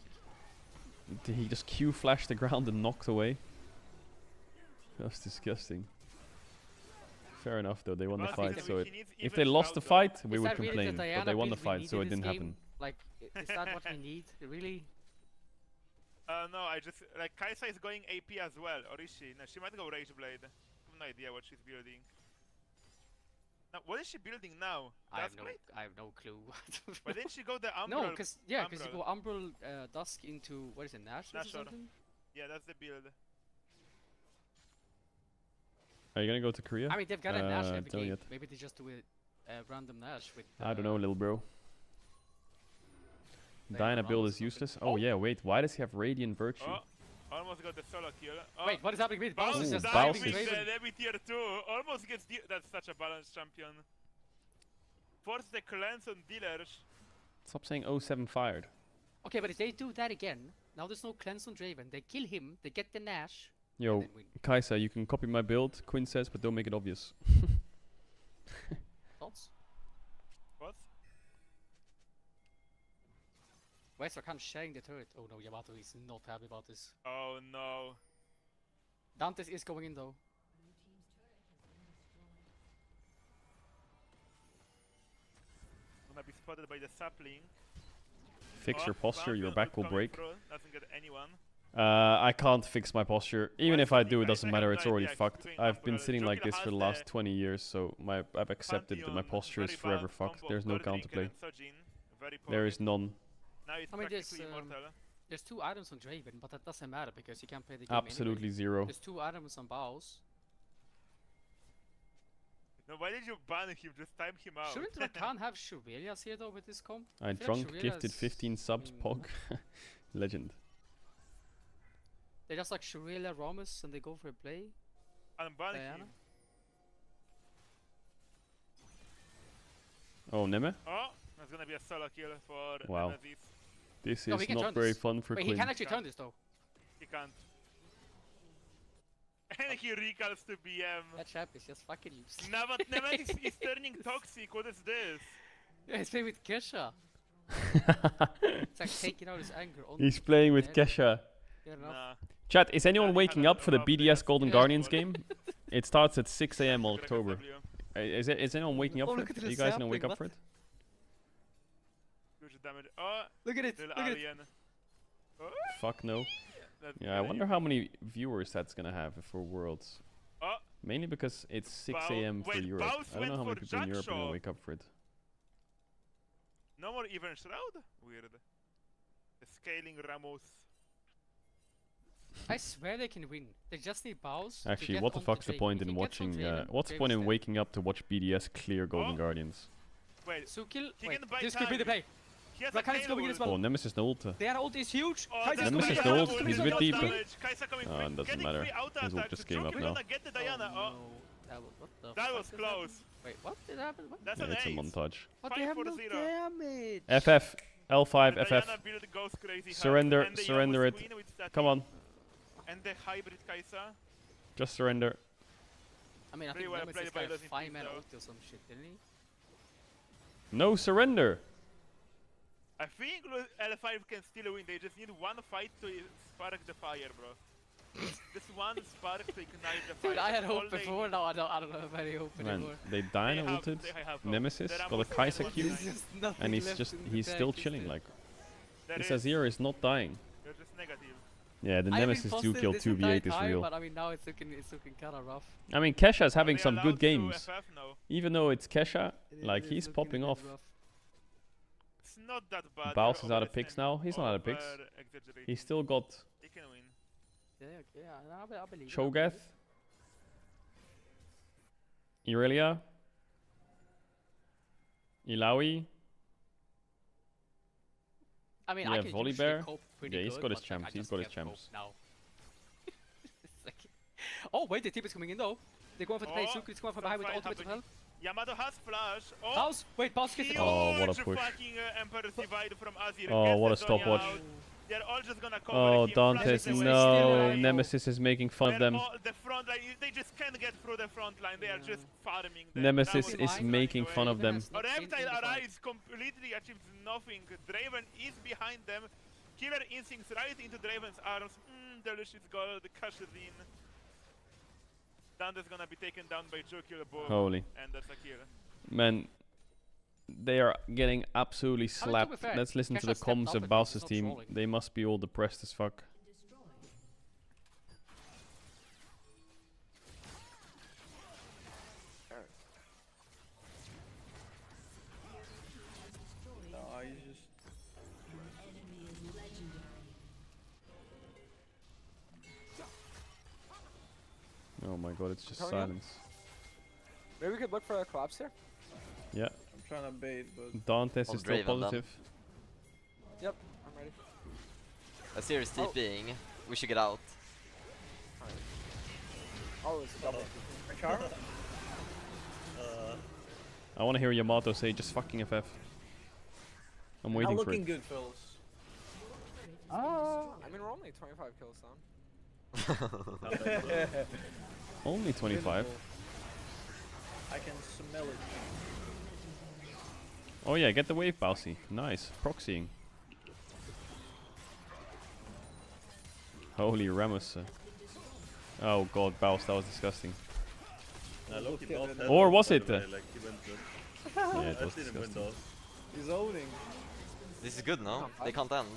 Did he just Q flash the ground and knocked away? That's disgusting. Fair enough though, they won the fight. So it, if they lost the fight, we would complain. But they won the fight, so it didn't happen. Like, is that what we need? Really? Uh, no, I just like Kai'Sa is going A P as well, or is she? No, she might go Rageblade. I have no idea what she's building. Now, what is she building now? I have, no, I have no clue. Why didn't she go the Umbral? No, because yeah, because you go Umbral uh, Dusk into, what is it, Nash or something? Yeah, that's the build. Are you gonna go to Korea? I mean, they've got uh, a Nash every game. Yet. Maybe they just do a uh, random Nash with... Uh, I don't know, little bro. Diana build is useless. Oh, oh yeah, wait, why does he have Radiant Virtue? Oh. Almost got the solo kill. Oh. Wait, what is happening with Baus? Baus is just diving with the enemy tier two. Almost gets the... That's such a balanced champion. Force the cleanse on dealers. Stop saying oh seven fired. Okay, but if they do that again, now there's no cleanse on Draven. They kill him, they get the Nash. Yo, Kai'Sa, you can copy my build, Quinn says, but don't make it obvious. Thoughts? What? Wait, so I can't sharing the turret. Oh no, Yamato is not happy about this. Oh no. Dante's is going in though. I'm gonna be spotted by the sapling. Fix oh, your posture, your back will break. Doesn't get anyone. Uh, I can't fix my posture. Even well, if I do, it doesn't matter, it's already fucked. I've been sitting like this for the last twenty years, so my I've accepted that my posture is forever fucked. There's no counterplay. There is none. Now it's I mean, there's, um, There's two items on Draven, but that doesn't matter because you can't play the game Absolutely anyway. Zero. There's two items on Baus. No, why did you ban him? Just time him out. Shouldn't Rakan have Shurelias here though with this comp? I, I drunk like gifted fifteen subs, mm. Pog. Legend. They just like Shurelia Ramus and they go for a play. I'm banning Diana. Him. Oh, Neme? Oh, that's gonna be a solo kill for wow. Nemesis. This no, is not very this. fun for Wait, Quinn. He can actually he turn this though. He can't. And he recalls to B M. That trap is just fucking useless. No, but Nemesis is turning toxic, what is this? Yeah, he's playing with Kesha. It's like taking out his anger on He's playing with Kesha. Nah. Chat, is anyone waking up for the B D S Golden Guardians game? It starts at six A M on October. Is, it, is anyone waking up oh, for it? Are you guys gonna wake up for it? Oh, look at it! Look at it. Oh. Fuck no. Yeah, I wonder how many viewers that's gonna have for Worlds. Oh. Mainly because it's six A M for Europe. I don't know how many people in Europe are gonna wake up for it. No more even Shroud? Weird. Scaling Ramos. I swear they can win. They just need Baus. Actually, what the fuck's the point in watching? Uh, what's the point in waking up to watch B D S clear Golden Guardians? Wait, Zukil, this could be the play. Rakan is going in as well. Oh, Nemesis no ult. Their ult is huge. Oh, Nemesis no ult. He's a bit deep. Oh, it doesn't matter. His ult just came up now. That was close. Wait, what did happen? That's a montage. But they have no damage. F F. L five, F F. Surrender, surrender it. Come on. And the hybrid Kai'Sa. Just surrender. I mean, I think Nemesis got a five man ult or some shit, didn't he? No surrender! I think L five can still win, they just need one fight to spark the fire, bro. This one spark to ignite the fire. Dude, I had hope before, now I don't, I don't have any hope Man, anymore. They Diana ulted, Nemesis got a Kai'Sa Q, and he's just, he's still chilling, like. This Azir is not dying. You're just negative. Yeah, the Nemesis Zukil two v eight is real. But I mean, now it's looking, it's looking kind of rough. I mean, Kesha's having some good games. Even though it's Kesha, like, he's popping off. It's not that bad. Baus is out of picks now. He's not out of picks. He's still got. He can win. Yeah, okay. I believe. Cho'Gath. Irelia. Ilaoi. I mean, yeah, I can Volibear. Cope pretty yeah, he's good, got his champs. Like, he's got his champs. Now. Like, oh wait, the tip is coming in though. They're going for the play. Oh, Zuki's going for behind with the ultimate help. Yamato has flash. Oh, Baus, wait, Baus gets it. Oh, what a push. Oh, what a stopwatch. Oh, Dante's, no. Nemesis is making fun of them. Nemesis is making fun of them. Reptile arrives completely, achieves nothing. Draven is behind them. Killer instincts right into Draven's arms. Mmm, delicious gold, cashes in. Dante's gonna be taken down by Zukil. Holy. And that's a kill. Man, they are getting absolutely slapped. Let's listen Kesha to the comms of Baus' team. Trolling. They must be all depressed as fuck. Oh my god, it's just silence. Up. Maybe we could look for our collapse here? Yeah. I'm trying to bait, but... Dante's oh, is still positive. Yep, I'm ready. Azir is oh. TPing. We should get out. Right. Oh, it's double. uh, I want to hear Yamato say, just fucking F F. I'm waiting for it. Not looking good, fellas. Oh, I mean, we're only twenty-five kills down. Only twenty-five. I can smell it. Oh yeah, get the wave, Bousy. Nice. Proxying. Holy Ramos. Oh god, Baus, that was disgusting. Or was it? Yeah, it was disgusting. He's owning. This is good, no? They can't end.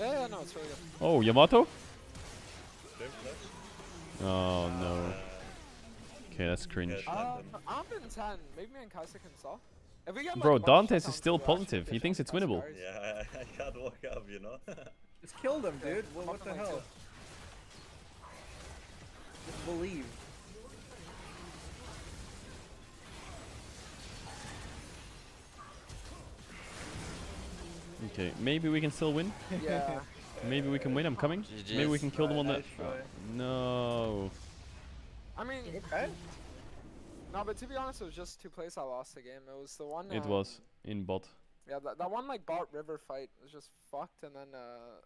Yeah, yeah, no, it's really good. Oh, Yamato? Oh no. Okay, that's cringe. Um, I'm in ten. Maybe me and Kai'Sa can solve. Bro, Dante's is still positive. He thinks it's winnable. Yeah, I, I can't walk up, you know. Just killed him, dude. Yeah, what, what the hell? Too. Just believe. Okay, maybe we can still win. Yeah. Maybe we can win. I'm coming. Maybe we can kill them on that. Oh, no. I mean, okay. No, but to be honest, it was just two plays I lost the game. It was the one. It um, was in bot. Yeah, that, that one like bot river fight was just fucked, and then uh,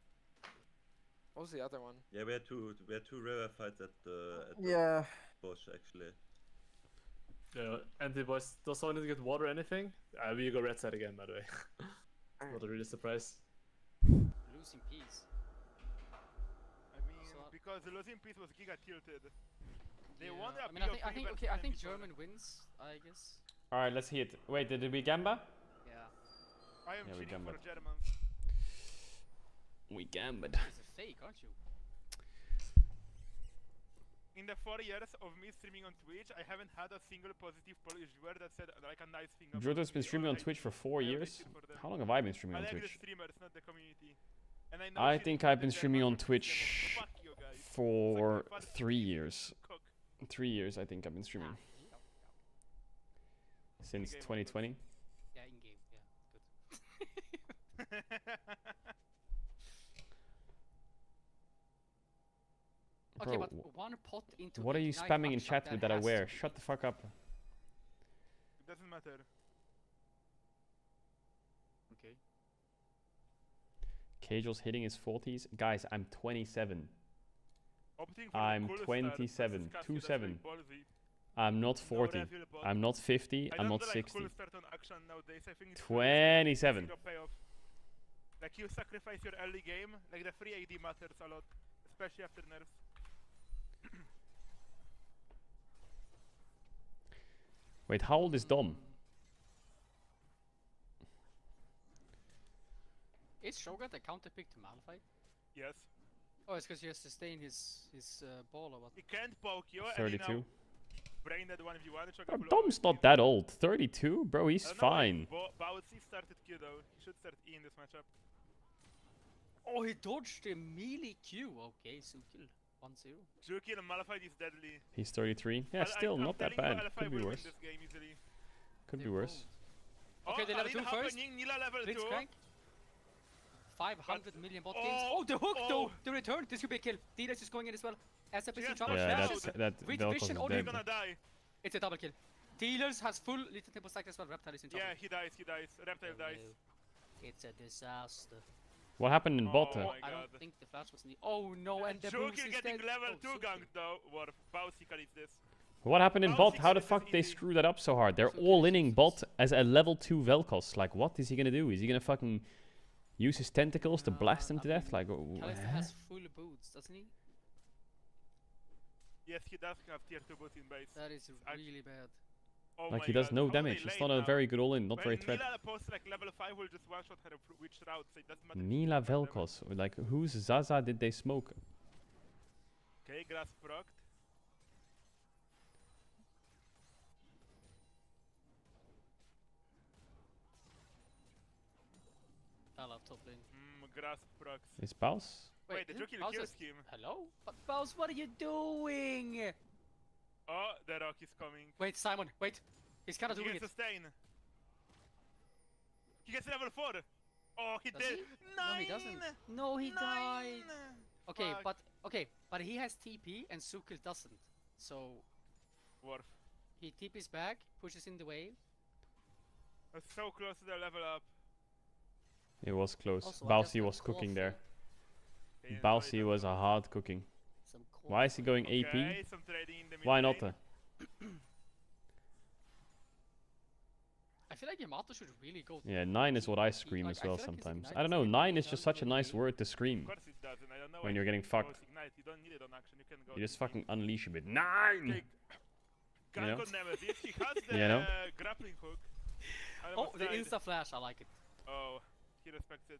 what was the other one? Yeah, we had two. We had two river fights at the. At the yeah. Bush actually. Yeah, and the boys, does someone need to get water or anything? Uh, we go red side again, by the way. Not a really surprise. Losing peace. I mean, because the losing peace was giga tilted. They yeah. won. I mean, I think, I think, okay, I think German wins, I guess. All right, let's hit. Wait, did we gamba? Yeah. I am yeah, cheating we for German. We gambled. It's a fake, aren't you? In the four years of me streaming on Twitch, I haven't had a single positive Polish viewer that said like a nice thing about me. Joto's been streaming on Twitch for four years? How long have I been streaming on Twitch? I think I've been streaming on Twitch for three years. Three years, I think I've been streaming. Since twenty twenty. Yeah, in game. Yeah, good. Bro, okay, but one pot into what are you spamming in chat with that I wear? Shut the fuck up. It doesn't matter. Okay. Cajal's hitting his forties. Guys, I'm twenty-seven. I'm twenty-seven. two seven. I'm not forty. I'm not fifty. I'm not sixty. twenty-seven. Like you sacrifice your early game, like the free A D matters a lot. Especially after nerf. Wait, how old is Dom? Is Cho'Gath a counter pick to Malphite? Yes. Oh, it's because he has sustained his his uh, ball or what? He can't poke you. thirty-two. Bro, Dom's not that old. thirty-two, bro, he's fine. Baus started Q though. He should start E in this matchup. Oh, he dodged a melee Q. Okay, Zukil. one zero. Zukil and Malphite is deadly. He's thirty-three. Yeah, still I'm not that bad. Could be worse. Could they be worse. Oh, okay, they level two first. Nila level two. five hundred million bot games. Oh, oh, the hook oh. though. The return. This could be a kill. Dila's is going in as well. S F is in trouble. Yeah, that's, that, With vision on him. Gonna die. It's a double kill. Dealers has full little tempo stack as well. Reptile is in trouble. Yeah, he dies. He dies. Reptile dies. It's a disaster. What happened in oh bot? I don't think the flash was in the... Oh no, and the Zukil getting dead. level oh, two gang though. What, this. what happened in Baus bot? How the fuck they screw that up so hard? They're Zukil all inning bot as a level two Vel'Koz. Like, what is he gonna do? Is he gonna fucking use his tentacles to uh, blast them I to mean, death? Like, Kalista has full boots, doesn't he? Yes, he does have tier two boots in base. That is really I... bad. Oh like he does God. no How damage, it's not now? a very good all-in, not when very threat. Nila posts, like, level five will just one-shot her which route, so it doesn't matter. Nila Vel'Koz, like whose Zaza did they smoke? Okay, grass procced. I love top lane. Mm, grass procced. It's Baus? Wait, Wait the Zukil kills him. Hello? But Baus, what are you doing? Oh, the rock is coming. Wait, Simon, wait. He's kind of doing it. He gets sustain. He gets level four. Oh, he Does did. He? No, he doesn't. No, he Nine. died. Okay, Fuck. but okay, but he has T P and Zukil doesn't. So, Worf. He T P's back, pushes in the wave. That's so close to the level up. It was close. Bausy was cooking there. Yeah, Bausy was a hard cooking. Why is he going okay, A P? Why not? I feel like Yamato should really go. Yeah, nine is what I scream like, as well sometimes. I don't know, nine is just such a nice word to scream. When you're getting fucked. You just fucking unleash a bit. Nine! You know? You know? Oh, the insta flash, I like it. Oh, he respects it.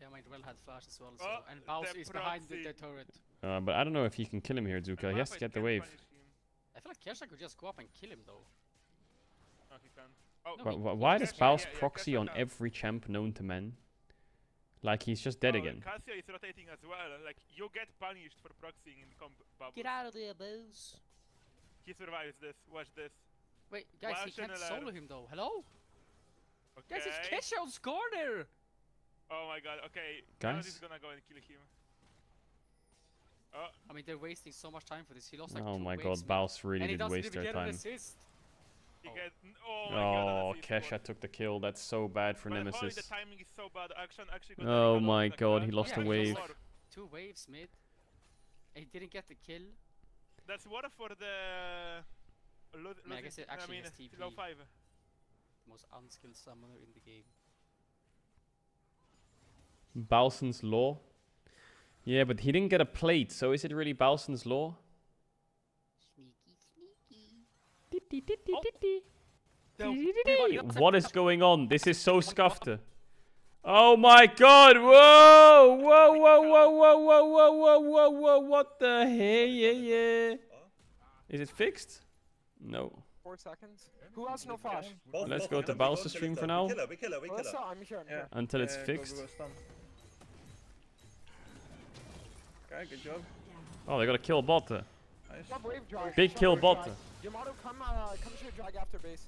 Yeah, might well had flash as well, so. Oh, and Baus is behind the, the turret. Uh, but I don't know if he can kill him here, Zukil. He has to get the wave. I feel like Kesha could just go up and kill him, though. Oh, he can. Oh, no, he, why does Baus yeah, proxy yeah, on every champ known to men? Like he's just dead oh, again. Cassia is rotating as well. Like you get punished for proxying in comp bubbles. Get out of there, Baus. He survives this. Watch this. Wait, guys, Watch he can't solo him though. Hello? Okay. Guys, it's Kesha's corner. Oh my god. Okay. Guys, is gonna go and kill him. Oh. I mean, they're wasting so much time for this. He lost like oh two Oh my god, Baus really and did waste their time. Assist. He gets, oh, my oh god, Kesha worked. took the kill. That's so bad for but Nemesis. The timing is so bad. Action, actually got oh my god, he lost yeah, a wave. Like two waves mid. And he didn't get the kill. That's water for the. Lo I, mean, I guess it actually I mean, has T P. Low five. Most unskilled summoner in the game. Bausen's Law. Yeah, but he didn't get a plate, so is it really Bausen's Law? What is going on? This is so scuffed. Oh my god! Whoa! Whoa! Whoa! Whoa! Whoa! Whoa! Whoa! Whoa! Whoa! Whoa! What the hey? Yeah! Yeah! Is it fixed? No. Four seconds. Who has no flash? Let's go to Baus' stream for now. Until it's fixed. Okay, good job. Oh, they got a kill bot. Big kill bot. Yamato, come, uh, come to your drag after base.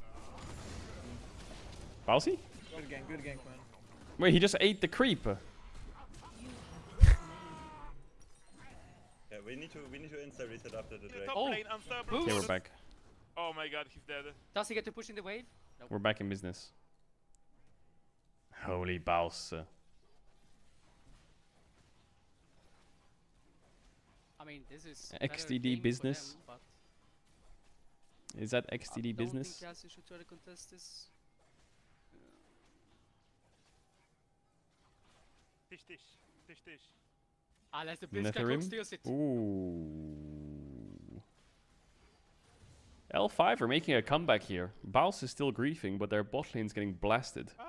Bousy? Good gank, good gank, man. Wait, he just ate the creeper. Yeah, we need to, we need to insta-reset it after the drag. Oh, okay, we're back. Oh my god, he's dead. Does he get to push in the wave? Nope. We're back in business. Holy Baus. I mean, this is X D D business. Them, Is that X T D business? Think Cassie should try to contest this. Uh. Tish, tish, tish, tish. Ah, that's the Blitzcrank steals it. Ooh. L five are making a comeback here. Baus is still griefing, but their bot lane's getting blasted. Ah,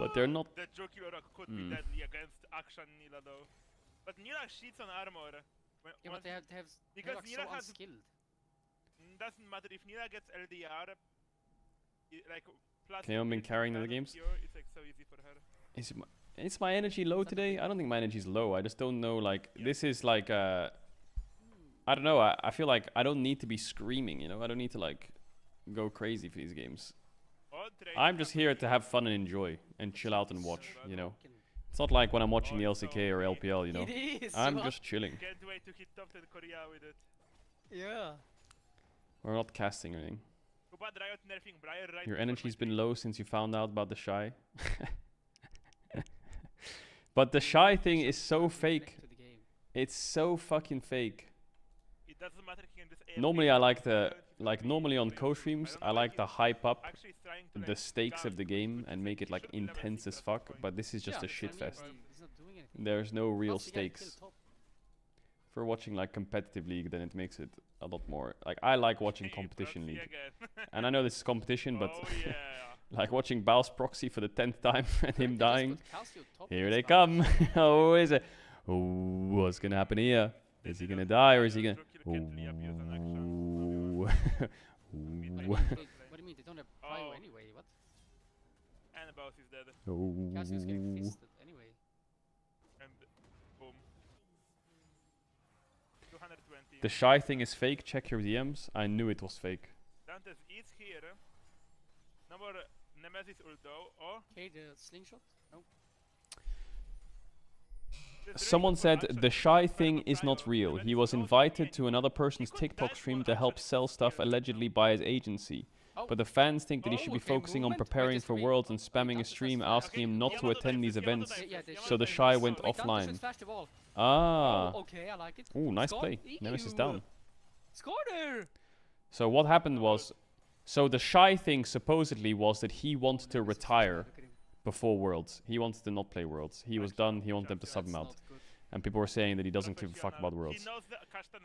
but they're not. That Joker could mm. be deadly against Akshan Nila though. But Nila cheats on armor. When, yeah, but they have, they have because they Nila so has skilled. Doesn't matter if Nila gets L D R. Like, Kayon been carrying the games. Pure, it's like so easy for her. Is it my, is my energy low today? I don't think my energy's low. I just don't know. Like yeah. this is like uh, I don't know. I, I feel like I don't need to be screaming. You know, I don't need to like go crazy for these games. I'm just here to have fun and enjoy and chill out and watch. You know, it's not like when I'm watching the L C K or L P L. You know, I'm just chilling. Can't wait to hit top ten Korea with it. Yeah. We're not casting or anything. Your energy's been low since you found out about the Shy. But the Shy thing is so fake. It's so fucking fake. Normally I like the... Like normally on co-streams, I like to hype up the stakes of the game and make it like intense as fuck. But this is just a shitfest. There's no real stakes. If we're watching like competitive league, then it makes it a lot more like I like watching hey, competition league, and I know this is competition, but oh, yeah. Like watching Baus proxy for the tenth time and him dying. Here they come! Oh, is it? Oh, what's gonna happen here? Is he gonna die or is he gonna? Oh. What do you mean they don't have bio anyway? What? And Baus is dead. Oh. Casio's getting fisted anyway. The Shy thing is fake, check your D Ms. I knew it was fake. Dante's is here. Number Nemesis Uldo or... Okay, the slingshot? No. Someone said, the Shy thing is not real. He was invited to another person's TikTok stream to help sell stuff allegedly by his agency. But the fans think that he should be focusing on preparing for Worlds and spamming a stream asking him not to attend these events. So the Shy went offline. Ah. Oh, okay, I like it. Ooh, nice play. Nemesis down. Scorer. So what happened was, so the Shy thing supposedly was that he wanted to retire before Worlds. He wanted to not play Worlds. He was done. He wanted them to sub him out. And people were saying that he doesn't give a fuck about Worlds.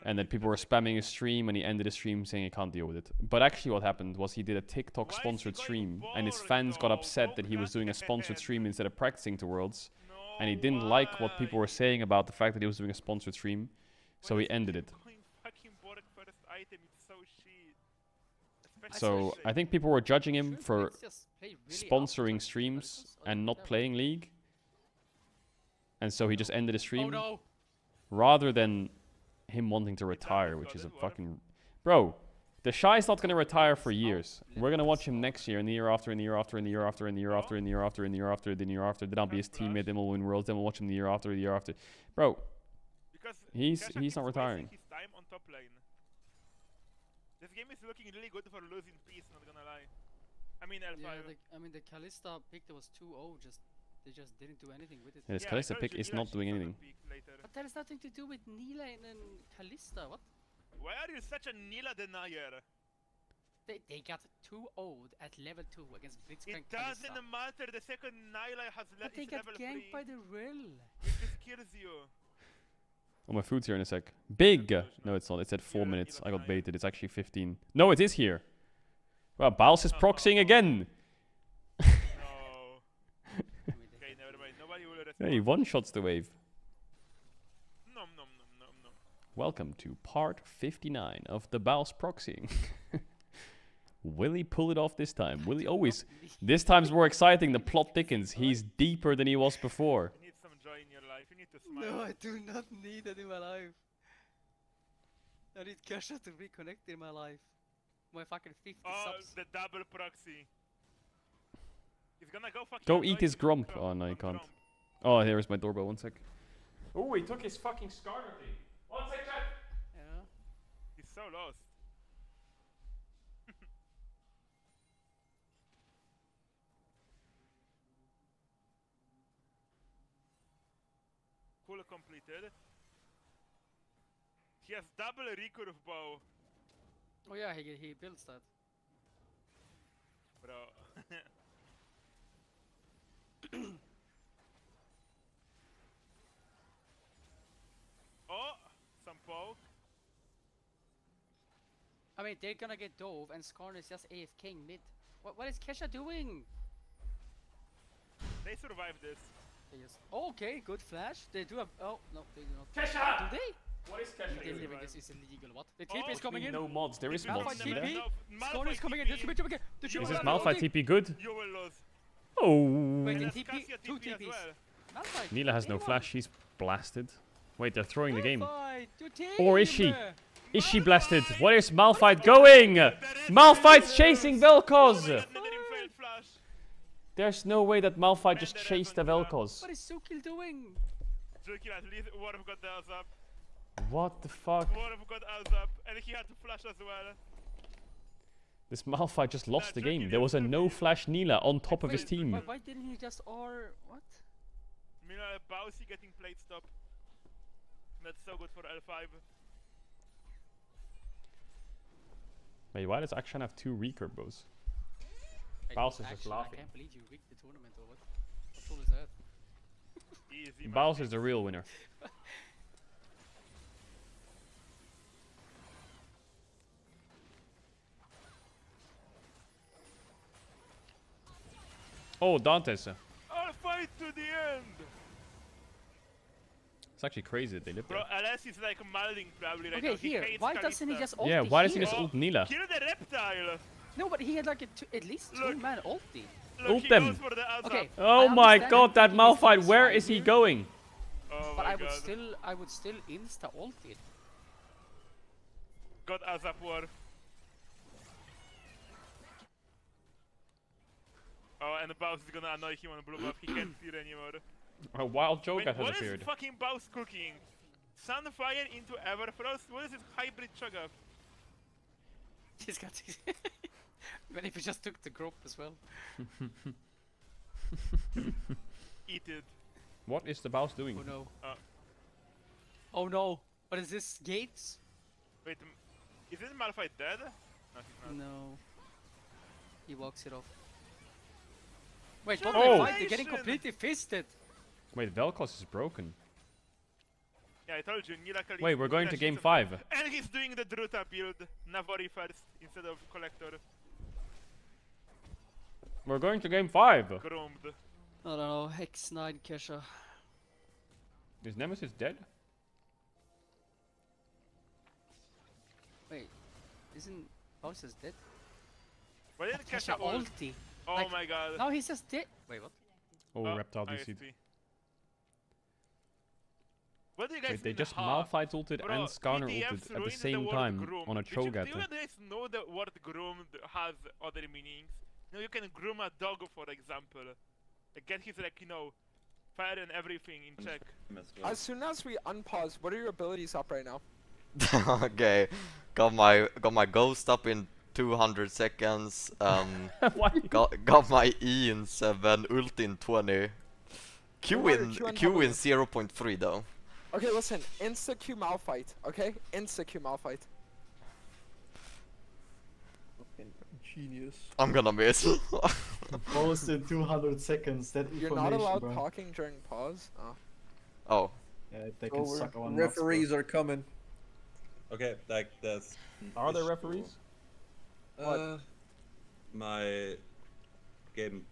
And then people were spamming his stream and he ended the stream saying he can't deal with it. But actually what happened was he did a TikTok sponsored stream and his fans got upset that he was doing a sponsored stream instead of practicing to Worlds. And he didn't like what people were saying about the fact that he was doing a sponsored stream. So he ended it. So I think people were judging him for sponsoring streams and not playing League. And so he just ended his stream. Oh, no. Rather than him wanting to retire, which is a fucking... Bro, the Shy's not going to retire for years. We're going to watch him next year, and the year after, and the year after, and the year after, and the year after, and the year after, and the year after, and the year after. Then I'll be his teammate, then we'll win Worlds, then we'll watch him the year after, the year after. Bro, he's he's not retiring. His time on top lane. This game is looking really good for losing peace, not going to lie. I mean, yeah, the, I mean, the Kalista pick that was two oh, just, they just didn't do anything with it. Yeah, this yeah, Kalista pick is Nila not doing anything. But that has nothing to do with Nila and then Kalista, what? Why are you such a Nila denier? They, they got two oh'd at level two against Blitzcrank Kalista. It doesn't Kalista. matter, the second Nila has le but is level three. But they got ganked by the Rill. It just kills you. Oh, my food's here in a sec. Big! No, it's not. It said four minutes. I got baited. It's actually fifteen. No, it is here. Well, Baus is proxying again. No. Okay, never mind. Nobody will respond. Hey, one shots the wave. Nom, nom, nom, nom, nom. Welcome to part fifty-nine of the Baus proxying. Will he pull it off this time? Will he always? This time's more exciting. The plot thickens. He's deeper than he was before. You need some joy in your life. You need to smile. No, I do not need that in my life. I need Kesha to reconnect in my life. My fucking fifty oh, subs. The double proxy. He's gonna go fucking... Go eat his grump. Oh, no, he can't. Oh, here is my doorbell. One sec. Oh, he took his fucking scarter thing. One sec, chat! Yeah. He's so lost. Cool completed. He has double recurve bow. Oh yeah, he he builds that. Bro. Oh, some poke. I mean, they're gonna get dove, and Skarn is just AFKing mid. What what is Kesha doing? They survived this. They just, okay, good flash. They do have. Oh no, they do not. Kesha, do they? What is Kesha? This is illegal, what? The T P oh, is coming in. No mods, there is Malphite mods. T P. Scorn is coming in. This could be jumping in. Is this Malphite T P good? You will lose. Oh. Wait, the T P, two T Ps. Well. Nila has no flash, she's blasted. Wait, they're throwing Malphite, the game. Or is she? Is she blasted? Where is Malphite going? Malphite's chasing Vel'Koz. There's no way that Malphite just chased the Vel'Koz. What is Zukil doing? Zukil at least would have got the us up. What the fuck? Got up, and he had to flash as well. This Malphite just lost the game. There was a no flash Nila on top of his team. Why, why didn't he just or what? Meanwhile, Bausy getting plate stop. That's so good for L five. Wait, why does Akshan have two recurve bows? Baus is just laughing. I can't believe you rigged the tournament or what? What all is that? Easy, Baus is the real winner. Oh, Dante's. I'll fight to the end. It's actually crazy that they live there. Bro, Aless is like malding probably right okay, now. He here. Why Kalista. Doesn't he just ult? Yeah, why doesn't he just ult Nila? Kill the reptile. No, but he had like a two, at least look, two man ulti. Ult them. The okay. Oh my God, that Malphite. Where is he going? Oh but I would God. still, I would still insta ult it. Got Azap war. Oh, and the Baus is gonna annoy him on blue buff. He can't see it anymore. A wild Cho'Gath has appeared. What is fucking Baus cooking? Sunfire into Everfrost? What is this hybrid Cho'Gath? He's got but if he just took the group as well. Eat it. What is the Baus doing? Oh no. Uh. Oh no. What is this? Gates? Wait, is this Malphite dead? No, he's not. No. He walks it off. Wait, don't oh. they fight? They're getting completely fisted. Wait, Vel'Koz is broken. Yeah, I told you, Nila Kalista. Wait, we're going to game five. And he's doing the Druta build. Navori first instead of Collector. We're going to game five. Groomed. I don't know, Hex nine Kesha. Is Nemesis dead? Wait, isn't Baus is dead? Why didn't Kesha ulti? Oh like, my God! Now he's just dead. Wait, what? Oh, oh Reptile D C'd. What do you guys Wait, they mean just Malphite ulted Bro, and Skarner ulted at the same the time groomed. on a Cho'Gath. Do you guys know the word groomed has other meanings? You know, you can groom a dog, for example. Like, get his, like, you know, fire and everything in check. As soon as we unpause, what are your abilities up right now? Okay, got my got my ghost up in two hundred seconds. Um, got got my E in seven, ult in twenty, Q in Q in zero point three though. Okay, listen, insta Q Malphite. Okay, insta Q Malphite. Genius. I'm gonna miss. Post in two hundred seconds. That information, You're not allowed bro. talking during pause. Oh. oh. Yeah, they can suck on referees nuts, are coming. Okay, like that's. Are there referees? Cool. What? Uh, my game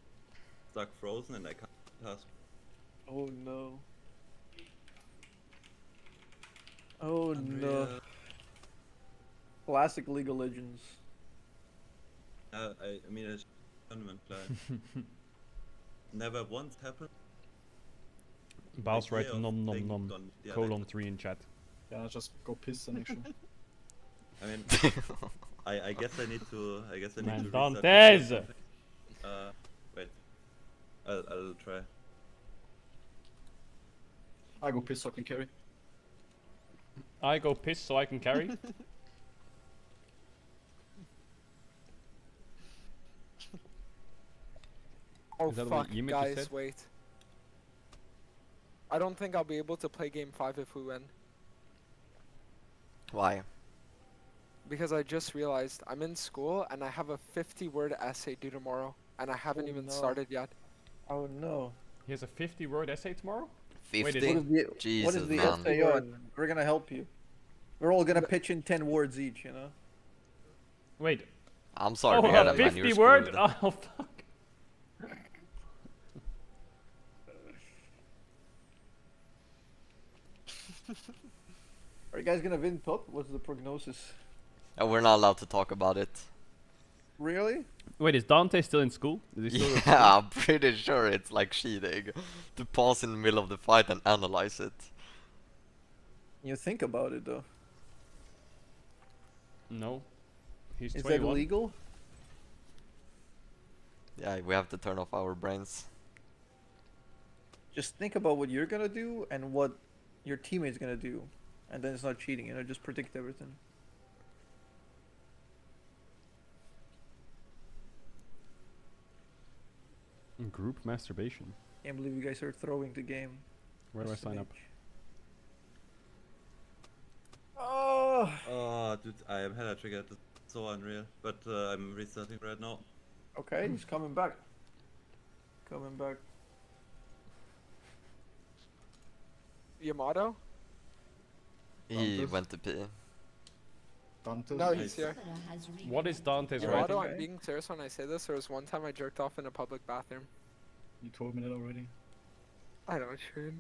stuck frozen and I can't task. Oh no. Oh no. Classic League of Legends. Uh, I, I mean, it's tournament play. Never once happened. Baus right nom nom nom on, yeah, colon three in chat. Yeah, just go piss and action. I mean, I I guess I need to I guess I need Man, to. Dante's. Uh, wait, I'll I'll try. I go piss so I can carry. I go piss so I can carry. Oh fuck, guys, said? wait. I don't think I'll be able to play game five if we win. Why? Because I just realized I'm in school and I have a fifty word essay due tomorrow. And I haven't oh, even no. started yet. Oh no. He has a fifty word essay tomorrow? fifty? Wait, what is the, Jesus, what is the essay on? We're gonna help you. We're all gonna pitch in ten words each, you know? Wait. I'm sorry. Oh, uh, fifty word? Oh fuck. Are you guys gonna win top? What's the prognosis? Oh, we're not allowed to talk about it. Really? Wait, is Dante still in school? Is he still yeah, in school? I'm pretty sure it's like cheating to pause in the middle of the fight and analyze it. You think about it though. No. He's twenty-one. Is that illegal? Yeah, we have to turn off our brains. Just think about what you're gonna do and what your teammate's gonna do, and then it's not cheating, you know, just predict everything. Group masturbation. Can't believe you guys are throwing the game. Where do I sign up? Oh! Oh, dude, I am hella triggered. It's so unreal. But uh, I'm restarting right now. Okay, he's coming back. Coming back. Yamato? He Dante's. went to pee. Dante's no, he's here. What is Dante's Yamato, writing? I'm being serious when I say this. There was one time I jerked off in a public bathroom. You told me that already. I don't sure.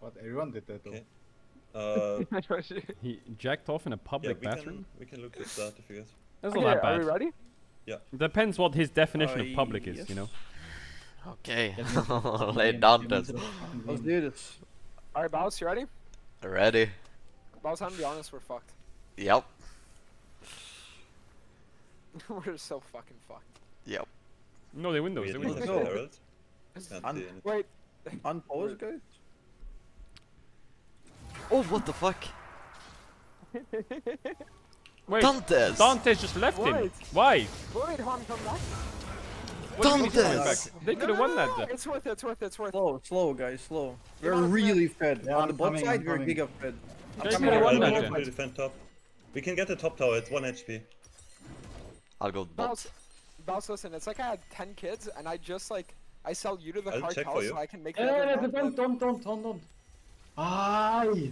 But everyone did that though. Okay. Uh, he jacked off in a public yeah, we bathroom? Can, we can look this up if you guys. That's okay, not that bad. Are we ready? Yeah. Depends what his definition uh, of public yes. is, you know? Okay, lay down this. Let's do this. Alright, Baus, you ready? Ready. Baus, I'm gonna be honest, we're fucked. Yep. We're so fucking fucked. Yep. No, they win those. They win those. No. Un Wait. Unpause, guys? Oh, what the fuck? Wait. Dante's! Dante's just left Wait. him. Why? Wait, hon, come back. Don't this. They could have no, no, won that. No. It's worth it. It's worth it. It's worth it. Slow, slow, guys, slow. We're really fed. Yeah, on the bot side, we're giga fed. They could have won that. We defend top. We can get the top tower. It's one H P. I'll go bot. Baus, listen. It's like I had ten kids, and I just like I sell you to the cartel so I can make. Yeah, yeah, defend. Don't, don't, don't, don't. Aye.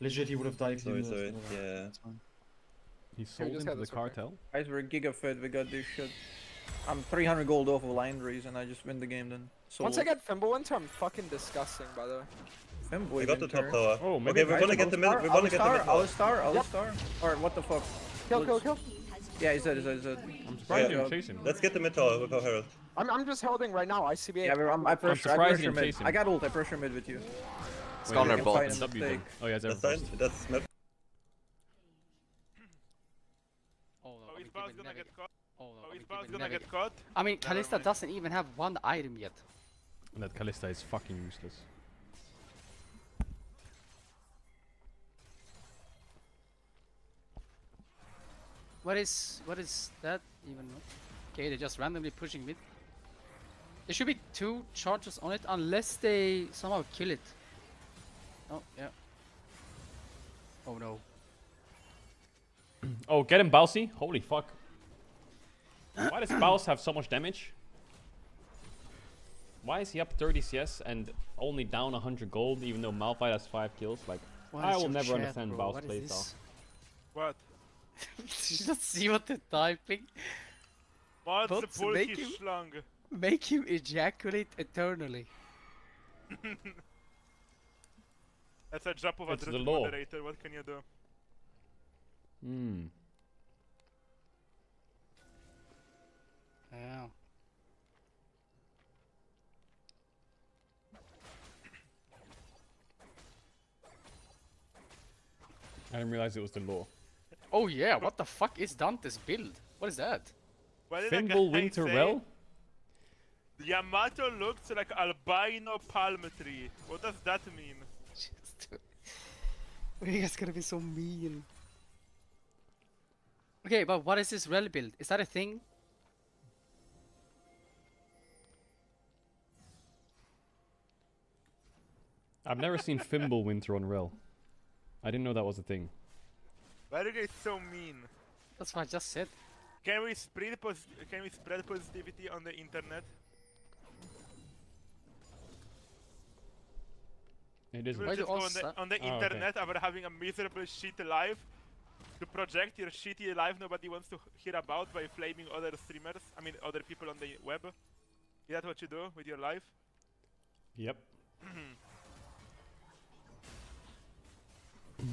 Legit, he would have died. Sorry, sorry. Yeah. He sold into the cartel. Guys, we're giga fed, we got this shit. I'm three hundred gold off of line raise and I just win the game then. So once I get Fimbo into, I'm fucking disgusting, by the way. Fimbo, we got the top tower. Oh, okay, we're gonna get the mid. We're gonna get the mid. I'll star, I'll star. Alright, what the fuck? Kill, kill, kill. Yeah, he's dead, he's dead, he's dead. I'm surprised you don't chase him. Let's get the mid tower with our herald. I'm, I'm just holding right now. I C B A. Yeah, I'm, I pressure, I pressure mid. I got ult. I pressure mid with you. It's gone their bot. Oh yeah, that's that's mid. Oh no, he's gonna get caught. Oh no, he's gonna get caught. I mean, Kalista doesn't even have one item yet. And that Kalista is fucking useless. What is what is that even? Okay, they're just randomly pushing mid. There should be two charges on it unless they somehow kill it. Oh yeah. Oh no. Oh, get him, Bausy! Holy fuck! Why does Baus have so much damage? Why is he up thirty C S and only down one hundred gold, even though Malphite has five kills? Like, I will never understand Baus playstyle. What? Did you not see what they're typing? What's the bulky schlung? Make him ejaculate eternally. That's a job of a drill moderator, what can you do? Hmm. Yeah. I didn't realize it was the law. Oh yeah, what the fuck is Dante's build? What is that? Fingal Winterwell? Yamato looks like albino palm tree. What does that mean? You guys gonna be so mean. Okay, but what is this rel build? Is that a thing? I've never seen Fimble Winter on rel. I didn't know that was a thing. Why are you guys so mean? That's what I just said. Can we spread pos can we spread positivity on the internet? It is. We'll just go on the, on the oh, internet okay. after having a miserable shit life to project your shitty life nobody wants to hear about by flaming other streamers. I mean, other people on the web. Is that what you do with your life? Yep.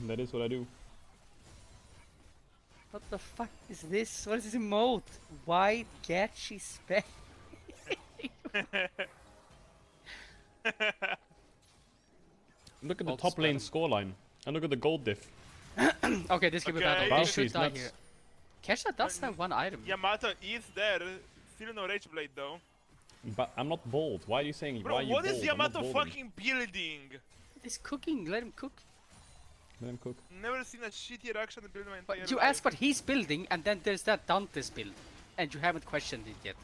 That is what I do. What the fuck is this? What is this emote? Wide Gatchy spec. Look at the top lane scoreline, and look at the gold diff. Okay, this could be bad. They should die here. Kesha does have one item. Yamato is there. Still no Rage Blade though. But I'm not bold. Why are you saying? Bro, why are you what bold? Is Yamato fucking building? He's cooking. Let him cook. Let him cook. Never seen a shitty reaction to build my entire But you life. Ask what he's building, and then there's that Dante's build, and you haven't questioned it yet.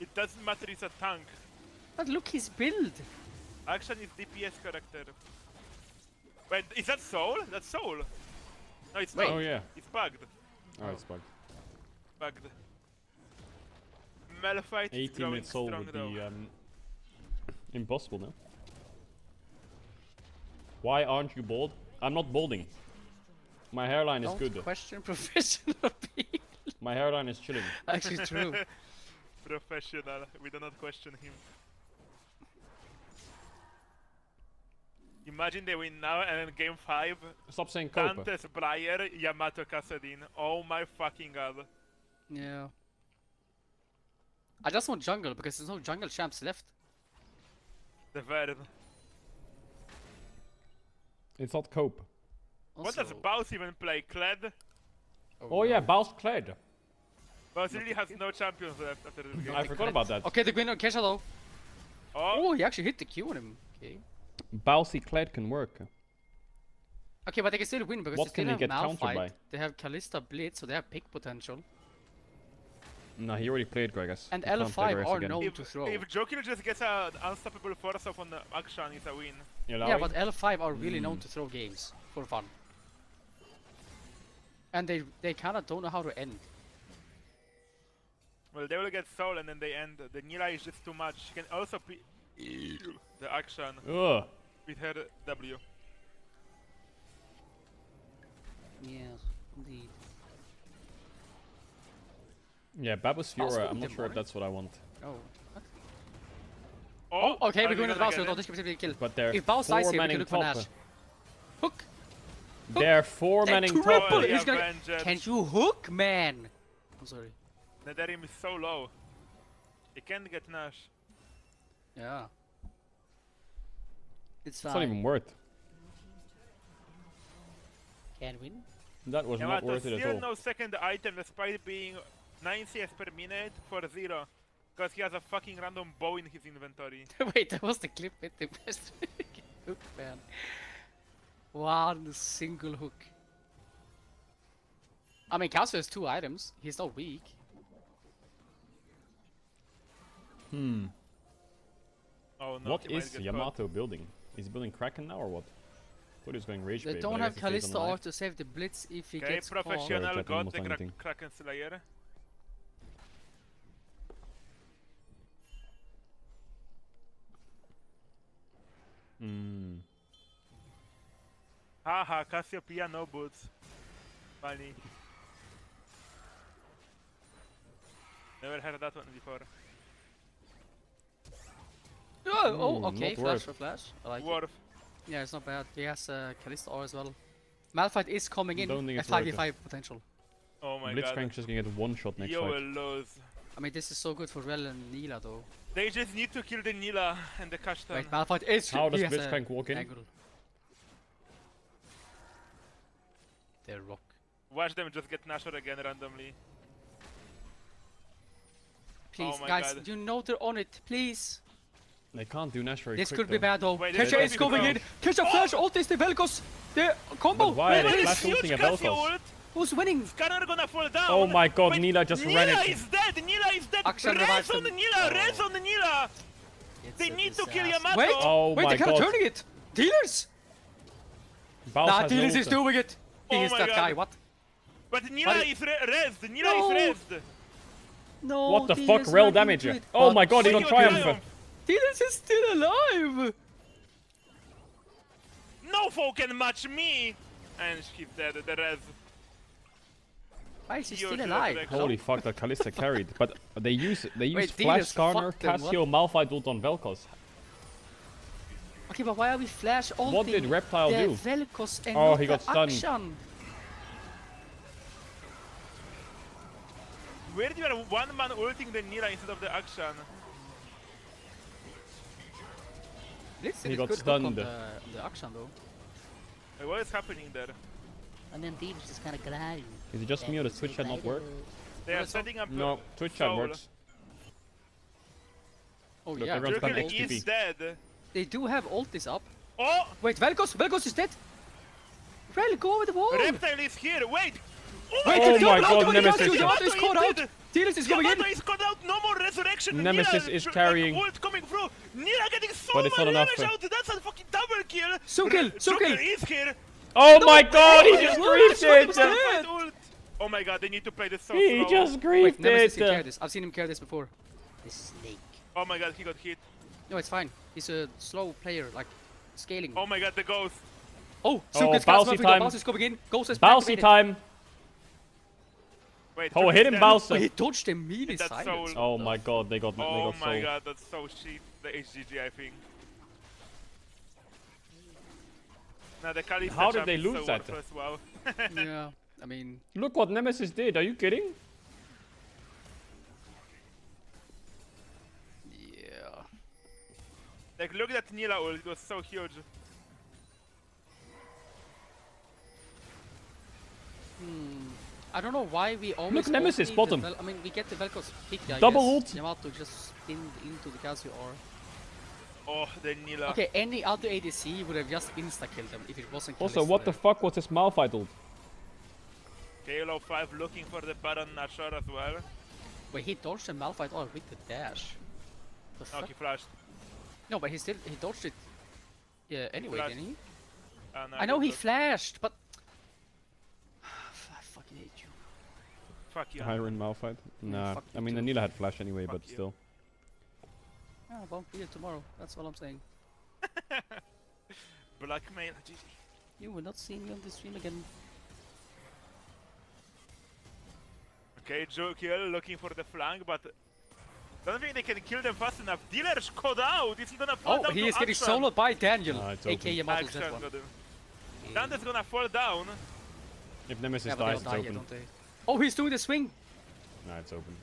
It doesn't matter. He's a tank. But look, his build. Action is D P S character. Wait, is that Soul? That's Soul. No, it's bugged. Oh yeah. It's bugged. Oh, oh. It's bugged. Bugged. Malphite is growing Soul strong would though. Be, um, impossible now. Why aren't you bald? I'm not balding. My hairline Don't is good. Don't question professional people. My hairline is chilling. Actually true. Professional. We do not question him. Imagine they win now and in game five. Stop saying Copa. Dante's Briar, Yamato Kassadin. Oh my fucking god. Yeah. I just want jungle because there's no jungle champs left. The Vern. It's not Cope. Also, what does Baus even play? Kled? Oh, oh no. Yeah, Baus Kled. Baus really has no champions left after this game. I forgot about that. Okay, the Gwyn on Kesha though. Oh. Oh, he actually hit the Q on him. Okay. Bausy Kled can work. Okay, but they can still win because what they still can have get Malphite. By? They have Kalista Blitz, so they have pick potential. No, he already played Gragas. And he L five are known if, to throw. If Zukil just gets an unstoppable force off on the action, it's a win. Yeah, but L five are really mm. known to throw games for fun. And they they kinda don't know how to end. Well, they will get Soul and then they end. The Nila is just too much. She can also be the action Ugh. With her W. Yeah, indeed. Yeah, Babus Fiora, I'm not sure if that's what I want. Oh, okay, oh, okay we're going to the Baus, no, this could be a kill. But they're if Baus dies here, we can look top. For Ashe. Hook! Hook. They're four-manning top. Oh, yeah, gonna... Can't you hook, man? I'm sorry. Nadarim is so low. He can't get Nash. Yeah. It's fine. It's not even worth. Can win. That was Yamato not worth it at all. Still no second item despite being nine C S per minute for zero. Because he has a fucking random bow in his inventory. Wait, that was the clip with the best hook fan. One single hook. I mean, Kalista has two items. He's not weak. Hmm. Oh, no, what is Yamato caught. building? He's building Kraken now or what? What is going rage? They bait, don't have Kalista ult to save the blitz if he okay, gets caught. Professional got the anything. Kraken Slayer. Hmm. Haha, Cassiopeia no boots. Funny. Never heard that one before. Oh, oh, okay, flash for flash. I like Worth. It. Yeah, it's not bad. He has uh, Kalista R as well. Malphite is coming in at five v five potential. Oh my Blitz god. Blitzcrank's just gonna get one shot next Yo, fight. Lose. I mean, this is so good for Rel and Nila though. They just need to kill the Nila and the Kashtan. Wait, Malphite is... How does Blitzcrank walk in? Angle. They're rock. Watch them just get Nashor again randomly. Please, oh guys, god. you know they're on it, please! They can't do Nash very quick. This could though. be bad though. Wait, Kesha is coming in! Kesha oh. flash ult is the Vel'Koz! The combo! Why Wait, is huge Vel'Koz? Who's winning? Scanner gonna fall down! Oh my god, Wait, Nila just Nila ran it! Nila is dead! Nila is dead! Rez on the Nila! Oh. Rez on the Nila! It's they need disaster. to kill Yamato! Wait! Oh Wait, my they're god. kind of turning it! Dealers! Baus nah, Dealers no is doing it! He oh is that god. guy, what? But Nila what? is re rezed! Nila no. is rezed! No, what the fuck? Rel damage here! Oh my god, he got Triumph! Dealers is still alive! No foe can match me! And she's dead, the res. Why is she You're still alive? Holy fuck, that Kalista carried. But they use they use Wait, Flash, Skarner, Cassio, Malphite ult on Vel'Koz. Okay, but why are we Flash ulting? What did Reptile the do? Vel'Koz and oh, he got stunned. Action. Where do you have one man ulting the Nila instead of the action? This he got stunned. On the, on the action though. Wait, what is happening there? And then Deep just kind of gliding. Is it just yeah, me or does Twitch chat not work? They are setting up. No, Twitch chat works. Oh Look, yeah, everyone's is dead. They do have ultis up. Oh! Wait, Vel'Koz, Vel'Koz is dead. Rel, go over the wall. Reptile is here. Wait. Oh, Wait, oh my God, God Nemesis! Yamato, Yamato is caught out. Dealers is going in. Yamato is caught out. No more resurrection. Nemesis Nila is carrying. Ult coming through. Nila getting so much damage out. That's a fucking double kill. Zukil, Zukil is here. Oh no, my God, he just griefed it. it! Oh my God, they need to play this so He slow. just griefed Wait, Nemesis it. Can carry this. I've seen him carry this before. The snake. Oh my God, he got hit. No, it's fine. He's a slow player, like scaling. Oh my God, the ghost. Oh, Zukil's coming in. Ghost is Bouncy time. Wait, oh, hit him, Bowser! He dodged him melee silence. So oh my god, they got Oh they got my sold. god, that's so cheap. The H G G, I think. Now, the Kalista How did they lose so that? Well. yeah, I mean... Look what Nemesis did, are you kidding? Yeah... Like, look at Nila ult, it was so huge. Hmm... I don't know why we always. Look, Nemesis bottom. I mean, we get the Vel'Koz pick. I Double guess. ult. Yamato just spinned into the Casio R. Oh, the Nila. Okay, any other A D C would have just insta killed them if it wasn't. Also, Kalista what there. the fuck was this Malphite ult? K L O five looking for the Baron Nashor as well. Wait, he dodged the Malphite R with the dash. The no, fuck? he flashed. No, but he still he dodged it. Yeah, anyway, he didn't he? Uh, no, I know he flashed, but. Fuck you. Heimerdinger Malphite? Nah, Fuck I mean the Nila had flash anyway, Fuck but you. still. Yeah, won't be here tomorrow, that's all I'm saying. Blackmail, G G. You will not see me on the stream again. Okay, Zukil looking for the flank, but... I don't think they can kill them fast enough. Dealer's called out! He's gonna fall oh, down he is getting soloed by Daniel, ah, aka Yamato Jet one. Dante's gonna fall down. If Nemesis yeah, dies, it's die open. Yet, Oh, he's doing the swing! Nah, it's open.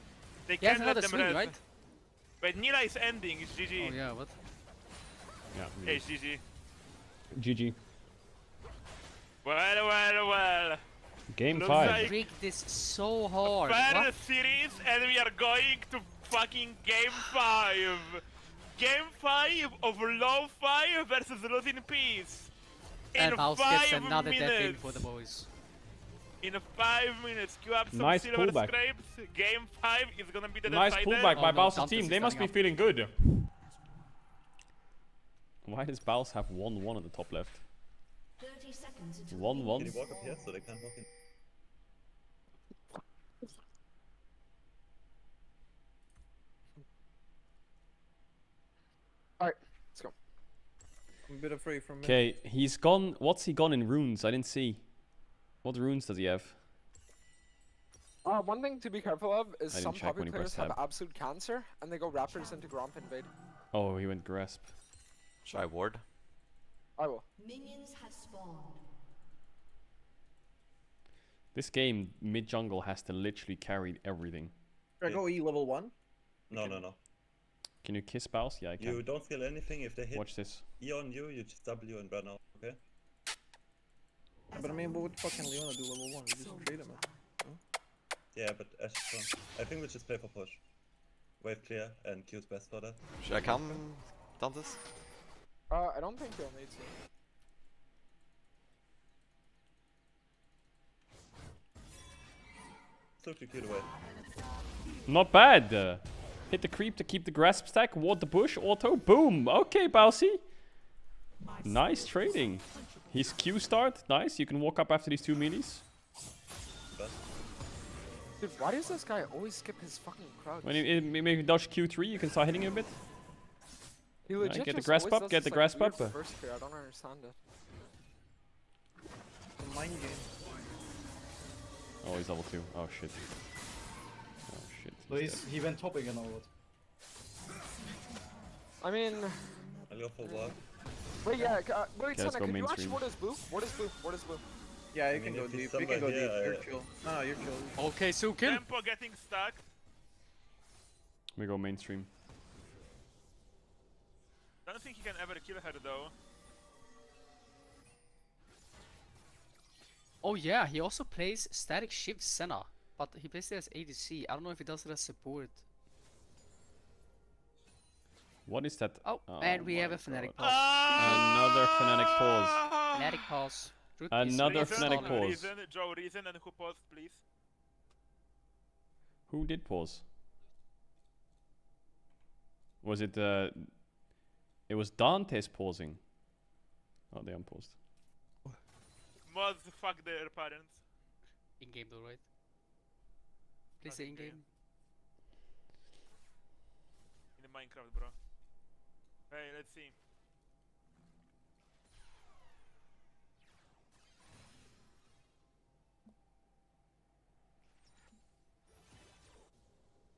They yeah, can't let them swing, right? Wait, Nila is ending, it's G G. Oh yeah, what? Yeah, hey, it's G G. G G. Well, well, well. Game Looks five. Like Rigged this so hard. Fair series, and we are going to fucking game five. Game five of low five versus losing peace. In Baus five gets another minutes. Death in for the boys. In five minutes, queue up some nice silver pullback. Scrapes. Game five is gonna be the nice decided. pullback by oh, no, Baus' Dante's team. They must be up. feeling good. Why does Baus have one one at the top left? thirty seconds. One one. Can you walk up here so they can't walk in? All right, let's go. I'm a bit afraid from. Okay, he's gone. What's he gone in runes? I didn't see. What runes does he have? Uh, one thing to be careful of is some public players have absolute cancer and they go Raptors into Gromp invade. Oh, he went Grasp. Should I ward? I will. Minions have spawned. This game, mid jungle has to literally carry everything. Should I go E level one? No, no, no. Can you kiss Baus? Yeah, I can. You don't kill anything if they hit. Watch this. E on you, you just W and run out, okay? But I mean, what would fucking Leona do level one? We just trade him. Huh? Yeah, but Ashe is gone. I think we just play for push. Wave clear and Q's best for that. Should I come, Dante's? Uh, I don't think you'll need to. Took the Q away. Not bad! Uh, hit the creep to keep the grasp stack, ward the bush, auto, boom! Okay, Bausy! Nice trading. His Q start, nice. You can walk up after these two melees. Dude, why does this guy always skip his fucking crowd? When you maybe dodge Q three, you can start hitting him a bit. He legit right, get the grasp up, get the like grasp up. First clear, I don't understand it. The mind game. Oh, he's level two. Oh shit. Oh shit. He's so he's, he went top again or what? I mean. I go for what? Wait, yeah, uh, wait, Senna, can you watch what is blue? What is blue? What is blue? Yeah, you I mean, can go deep, you can go here, deep, yeah, you're yeah. chill. No, no, you're chill. Okay, so kill. Tempo getting stuck. We go mainstream. I don't think he can ever kill her though. Oh yeah, he also plays static shift Senna. But he plays it as A D C, I don't know if he does it as support. What is that? Oh, oh and we have a Fnatic pause. Another Fnatic pause. Fnatic pause. Truth Another Fnatic pause. Reason, Joe, reason, and who paused, please? Who did pause? Was it? Uh, it was Dante's pausing. Oh, they unpaused. Mods fuck their parents. In game though, right? Please say in game. In the Minecraft, bro. Hey, let's see.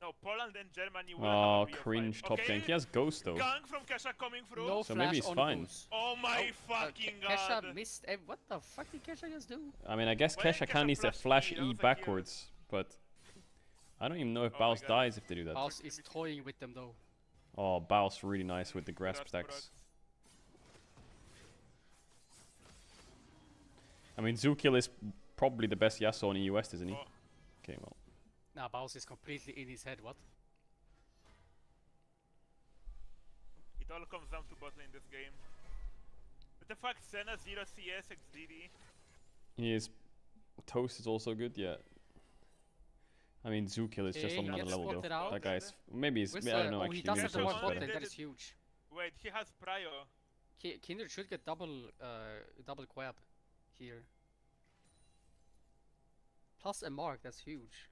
No, Poland and Germany were. Oh, cringe top gank. Okay. He has Ghost though. Gank from Kesha coming through. No so maybe he's fine. Boost. Oh my oh, fucking uh, god. Kesha missed. Uh, what the fuck did Kesha just do? I mean, I guess when Kesha can needs to flash E backwards, but I don't even know if oh Baus dies if they do that. Baus is toying with them though. Oh, Baus really nice with the grasp stacks. I mean, Zukil is probably the best Yasuo in E U West, isn't he? Oh. Okay, well. Nah, Baus is completely in his head, what? It all comes down to bot lane in this game. What the fuck, Senna zero C S X D D? He is... Toast is also good, yeah. I mean, Zukil is just hey, on another level though. Out. That guy is... Maybe he's... Whistle. I don't know, oh, actually. He does have the one bot lane, that is huge. Wait, he has Pryo. He, Kindred should get double... Uh, double Quab here. Plus a mark, that's huge.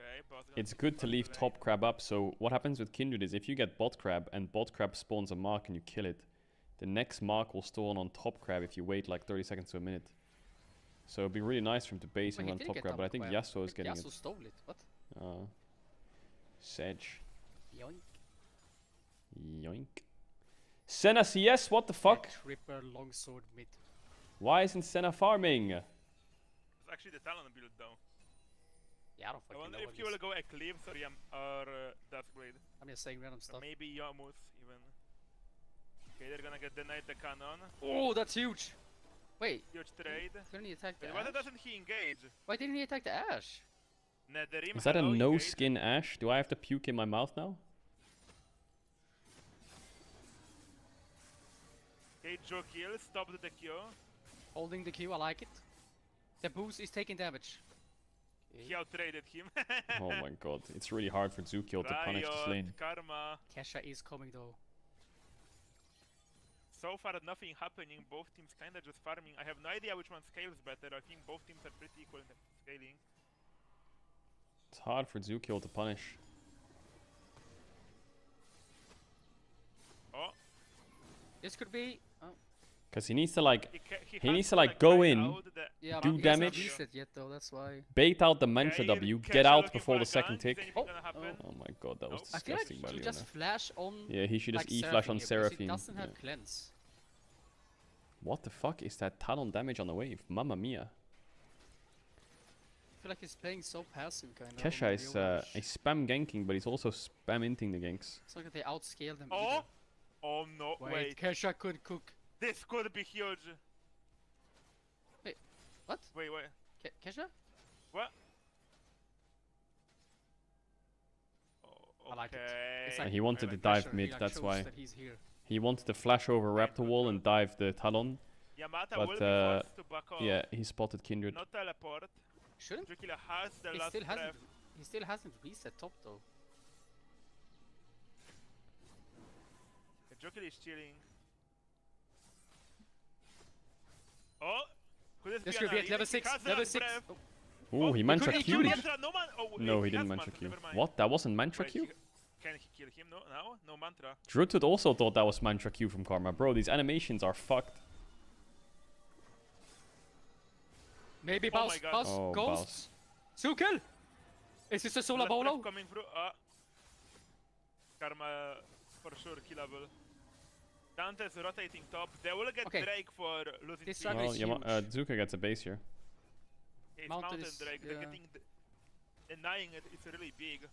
Okay, it's good to leave top crab up, so what happens with Kindred is if you get bot crab and bot crab spawns a mark and you kill it, the next mark will spawn on top crab if you wait like thirty seconds to a minute. So it'd be really nice for him to base well, and run top crab, but I think Yasuo is getting Yasuo it. Yasuo stole it, what? Uh, Sedge. Yoink. Yoink. Senna C S, what the fuck? Tripper longsword mid. Why isn't Senna farming? It's actually the talent build though. Yeah, I don't fucking know. I wonder know if you will go Eclipse or, Yam or uh, Deathblade. I'm just saying random stuff. Or maybe Yamuth even. Okay, they're gonna get denied the cannon. Oh, that's huge! Wait. Huge trade. Didn't he attack the Wait, Ash? Why doesn't he engage? Why didn't he attack the Ash? Netherim Is that a no engage? skin Ash? Do I have to puke in my mouth now? Okay, Zukil stopped the Q. Holding the Q, I like it. The boost is taking damage. Okay. He outtraded him. Oh my god, it's really hard for Zukil to punish this lane. Karma. Kesha is coming though. So far nothing happening, both teams kinda just farming. I have no idea which one scales better, I think both teams are pretty equal in scaling. It's hard for Zukil to punish. Oh. This could be... Oh. Cause he needs to like, he, he, he needs to like, like go in, the... yeah, do damage, yet, though, that's why. Bait out the Mantra yeah, W, get out before the second tick. Oh. Oh. oh my god, that was oh. disgusting. I feel like he should just flash on. Yeah, he should just like E-flash on Seraphine. He doesn't have yeah. cleanse. What the fuck is that Talon damage on the wave? Mamma mia. I feel like he's playing so passive, kind of. Kesha is uh, a spam ganking, but he's also spam-inting the ganks. It's like they outscale them. Oh, either. oh no! Wait, wait, Kesha could cook. This could be huge. Wait, what? Wait, wait. Ke Kesha? What? Oh, okay. I like it. Like he wanted to dive Kesha. mid, he that's why. That he's here. He wanted to flash over Raptor Wall and dive the Talon. Yamato but, will be uh, forced to back off. Yeah, he spotted Kindred. Not teleport. Shouldn't? Has the he, last still hasn't, he still hasn't reset top though. Zukil is chilling. Oh, could this, this be, could be at level six. Level six. Oh, oh he mantra Q'd. No, man oh, no, he, he didn't mantra Q. What? That wasn't mantra Q? Can he kill him? No, no, no mantra. Drutud also thought that was mantra Q from Karma. Bro, these animations are fucked. Maybe Baus, oh Baus, oh, Ghost. Zukil! Is this a solo bolo? Coming through. Uh, Karma for sure killable. Dante's rotating top, they will get okay. Drake for losing this team. Well, yeah, uh, Zuka gets a base here. It's Mountain, Mountain is, Drake, yeah. They're getting... Denying it, it's really big.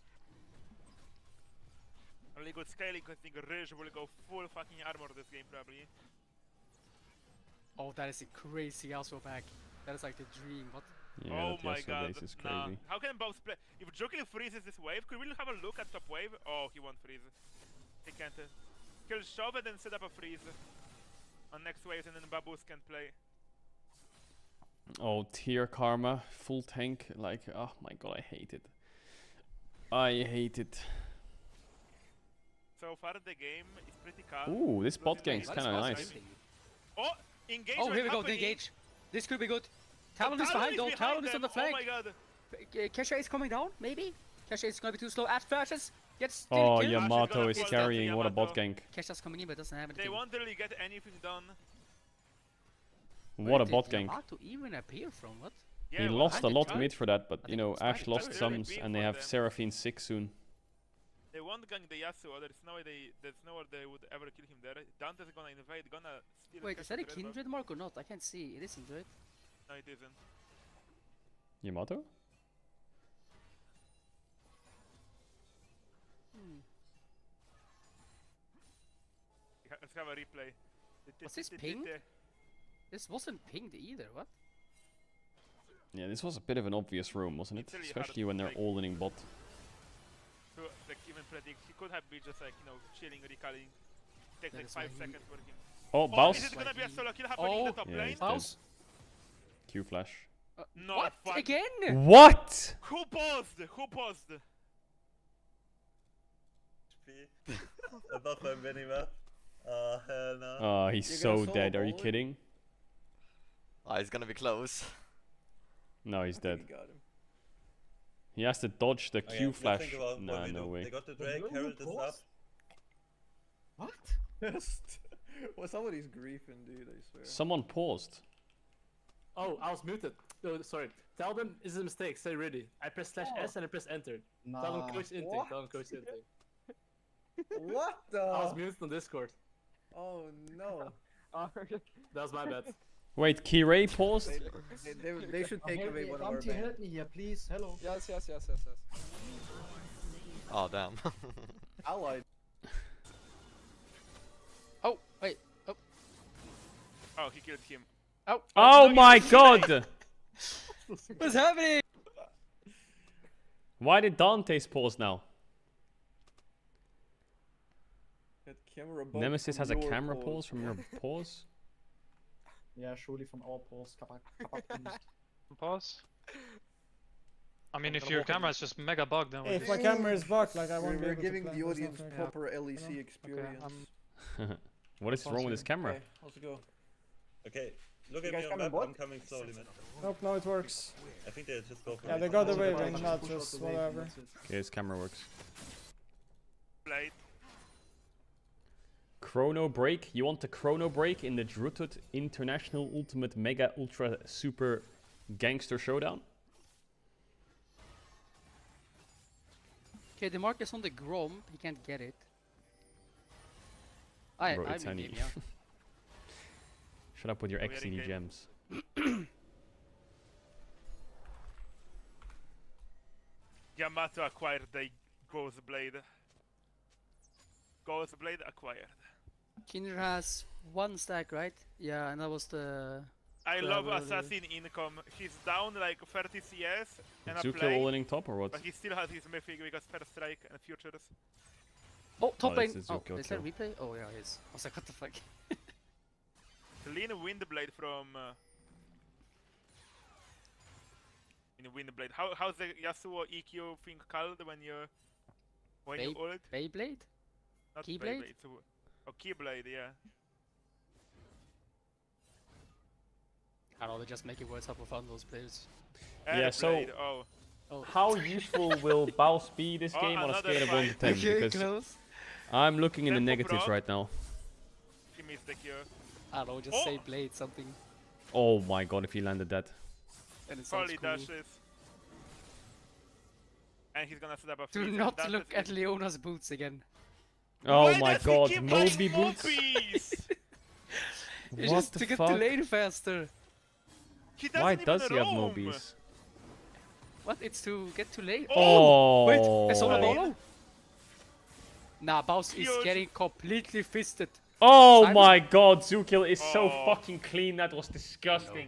Only good scaling, I think Rizh will go full fucking armor this game, probably. Oh, that is a crazy Yasuo back. That is like the dream, what? Yeah, oh my god, base is crazy. Nah. How can Baus play? If Joker freezes this wave, could we have a look at top wave? Oh, he won't freeze. He can't. Uh, He'll shove it and set up a freeze on next wave, and then Baboos can play. Oh, tier Karma, full tank. Like, oh my god, I hate it. I hate it. So far, the game is pretty calm. Ooh, this bot gang is kind of nice. Oh, engage! Oh, here we go, engage. This could be good. Talon is behind, though. Talon is on the flank. Oh my god. Kesha is coming down, maybe? Kesha is going to be too slow. Ash flashes. Yes, oh, Yamato is carrying, Yamato. What a bot gank. Kesha's coming in but doesn't have anything. They won't really get anything done. What Where a bot gank. Yamato even appear from? What? Yeah, he well, lost a lot try. mid for that, but I you know, Ashe lost sums really and they have them. Seraphine six soon. They won't gank the Yasuo, there's no way they, there's nowhere they would ever kill him there. Dante's gonna invade, gonna steal. Wait, is that a Kindred mark or not? I can't see, it isn't, right? No, it isn't. Yamato? Let's have a replay. Was this pinged? This wasn't pinged either, what? Yeah, this was a bit of an obvious roam, wasn't it? Really Especially when they're all inning bot. To, like, even predict, he could have been just like, you know, chilling, recalling. Take like five seconds for him. Oh, Baus! Oh, is it gonna be a solo kill happening oh. in the top yeah, lane? Baus! Q flash. Uh, no, what? Fuck. Again? What? Who paused? Who paused? I thought I'm mini map. Oh, hell no. Oh, he's You're so dead. Are you kidding? Oh, he's gonna be close. No, he's dead. He, he has to dodge the oh, Q yeah. flash. Nah, no do. way. They got the Drake, oh, Herald is up. What? Well, somebody's griefing, dude, I swear. Someone paused. Oh, I was muted. Oh, sorry. Tell them it's a mistake. Say ready. I press slash oh. S and I press enter. Nah. Tell them coach intake. Tell them coach intake. What the? I was muted on Discord. Oh no. That was my bad. Wait, Kirei paused? They, they, they, they should take away one of our bans. Help me here, please. Hello. Yes, yes, yes, yes, yes. Oh, damn. Allied. Oh, wait. Oh. Oh, he killed him. Oh. Oh, oh my god! What's happening? Why did Dante's pause now? That camera Nemesis has a camera pause, pause from your pause? Yeah, surely from our pause. Pause? I mean, if your camera is just mega bugged, then if my camera is bugged, like I won't be able to. We're giving the audience proper L E C experience. What is wrong with this camera? Okay, how's it go? Okay, look at me on map. I'm coming slowly, man. Nope, now it works. I think they just go for it. Yeah, they got away, and not just whatever. Okay, this camera works. Chrono break? You want the chrono break in the Drutud International Ultimate Mega Ultra Super Gangster Showdown? Okay, the mark is on the Grom, he can't get it. I, Bro, it's honey. Yeah. Shut up with your X C D gems. Yamato acquired the Ghost Blade. Ghost Blade acquired. Kindra has one stack, right? Yeah, and that was the... I love assassin income. He's down like thirty C S and a Zukil all in top or what? But he still has his mythic because first strike and futures. Oh, top lane! Oh, is that replay? Oh yeah, it is. I was like, what the fuck? Clean Windblade from... Uh, in Windblade. How, how's the Yasuo E Q thing called when you... When you ult? Beyblade? Not Keyblade? Oh, Keyblade, yeah. I don't know, they just make it worse how fun those players. Yeah, yeah so oh. Oh. How useful will Baus be this game oh, on a scale of one to ten? Because close. I'm looking in the negatives right now. He missed the cure. I don't know, just oh. say blade something. Oh my god, if he landed that. And it cool. Dashes. And he's gonna set up a few. Do not look at Leona's boots again. Oh Why my god, Moby boots? What just the to fuck? Get to lane faster. Why does he roam? Have Mobies? What? It's to get too late? Oh! Wait, I saw the bolo? Nah, Baus is getting completely fisted. Oh Simon. My god, Zukil is oh. so fucking clean, that was disgusting.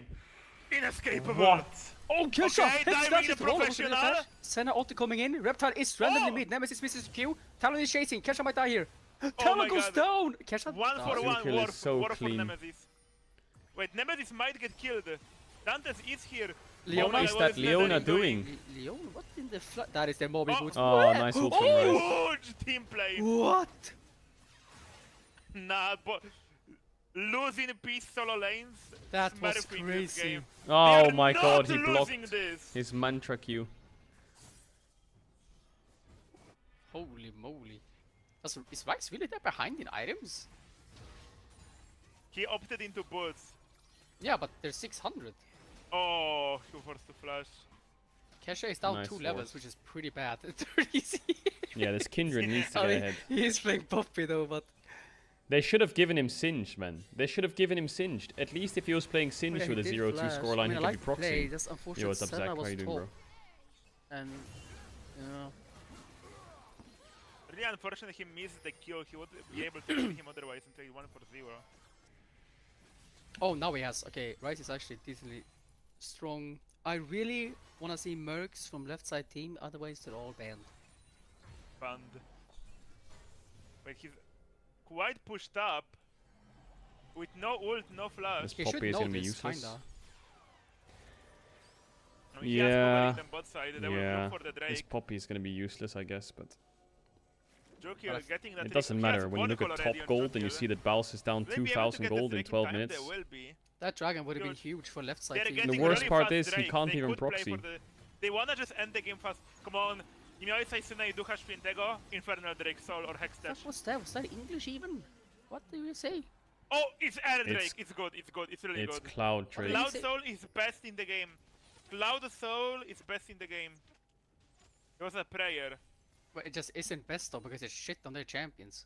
No. Inescapable. What? Oh, Kesha! Okay, diving the professional! Senna ulti coming in, Reptile is randomly oh. mid, Nemesis misses Q, Talon is chasing, Kesha might die here. Oh Talon goes god. Down! Kesha one for oh. one, war, so war for Nemesis. Wait, Nemesis might get killed. Dante's is here. Leona, what is that Leona doing? doing? Le Leona, what in the fl That is the Moby boots. Oh, oh nice ult from Ryze. Huge team play. What? Nah, but losing peace solo lanes. That was crazy. Game. Oh my god, he blocked this. His mantra Q. Holy moly. That's, is Ryze really there behind in items? He opted into boots. Yeah, but there's six hundred. Oh, he forced the flash. Kesha is down nice two force. levels, which is pretty bad. Yeah, this Kindred needs to get I mean, ahead. He is playing Poppy though, but... They should have given him Singed, man. They should have given him Singed. At least if he was playing Singed with a zero two scoreline, I mean, he could like be proxy. Yo, what's up, Zach? How you doing, bro? And... You know... Really unfortunate he missed the kill. He would be able to kill him otherwise until he won for zero. Oh, now he has. Okay, Ryze is actually decently strong. I really want to see mercs from left side team, otherwise they're all banned. Banned. Wait, he's quite pushed up. With no ult, no flash. This Poppy is going to be useless. I mean, yeah. Yeah. This Poppy is going to be useless, I guess, but... Joker, that it doesn't matter, when you look at top gold and you see that Baus is down two thousand gold in twelve minutes. That dragon would have been huge for left side team. The worst really part is Drake. He can't they even proxy. The, they wanna just end the game fast. Come on, nie miałeś Syna I Ducha Świętego, Infernal Drake, Soul or Hex Dash. What's that? Was that English even? What do you say? Oh, it's Air Drake, it's good, it's good, it's really it's good. It's Cloud Drake. Cloud Soul is best in the game. Cloud Soul is best in the game. It was a prayer. But it just isn't best though, because it's shit on their champions.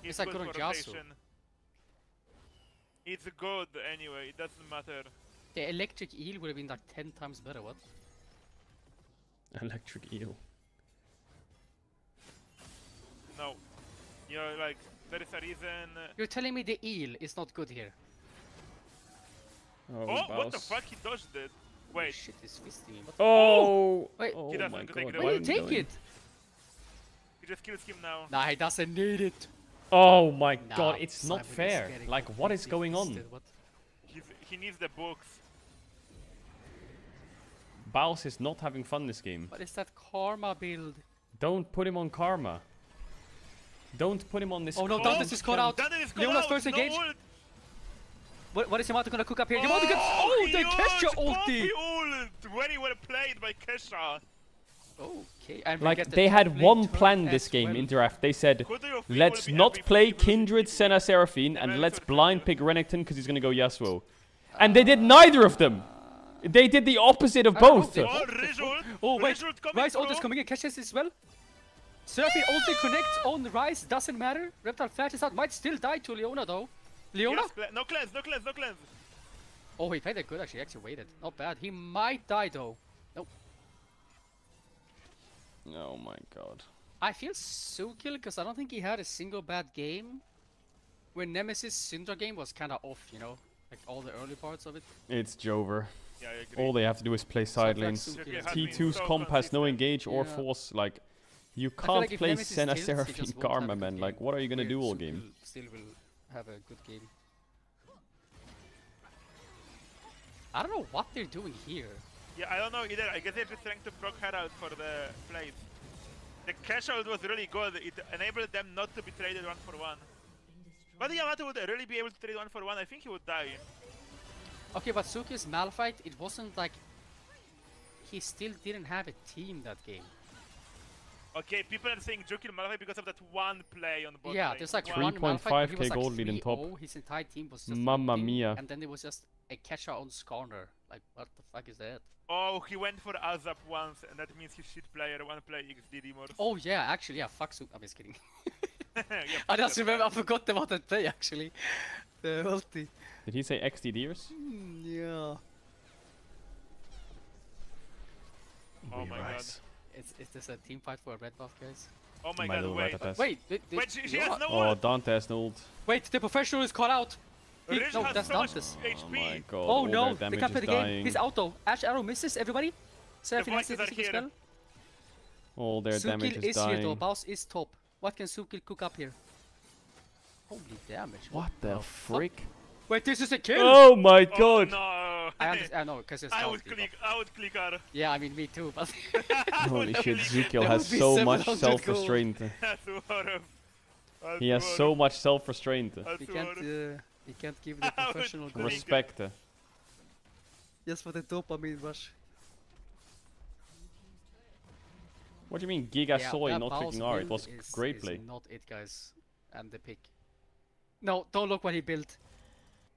He's it's like good on Yasuo. It's good anyway, it doesn't matter. The electric eel would have been like ten times better, what? Electric eel. No. You're like, there is a reason... You're telling me the eel is not good here. Oh, oh what the fuck, he dodged it. Wait. Oh, shit, he's fisting him. Oh! Wait. Oh he doesn't take it away. Why did he take it? He just kills him now. Nah, he doesn't need it. Oh my nah, god, it's not fair. Like, what is going on? What? He's, he needs the books. Baus is not having fun this game. What is that Karma build? Don't put him on Karma. Don't put him on this. Oh no, Dante's is caught out. Dante's is caught out. First engage. No what, what is Yamato gonna cook up here? Oh, Yamato gets. Oh, the Kesha ulti! Very well played by Kesha. Okay. And like they the had one plan this game well. in draft. They said, let's not play Kindred, Senna, Seraphine, and, and let's blind pick Renekton because he's gonna go Yasuo. And uh, they did neither of them. They did the opposite of uh, both. Oh, result, oh wait, Ryze ult is coming in. Kesha's as well. Seraphine yeah. ulti connects on Ryze, doesn't matter. Reptile flashes out, might still die to Leona though. Leona? Yes, no cleanse, no cleanse, no cleanse. Oh, he played that good actually. Actually waited, not bad. He might die though. Nope. Oh my god. I feel Zukil because I don't think he had a single bad game. When Nemesis Syndra game was kind of off, you know? Like all the early parts of it. It's Jover. Yeah, all they have to do is play side lanes. T two's so compass, no engage or yeah. force. Like, you can't like play Senna, Seraphine, Karma, man. Game. Like, what are you going to do all Zukil game? Still will have a good game. I don't know what they're doing here. Yeah, I don't know either. I guess they're just trying to proc her out for the plays. The Kesha ult was really good. It enabled them not to be traded one for one. But Yamato would really be able to trade one for one. I think he would die. Okay, but Zukil's Malphite, it wasn't like... He still didn't have a team that game. Okay, people are saying Zukil Malphite because of that one play on the bot. Yeah, there's like three point five K gold lead in top. His entire team was just... Mamma mia. And then there was just a Kesha on Skarner. Like, what the fuck is that? Oh, he went for Azap once, and that means he's shit player, one play X D D more. Oh yeah, actually, yeah, fuck Zukil. I'm just kidding. yeah, I just remember, I forgot about that play, actually. The ulti. Did he say X D Ders? Mm, yeah. Oh we my rise. god. Is, is this a team fight for a red buff, guys? Oh my, my god, wait. Wait, wait, wait, wait she, she has no ult. Oh, Dante has no ult. Wait, the professional is caught out. He, no, that's so Dante's. Oh my god, oh no, they can't play the dying. game. He's auto. Ash arrow misses, everybody. Seraphine has his spell. All their Zukil damage is, is dying. Here though, Baus is top. What can Zukil cook up here? Holy damage. What the oh, frick? Fuck. Wait, this is a kill! Oh my god! Oh, no. I understand, I know, because it's I would click, up. I would click her. Yeah, I mean, me too, but... Holy shit, Zukil has so much self-restraint. He has so much self-restraint. He can't... Uh, You can't give the professional gold. Respect. Yes, for the top, I mean, Rush. What do you mean, Giga yeah, Soy not picking R? It was is, great play. Is not it, guys. And the pick. No, don't look what he built.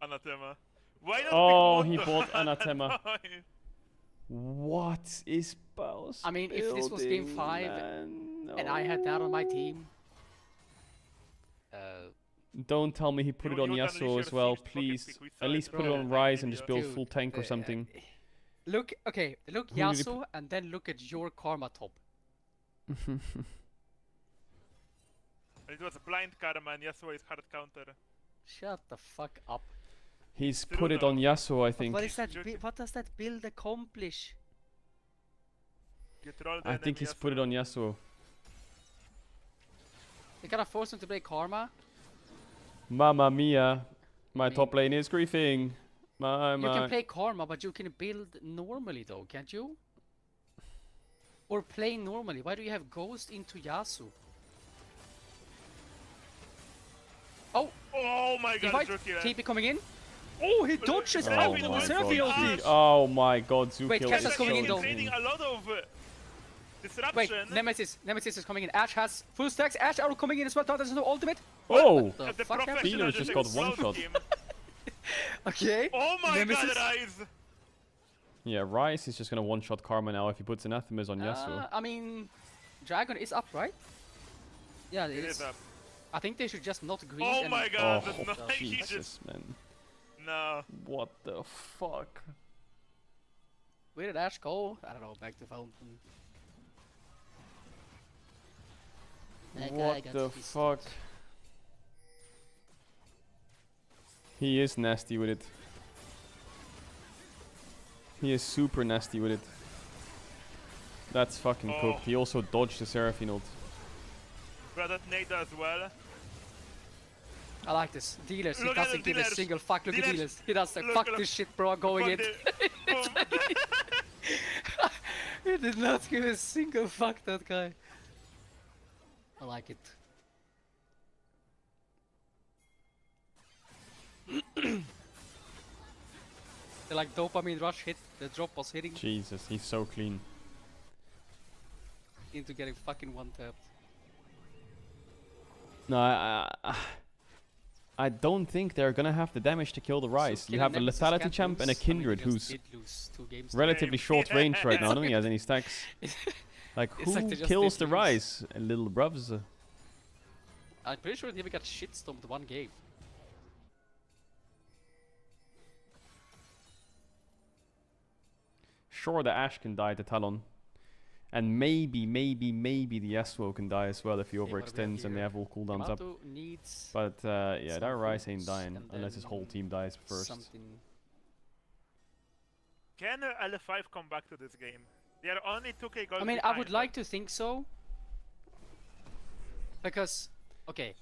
Anathema. Why not oh, he bought Anathema. What is Baus? I mean, building, if this was game five man, no. and I had that on my team. Uh. Don't tell me he put you, it on Yasuo as well, please. At least put it on Ryze and just build Dude, full tank or something. Uh, look, okay, look Who Yasuo and then look at your Karma top. It was blind Karma and Yasuo is hard counter. Shut the fuck up. He's True put it on Yasuo, I think. What, is that what does that build accomplish? I think he's Yasuo. put it on Yasuo. They gotta force him to play Karma. Mamma mia, my I mean, top lane is griefing. My, my. You can play Karma, but you can build normally though, can't you? Or play normally. Why do you have Ghost into Yasuo? Oh! Oh my god, Zukil. T P coming in. Oh, he dodges oh out on the Seraphine ulti. Oh my god, Zukil. Wait, Kesha's coming in though. A lot of, uh, disruption. Wait, Nemesis. Nemesis is coming in. Ash has full stacks. Ash arrow coming in as well. There's no ultimate. Oh! The, the Phealer just got one shot. Okay. Oh my Nemesis. god, Ryze! Yeah, Ryze is just gonna one shot Karma now if he puts anathemas on uh, Yasuo. I mean, Dragon is up, right? Yeah, it, it is. is up. I think they should just not green. Oh my god, oh, oh, Jesus, man. No. What the fuck? Where did Ashe go? I don't know, back to fountain. That what the fuck? Stuck. He is nasty with it. He is super nasty with it. That's fucking oh. cooked. He also dodged the Seraphine ult. But that nade as well. I like this. Dealers, he look doesn't give a single fuck. Look dealers. at dealers. He doesn't look fuck this shit, bro. I'm going in. He did not give a single fuck, that guy. I like it. The like dopamine rush hit, the drop was hitting. Jesus, he's so clean. Into getting fucking one-tapped. No, I... I I don't think they're gonna have the damage to kill the Ryze. So you have a Lethality champ lose. and a Kindred I mean, who's relatively short range right now. I don't think he has any stacks. Like, who like kills the Ryze? And little bruvs. I'm pretty sure they even got shitstomped one game. Sure, the Ashe can die to Talon. And maybe, maybe, maybe the Yasuo can die as well if he okay, overextends and they have all cooldowns up. But uh, yeah, that Ryze ain't dying unless his whole team dies first. Something. Can uh, L five come back to this game? They are only two K gold. I mean, behind. I would like to think so. Because, okay.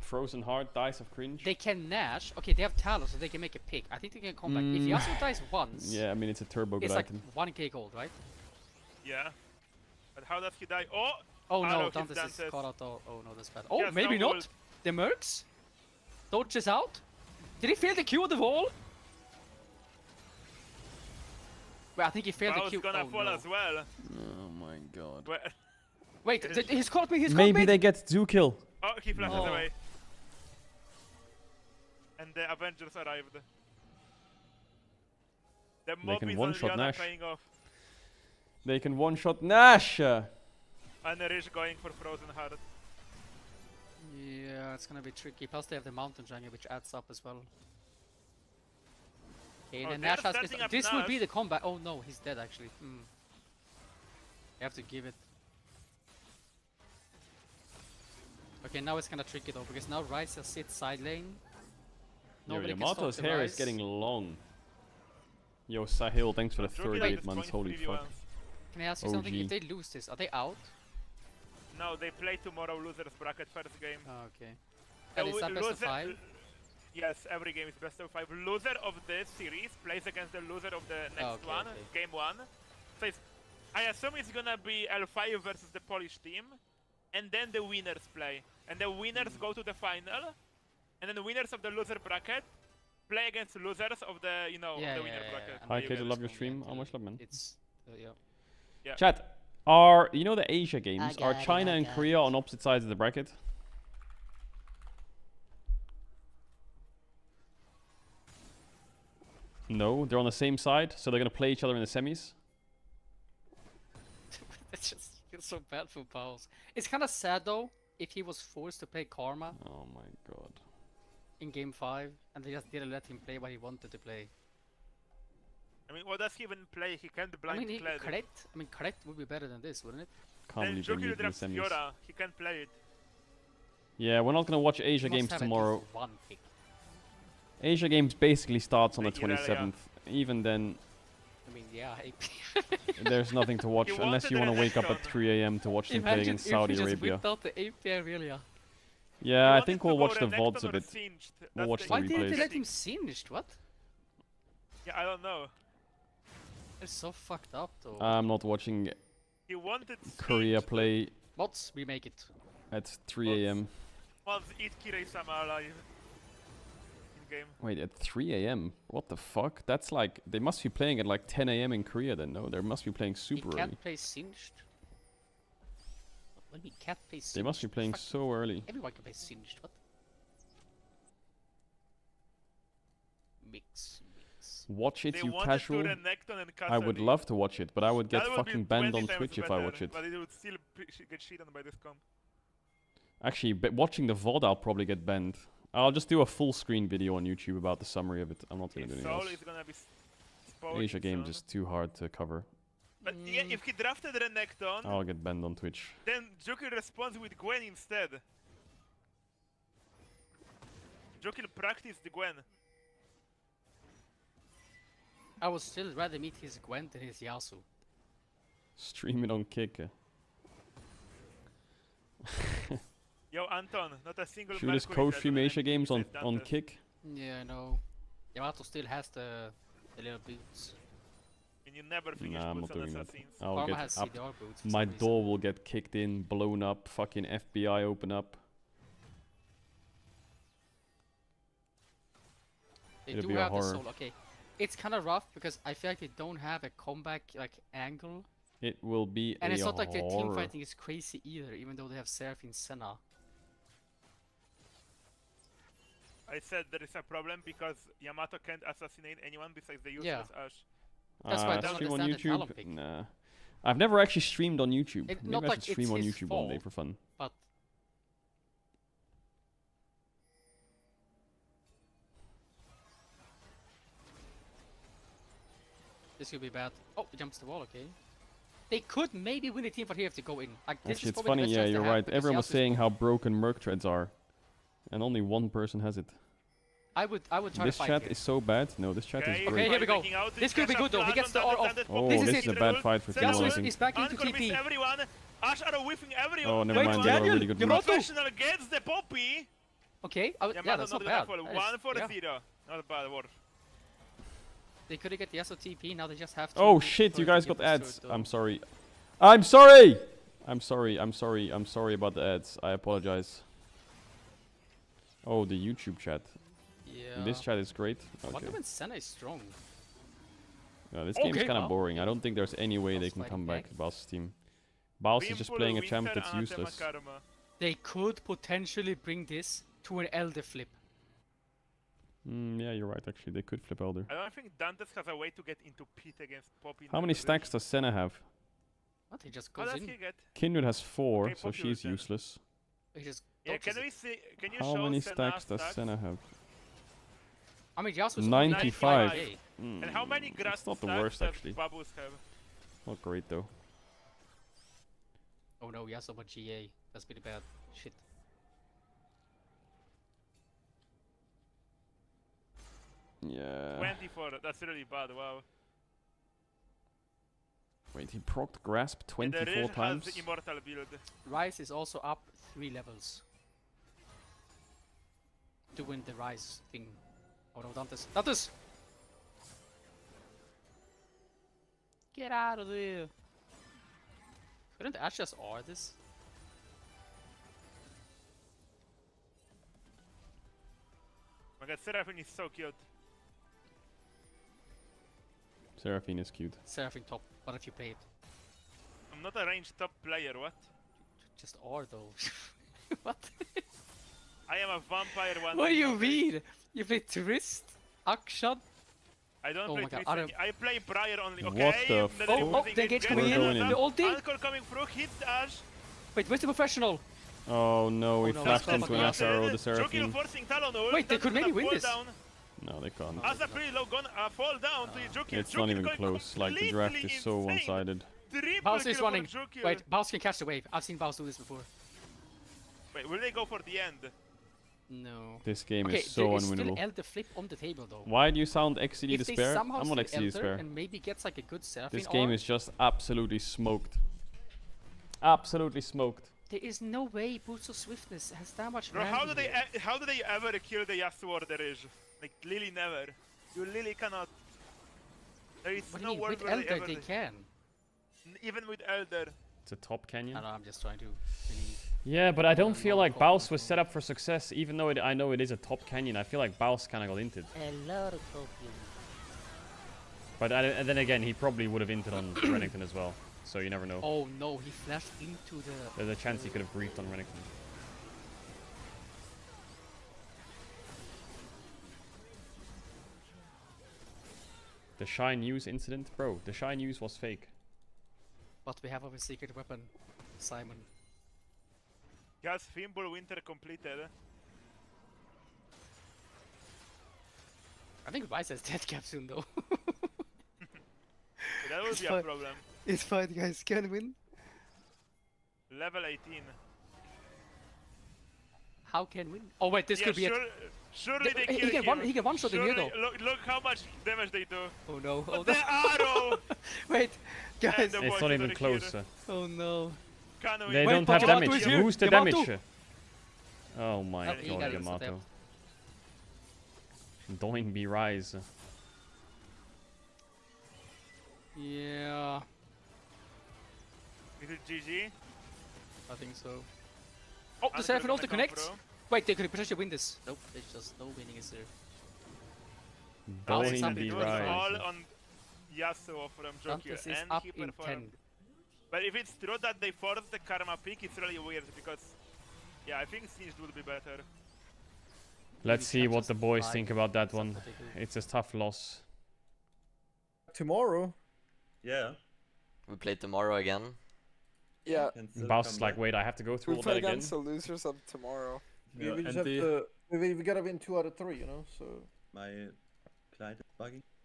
Frozen Heart dies of cringe. They can Nash. Okay, they have Talos, so they can make a pick. I think they can come back. Mm. If Yasuo dies once. Yeah, I mean, it's a turbo good item. It's like one K gold, right? Yeah. But how does he die? Oh! Oh no, Dante's is caught out. Oh, oh no, that's bad. Oh, yes, maybe no not! Ult. The mercs? Dodges out? Did he fail the Q on the wall? Wait, I think he failed Baus the Q. Gonna oh, fall no. as well. Oh my god. Wait, Wait th he's caught me, he's maybe caught me! Maybe they get Zukil. Oh, he flashes no. away. And the Avengers arrived. The mob is on Orianna playing off. They can one-shot Nash! And Rish going for Frozen Heart. Yeah, it's gonna be tricky. Plus they have the Mountain Jungle, which adds up as well. Okay, oh, and Nash has this. This will be the combat. Oh no, he's dead actually. Mm. You have to give it. Okay, now it's kinda tricky though, because now Ryze sits side lane. Yo, Yamato's hair is getting long. Yo, Sahil, thanks for the thirty-eight months, holy fuck. Can I ask you O G. something? If they lose this, are they out? No, they play tomorrow losers bracket first game. Oh, okay. And it's not best of five? Yes, every game is best of five. Loser of this series plays against the loser of the next oh, okay, one, okay. game one. So it's, I assume it's gonna be L five versus the Polish team, and then the winners play. And the winners mm. go to the final, and then the winners of the loser bracket play against losers of the, you know, yeah, the yeah, winner yeah, bracket. Yeah, yeah. Hi Kesha, love your stream. How much love, man? It's, uh, yeah. Yeah. Chat, are you know the Asia games? Are China it, and Korea it. on opposite sides of the bracket? No, they're on the same side, so they're gonna play each other in the semis. That's just it's so bad for Baus. It's kind of sad though if he was forced to play Karma. Oh my god. In game five, and they just didn't let him play what he wanted to play. I mean, what does he even play? He can't blind I mean, Kled. Kled. I mean, Kled would be better than this, wouldn't it? Can't and Zukil drops Fiora. He can't play it. Yeah, we're not gonna watch Asia games tomorrow. One pick. Asia games basically starts on the twenty-seventh. Yeah, yeah. Even then... I mean, yeah, there's nothing to watch unless you want to wake up at three A M to watch them play against Saudi Arabia. The yeah, yeah I think we'll watch the V O Ds a bit. We'll watch the replays. Why didn't they let him singed? What? Yeah, I don't know. It's so fucked up though. I'm not watching you wanted Korea play. Bots, we make it. At three A M. Eat Kirei-sama alive. In game. Wait, at three A M? What the fuck? That's like, they must be playing at like ten A M in Korea then, no? They must be playing super early. Can't play singed? What do you mean can't play singed? They must be playing fuck. so early. Everyone can play singed, what? Mix. Watch it, they you casual. I would love to watch it, but I would get that fucking would banned on Twitch if I watch it. But it would still get shit on by this comp. Actually, but watching the V O D, I'll probably get banned. I'll just do a full screen video on YouTube about the summary of it. I'm not going to do anything else. Gonna be Asia games is too hard to cover. But yeah, if he drafted Renekton... I'll get banned on Twitch. Then Zukil responds with Gwen instead. Zukil practiced the Gwen. I would still rather meet his Gwen than his Yasuo. Stream it on Kick. Yo, Anton, not a single... Should just co-stream Asia games on, on Kick? Yeah, I know. Yamato still has the, the little boots. And you never finish nah, boots on assassins. I'll get has up. Boots My door reason. will get kicked in, blown up, fucking F B I open up. They It'll do be have a the soul, okay. It's kind of rough because I feel like they don't have a comeback like angle. It will be And a it's not horror. like their team fighting is crazy either, even though they have Seraphine Senna. I said there is a problem because Yamato can't assassinate anyone besides the useless yeah. Ashe. That's uh, why I don't stream on YouTube. Nah. I've never actually streamed on YouTube. It, Maybe not I should like stream on YouTube fault, one day for fun. But this could be bad. Oh, it jumps the wall, okay. They could maybe win a team, but here have to go in. Like, this Actually, is it's funny, yeah, you're right. Everyone was saying how broken Merc treads are. And only one person has it. I would, I would try this to fight This chat here. is so bad. No, this chat okay, is great. Okay, here we go. This could be good though. He gets the R off. Oh, this, this is, is a bad fight for Yasuo Yasuo I think. Is back into T P. Ashe are whiffing everyone. Oh, never mind. They got a really good move. Professional against the Poppy. Okay, I would, yeah, that's not bad. One for the zero. Not a bad word. They couldn't get the Yasuo T P, now they just have to... Oh shit, you guys got ads. I'm sorry. I'm sorry! I'm sorry, I'm sorry, I'm sorry about the ads. I apologize. Oh, the YouTube chat. Yeah. This chat is great. Okay. What when Senna is strong? Yeah, this okay, game is kind of well. boring. I don't think there's any way Baus they can come back, back to Baus' team. Baus is just playing a champ that's useless. They could potentially bring this to an Elder flip. Mm, yeah, you're right, actually. They could flip Elder. I don't think Dante's has a way to get into Pete against Poppy. How many stacks does Senna have? What? He just goes in. Kindred has four, okay, so she's Senna. useless. He just yeah, can we see, can you How show many stacks does stacks? Senna have? I mean, Yasuo's ninety-five. Mm, and how many grass stacks the worst, actually. Have? Not great, though. Oh no, Yasuo but G A. That's pretty bad. Shit. Yeah. twenty-four, that's really bad, wow. Wait, he proc'd Grasp twenty-four times? Ryze is also up three levels. Doing the Ryze thing. Oh no, Dante's. Dante's! Get out of there! Couldn't Ashe just R this? My god, Seraphine is so cute. Seraphine is cute. Seraphine top, what if you play it? I'm not a ranged top player, what? Just R though. What? I am a vampire one. What do you mean? You play Trist? Akshan? I don't oh play Trist, I, I play Briar only. Okay, what the f oh, oh, the engage coming in. in. The ulti? Alcor coming through, hits Ashe. Wait, where's the professional? Oh no, we oh, no, flashed into an Ashe arrow, the Seraphine. Wait, they could maybe win this. Down. No, they can't. As a pretty low gun, uh, fall down uh, to Zukil. It's Zukil not even close. Like the draft is so one-sided. Baus is running. Wait, Baus can catch the wave. I've seen Baus do this before. Wait, will they go for the end? No. This game okay, is so there is unwinnable. Still Elder flip on the table, though. Why do you sound X C D if despair? I'm on X C D despair. And maybe gets like a good Seraphine. This game is just absolutely smoked. Absolutely smoked. There is no way Boots of Swiftness has that much. Bro, how do they? E how do they ever kill the Yasuo? There is. Like, Lily never. You Lily cannot. There is what no mean? World with where Elder, they, ever they can. Even with Elder. It's a top canyon. I don't know, I'm just trying to. Believe. Yeah, but I don't feel like Baus was set up for success, even though it, I know it is a top canyon. I feel like Baus kind of got inted. A lot of top canyon. But I, and then again, he probably would have inted on Renekton as well. So you never know. Oh no, he flashed into the. There's a chance he could have briefed on Renekton. The Shy News incident? Bro, the Shy News was fake. But we have our secret weapon, Simon. Yes, Fimbul Winter completed. I think Vice has death cap soon though. That would be a problem. It's fine guys, can win. Level eighteen. How can win? Oh wait, this yeah, could be sure, it. Surely they, they kill he can him. One, he can one shot surely, in here though. Look, look how much damage they do. Oh no. Oh, the arrow! Wait, guys. The it's not even closer. Oh no. They wait, don't have Yamato damage. Who's the Yamato? Damage? Oh my oh, god, Yamato. Doing be Ryze. Yeah. Is it G G? I think so. Oh, the Seraphine ult connects! Wait, they could potentially win this. Nope, there's just no winning is there. Doing oh, be Ryze. All on Yasuo from Zukil and up he in ten. But if it's true that they forced the Karma pick, it's really weird because... Yeah, I think Singed would be better. Let's see what the boys think about that one. It's a tough loss. Tomorrow? Yeah. We play tomorrow again. Yeah. Baus is like, wait, I have to go through we'll all that again. We'll play against the losers of tomorrow. Yeah. We, we, just have the... to, we, we gotta win two out of three, you know, so... My client is bugging.